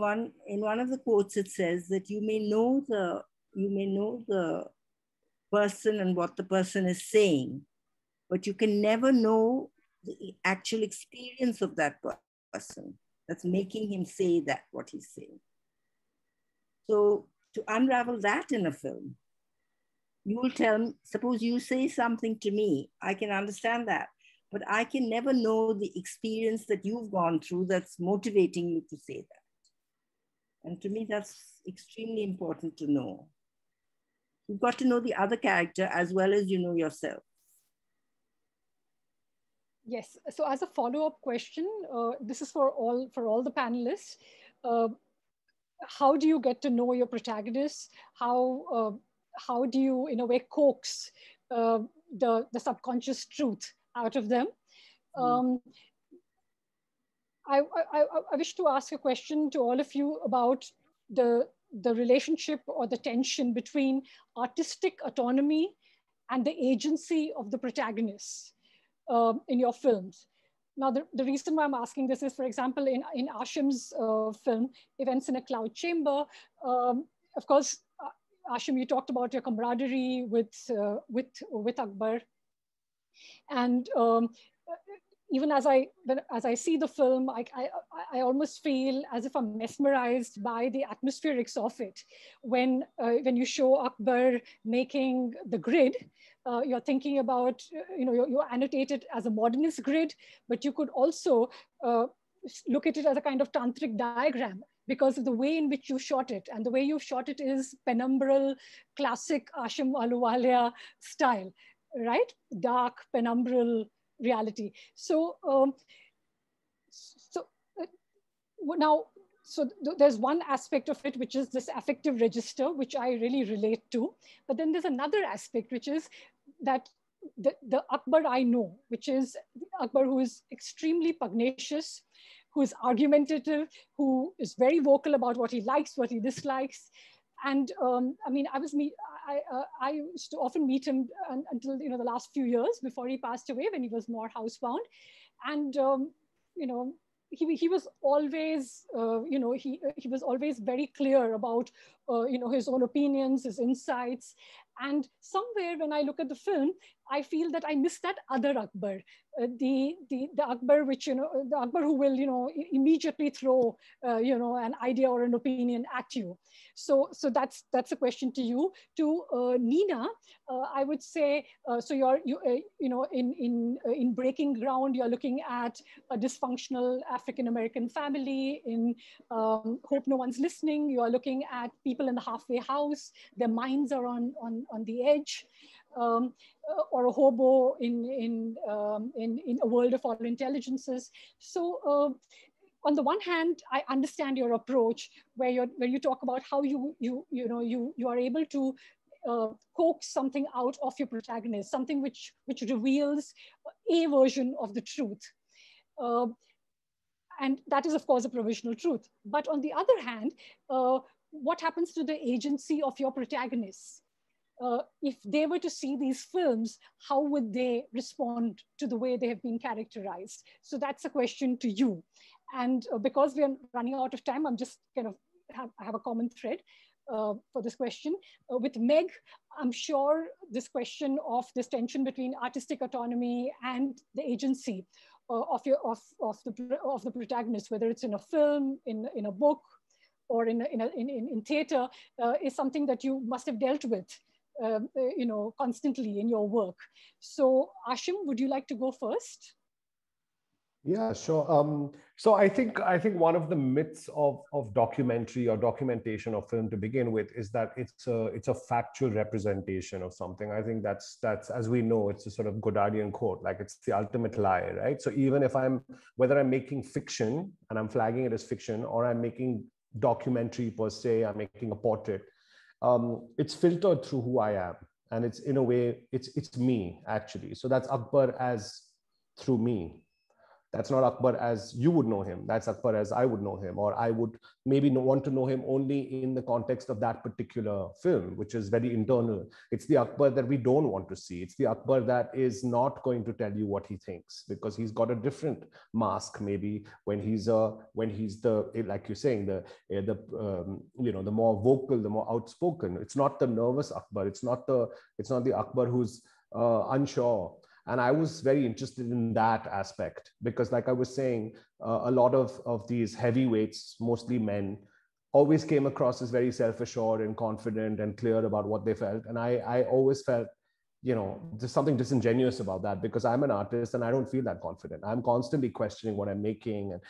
one of the quotes it says that you may know the person and what the person is saying, but you can never know the actual experience of that person that's making him say that, what he's saying. So to unravel that in a film, you will tell me, suppose you say something to me, I can understand that, but I can never know the experience that you've gone through that's motivating you to say that. And to me, that's extremely important to know. You've got to know the other character as well as you know yourself. Yes. So as a follow-up question, this is for all the panelists. How do you get to know your protagonists? How do you, in a way, coax the subconscious truth out of them? I wish to ask a question to all of you about the relationship or the tension between artistic autonomy and the agency of the protagonists in your films. Now, the reason why I'm asking this is, for example, in Ashim's film, Events in a Cloud Chamber, of course, Ashim, you talked about your camaraderie with Akbar. And even as I see the film, I almost feel as if I'm mesmerized by the atmospherics of it. When you show Akbar making the grid, you're thinking about, you annotate it as a modernist grid, but you could also look at it as a kind of tantric diagram because of the way in which you shot it. And the way you shot it is penumbral, classic Ashim Ahluwalia style, right? Dark, penumbral reality. So, there's one aspect of it, which is this affective register, which I really relate to. But then there's another aspect, which is that the Akbar I know, which is Akbar who is extremely pugnacious, who is argumentative, who is very vocal about what he likes, what he dislikes. And I used to often meet him until the last few years before he passed away, when he was more housebound. And he was always he was always very clear about his own opinions, his insights. And somewhere when I look at the film, I feel that I miss that other Akbar, the Akbar which the Akbar who will immediately throw an idea or an opinion at you. So that's a question to you, to Nina. I would say so. In Breaking Ground, you're looking at a dysfunctional African American family. In Hope No One's Listening, you are looking at people in the halfway house. Their minds are on the edge. Or a hobo in A World of All Intelligences. So on the one hand, I understand your approach where you talk about how you are able to coax something out of your protagonist, something which reveals a version of the truth. And that is, of course, a provisional truth. But on the other hand, what happens to the agency of your protagonists? If they were to see these films, how would they respond to the way they have been characterized? So that's a question to you. And because we are running out of time, I'm just kind of have a common thread for this question. With Meg, I'm sure this question of this tension between artistic autonomy and the agency of the protagonist, whether it's in a film, in a book, or in theater, is something that you must have dealt with constantly in your work. So Ashim, would you like to go first? Yeah, sure. So I think one of the myths of documentary or documentation of film to begin with is that it's a factual representation of something. I think that's as we know, it's a sort of Goddardian quote, like it's the ultimate lie, right? So even if whether I'm making fiction and I'm flagging it as fiction, or I'm making documentary per se, I'm making a portrait, it's filtered through who I am, and it's in a way it's me actually. So that's Akbar as through me. That's not Akbar as you would know him. That's Akbar as I would know him, or I would maybe want to know him only in the context of that particular film, which is very internal. It's the Akbar that we don't want to see. It's the Akbar that is not going to tell you what he thinks, because he's got a different mask. Maybe when he's the, like you're saying, the more vocal, the more outspoken. It's not the nervous Akbar. It's not the Akbar who's unsure. And I was very interested in that aspect because, like I was saying, a lot of these heavyweights, mostly men, always came across as very self-assured and confident and clear about what they felt. And I always felt, there's something disingenuous about that, because I'm an artist and I don't feel that confident. I'm constantly questioning what I'm making. And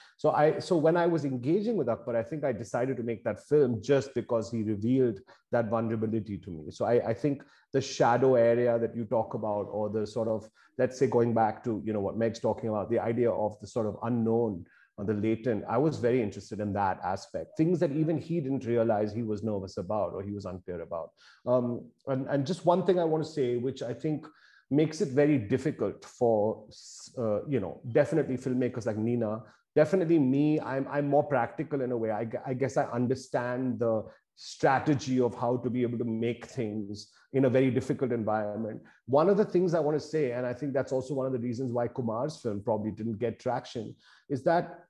so when I was engaging with Akbar, I think I decided to make that film just because he revealed that vulnerability to me. So I think the shadow area that you talk about, or the sort of, let's say, going back to, what Meg's talking about, the idea of the sort of unknown or the latent, I was very interested in that aspect. Things that even he didn't realize he was nervous about, or he was unclear about. And just one thing I want to say, which I think makes it very difficult for, definitely filmmakers like Nina, definitely me, I'm more practical in a way. I guess I understand the strategy of how to be able to make things in a very difficult environment. One of the things I want to say, and I think that's also one of the reasons why Kumar's film probably didn't get traction, is that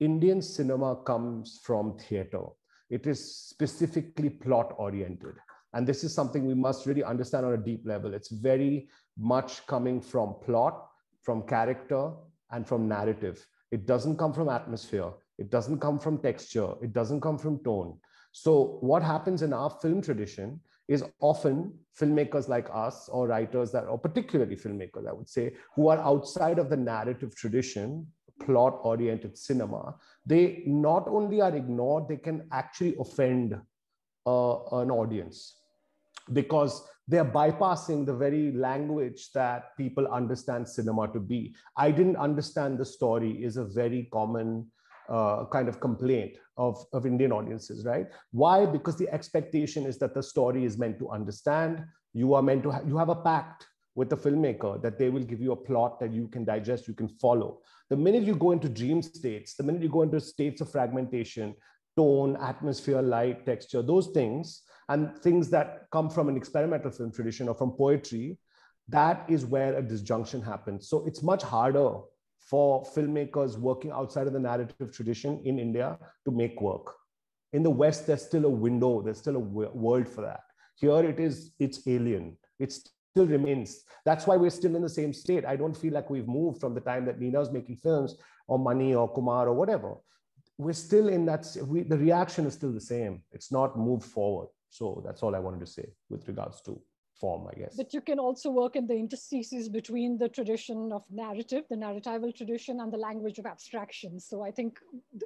Indian cinema comes from theater. It is specifically plot oriented. And this is something we must really understand on a deep level. It's very much coming from plot, from character, and from narrative. It doesn't come from atmosphere. It doesn't come from texture. It doesn't come from tone. So what happens in our film tradition is often filmmakers like us, or writers that, or particularly filmmakers, I would say, who are outside of the narrative tradition, plot-oriented cinema, they not only are ignored, they can actually offend an audience, because they're bypassing the very language that people understand cinema to be. I didn't understand the story is a very common kind of complaint of Indian audiences, right? Why? Because the expectation is that the story is meant to understand. You are meant to, you have a pact with the filmmaker that they will give you a plot that you can digest, you can follow. The minute you go into dream states, the minute you go into states of fragmentation, tone, atmosphere, light, texture, those things, and things that come from an experimental film tradition or from poetry, that is where a disjunction happens. So it's much harder for filmmakers working outside of the narrative tradition in India to make work. In the West, there's still a window, there's still a world for that. Here it's alien. It's still remains. That's why we're still in the same state. I don't feel like we've moved from the time that Nina was making films, or Mani or Kumar or whatever. We're still in that, the reaction is still the same. It's not moved forward. So that's all I wanted to say with regards to form, I guess. But you can also work in the interstices between the tradition of narrative, the narratival tradition, and the language of abstraction. So I think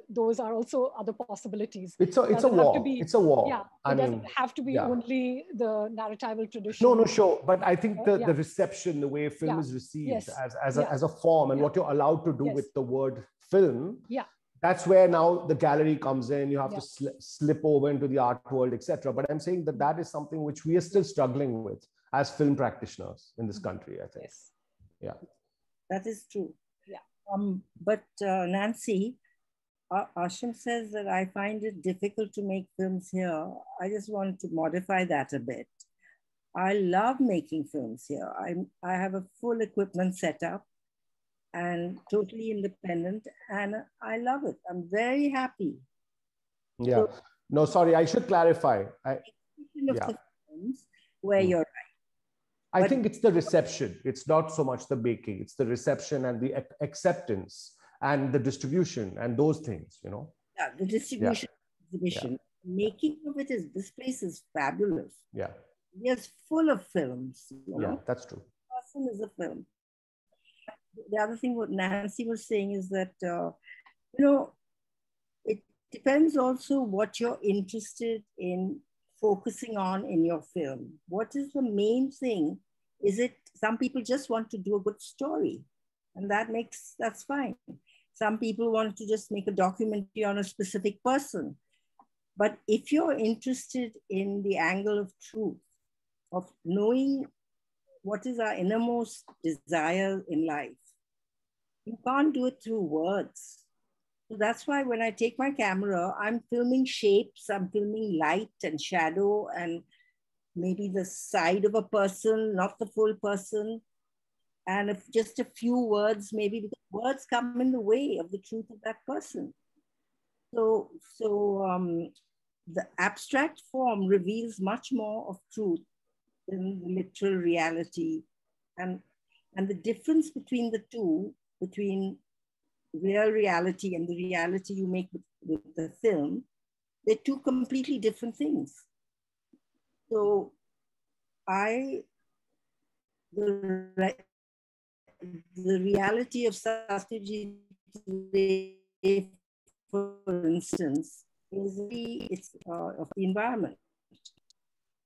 those are also other possibilities. It's a war. It's a war. Yeah, it doesn't have to be only the narratival tradition. No, sure. But I think the reception, the way film is received as a form, and what you're allowed to do with the word film. Yeah. That's where now the gallery comes in. You have to slip over into the art world, etc. But I'm saying that is something which we are still struggling with as film practitioners in this country, I think. Yes. Yeah. That is true. Yeah. But Nancy, Ashim says that I find it difficult to make films here. I just want to modify that a bit. I love making films here. I have a full equipment setup, and totally independent, and I love it. I'm very happy. Yeah. So, no, sorry, I should clarify. Where you're right. I think it's the reception. It's not so much the baking. It's the reception and the acceptance and the distribution and those things, Yeah, the distribution. Yeah. Exhibition. Yeah. Making of it is, this place is fabulous. Yeah. It's full of films. Yeah, that's true. The person is a film. the other thing what Nancy was saying is that, you know, it depends also what you're interested in focusing on in your film. What is the main thing? Is it, some people just want to do a good story, and that's fine. Some people want to just make a documentary on a specific person. But if you're interested in the angle of truth, of knowing what is our innermost desire in life, you can't do it through words. So that's why when I take my camera, I'm filming shapes, I'm filming light and shadow and maybe the side of a person, not the full person. And if just a few words, maybe, because words come in the way of the truth of that person. So the abstract form reveals much more of truth than the literal reality. And the difference between the two, between real reality and the reality you make with the film, they're two completely different things. So the reality of Satyajit today, for instance, is of the environment.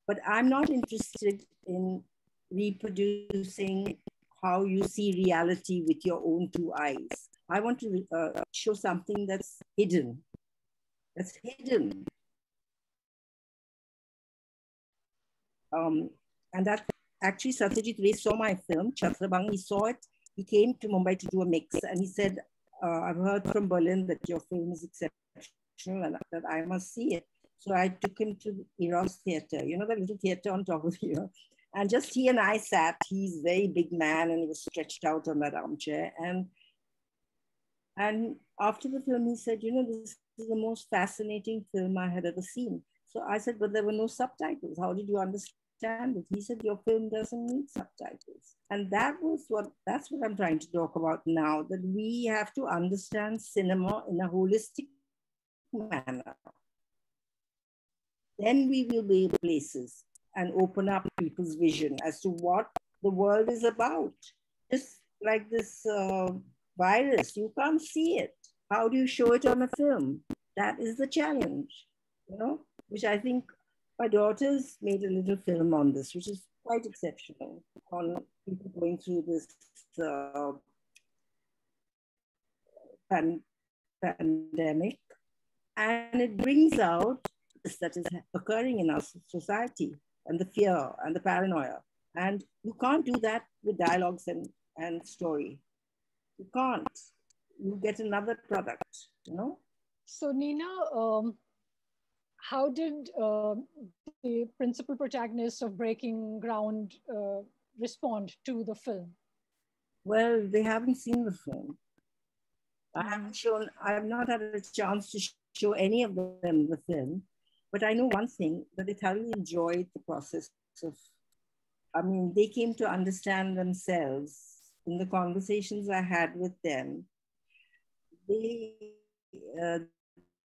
But I'm not interested in reproducing how you see reality with your own two eyes. I want to show something that's hidden. That's hidden. And that actually Satyajit Ray saw my film, Chhatrabang, he saw it. He came to Mumbai to do a mix and he said, I've heard from Berlin that your film is exceptional and that I must see it. So I took him to Eros Theatre, you know, that little theatre on top of here. And just he and I sat, he's a very big man and he was stretched out on that armchair. And after the film, he said, you know, this is the most fascinating film I had ever seen. So I said, but there were no subtitles. How did you understand it? He said, your film doesn't need subtitles. And that's what I'm trying to talk about now, that we have to understand cinema in a holistic manner. Then we will be places and open up people's vision as to what the world is about. Just like this virus, you can't see it. How do you show it on a film? That is the challenge, you know, which I think my daughter's made a little film on this, which is quite exceptional, on people going through this pandemic. And it brings out that is occurring in our society and the fear and the paranoia. And you can't do that with dialogues and story. You can't. You get another product, you know? So Nina, how did the principal protagonist of Breaking Ground respond to the film? Well, they haven't seen the film. I have not had a chance to show any of them the film. But I know one thing, that they thoroughly enjoyed the process of, I mean, they came to understand themselves in the conversations I had with them. They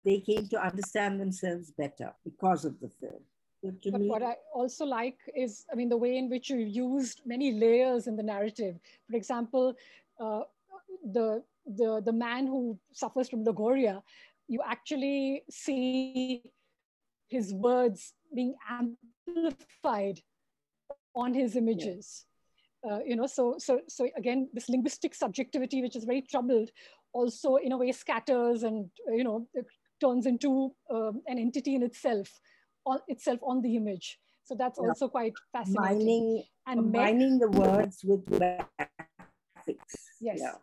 came to understand themselves better because of the film. But what I also like is, I mean, the way in which you used many layers in the narrative. For example, the man who suffers from Logoria, you actually see his words being amplified on his images. Yeah. You know, so again, this linguistic subjectivity, which is very troubled, also in a way scatters and, you know, it turns into an entity in itself on the image. So that's also quite fascinating. Mining the words with graphics. Yes. Yeah.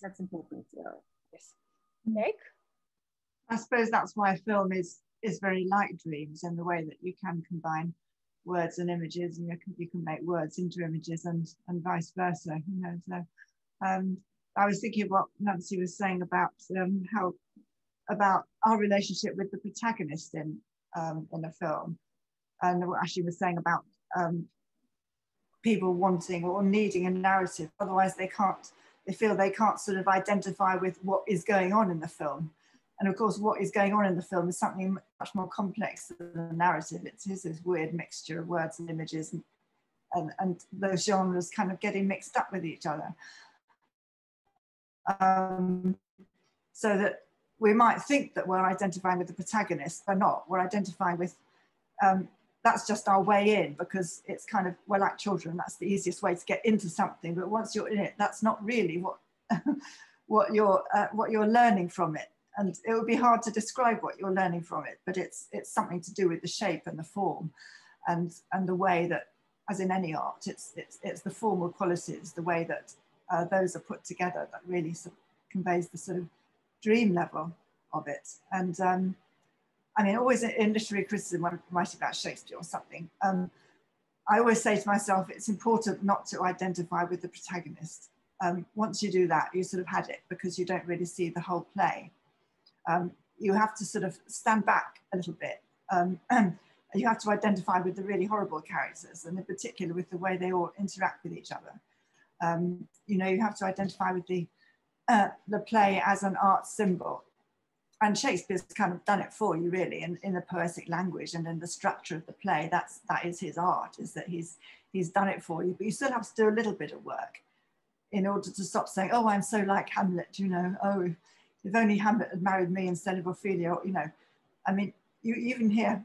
That's important. Yeah. Yes. Meg? I suppose that's why film is very like dreams, in the way that you can combine words and images, and you can make words into images and vice versa, you know. So I was thinking what Nancy was saying about about our relationship with the protagonist in a film, and what Ashim was saying about people wanting or needing a narrative, otherwise they feel they can't sort of identify with what is going on in the film. And of course, what is going on in the film is something much more complex than the narrative. It's this weird mixture of words and images and those genres kind of getting mixed up with each other. So that we might think that we're identifying with the protagonist, but not. We're identifying with, that's just our way in, because it's kind of, we're like children, that's the easiest way to get into something. But once you're in it, that's not really what, what you're learning from it. And it would be hard to describe what you're learning from it, but it's something to do with the shape and the form and the way that, as in any art, it's the formal qualities, the way that those are put together that really sort of conveys the sort of dream level of it. And I mean, always in literary criticism, when I'm writing about Shakespeare or something, I always say to myself, it's important not to identify with the protagonist. Once you do that, you sort of had it, because you don't really see the whole play. You have to sort of stand back a little bit. You have to identify with the really horrible characters, and in particular with the way they all interact with each other. You know, you have to identify with the play as an art symbol. And Shakespeare's kind of done it for you, really, in the poetic language and in the structure of the play. That is his art, is that he's done it for you, but you still have to do a little bit of work in order to stop saying, oh, I'm so like Hamlet, you know, oh, if only Hamlet had married me instead of Ophelia, you know. I mean, you even hear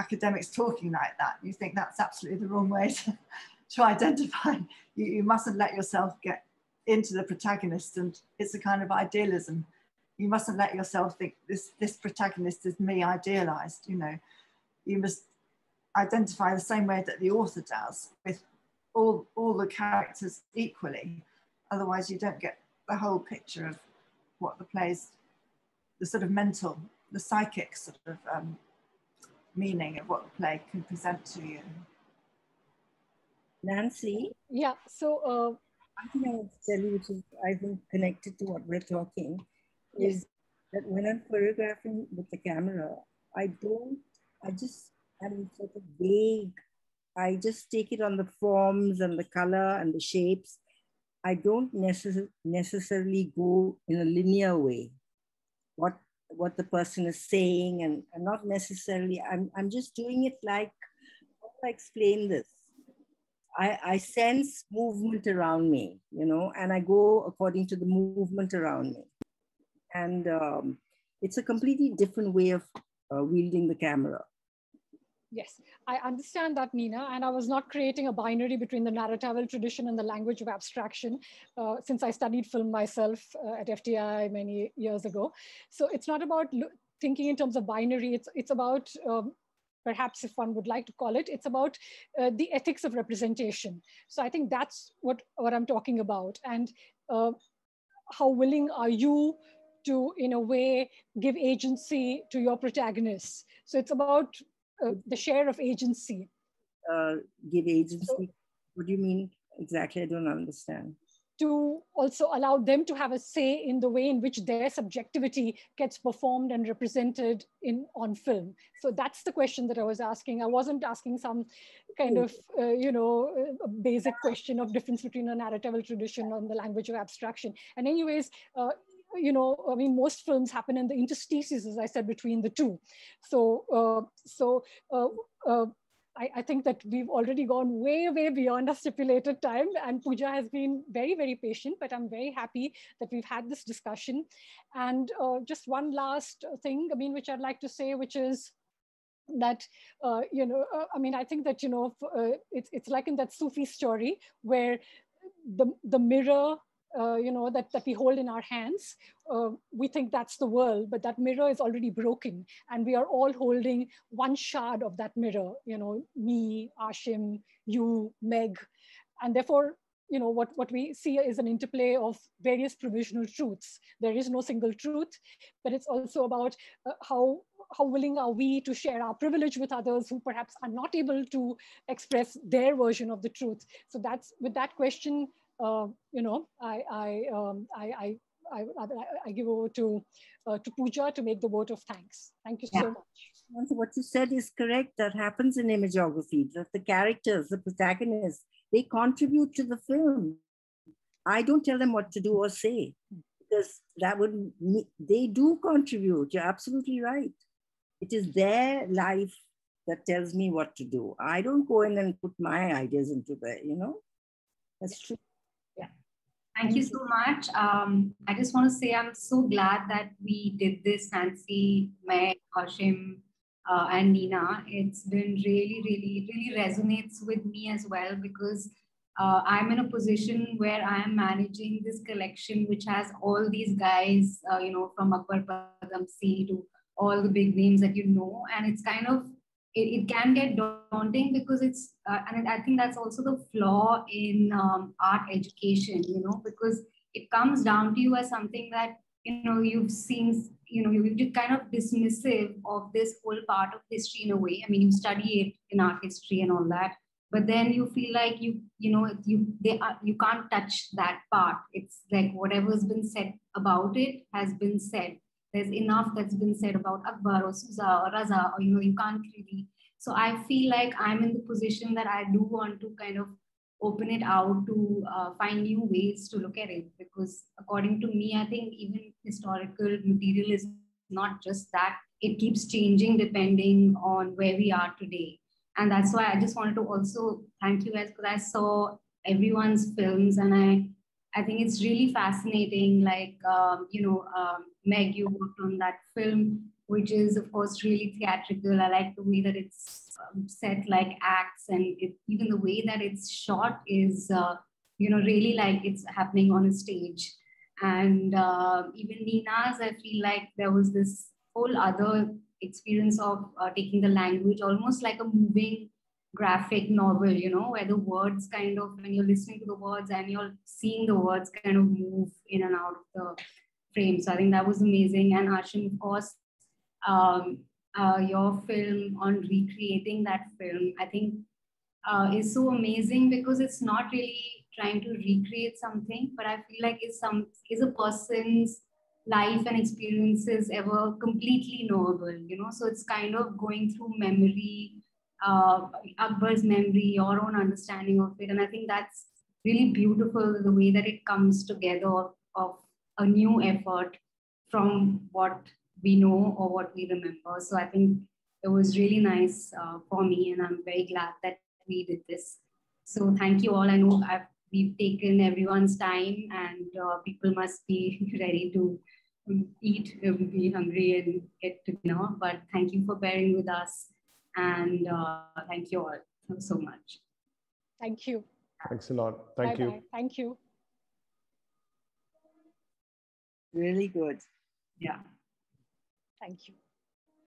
academics talking like that, you think that's absolutely the wrong way to identify. You mustn't let yourself get into the protagonist, and it's a kind of idealism. You mustn't let yourself think this protagonist is me idealized, you know. You must identify the same way that the author does with all the characters equally, otherwise you don't get the whole picture of what the play's, the sort of mental, the psychic sort of meaning of what the play can present to you. Nancy? Yeah, so I think I want to tell you, which is, I think, connected to what we're talking, yes, is that when I'm choreographing with the camera, I'm sort of vague. I just take it on the forms and the color and the shapes. I don't necessarily go in a linear way, what the person is saying, and not necessarily, I'm just doing it like, how do I explain this? I sense movement around me, you know, and I go according to the movement around me. And it's a completely different way of wielding the camera. Yes, I understand that, Nina, and I was not creating a binary between the narratival tradition and the language of abstraction, since I studied film myself at FTI many years ago. So it's not about thinking in terms of binary, it's about, perhaps if one would like to call it, it's about the ethics of representation. So I think that's what I'm talking about, and how willing are you to, in a way, give agency to your protagonists. So it's about the share of agency. Give agency? So, what do you mean exactly? I don't understand. To also allow them to have a say in the way in which their subjectivity gets performed and represented on film. So that's the question that I was asking. I wasn't asking some kind of, you know, a basic question of difference between a narratival tradition and the language of abstraction. And anyways, you know, I mean, most films happen in the interstices, as I said, between the two. So, I think that we've already gone way, way beyond our stipulated time, and Pooja has been very, very patient, but I'm very happy that we've had this discussion. And just one last thing, I mean, which I'd like to say, which is that, you know, I mean, I think that, you know, it's like in that Sufi story where the mirror, you know, that we hold in our hands, we think that's the world, but that mirror is already broken, and we are all holding one shard of that mirror, you know, me, Ashim, you, Meg, and therefore, you know, what we see is an interplay of various provisional truths. There is no single truth, but it's also about how willing are we to share our privilege with others who perhaps are not able to express their version of the truth. So that's, with that question, you know, I give over to Pooja to make the vote of thanks. Thank you so much. What you said is correct. That happens in imageography, that the characters, the protagonists, they contribute to the film. I don't tell them what to do or say, because that would, they do contribute. You're absolutely right. It is their life that tells me what to do. I don't go in and put my ideas into there, you know. That's true. Thank you so much. I just want to say I'm so glad that we did this, Nancy, Meg, Ashim, and Nina. It's been really resonates with me as well, because I'm in a position where I am managing this collection, which has all these guys, you know, from Akbar Padamsee to all the big names that you know, and it's kind of, it can get daunting because it's, and I think that's also the flaw in art education, you know, because it comes down to you as something that, you know, you've seen, you know, you're kind of dismissive of this whole part of history in a way. I mean, you study it in art history and all that, but then you feel like you can't touch that part. It's like whatever's been said about it has been said. There's enough that's been said about Akbar or Suza or Raza, or, you know, you can't really. So I feel like I'm in the position that I do want to kind of open it out to find new ways to look at it, because according to me, I think even historical material is not just that. It keeps changing depending on where we are today. And that's why I just wanted to also thank you guys, because I saw everyone's films and I think it's really fascinating. Like, you know, Meg, you worked on that film, which is, of course, really theatrical. I like the way that it's set like acts, and even the way that it's shot is, you know, really like it's happening on a stage. And even Nina's, I feel like there was this whole other experience of taking the language, almost like a moving graphic novel, you know, where the words kind of, when you're listening to the words and you're seeing the words kind of move in and out of the frame. So I think that was amazing. And Ashim, of course, your film on recreating that film, I think is so amazing, because it's not really trying to recreate something, but I feel like is a person's life and experiences ever completely knowable, you know? So it's kind of going through memory, Akbar's memory, your own understanding of it. And I think that's really beautiful, the way that it comes together of a new effort from what we know or what we remember. So I think it was really nice for me, and I'm very glad that we did this. So thank you all. I know we've taken everyone's time, and people must be ready to eat, be hungry and get to dinner. But thank you for bearing with us. And thank you all so much. Thank you. Thanks a lot. Thank you. Bye. Thank you. Really good. Yeah. Thank you.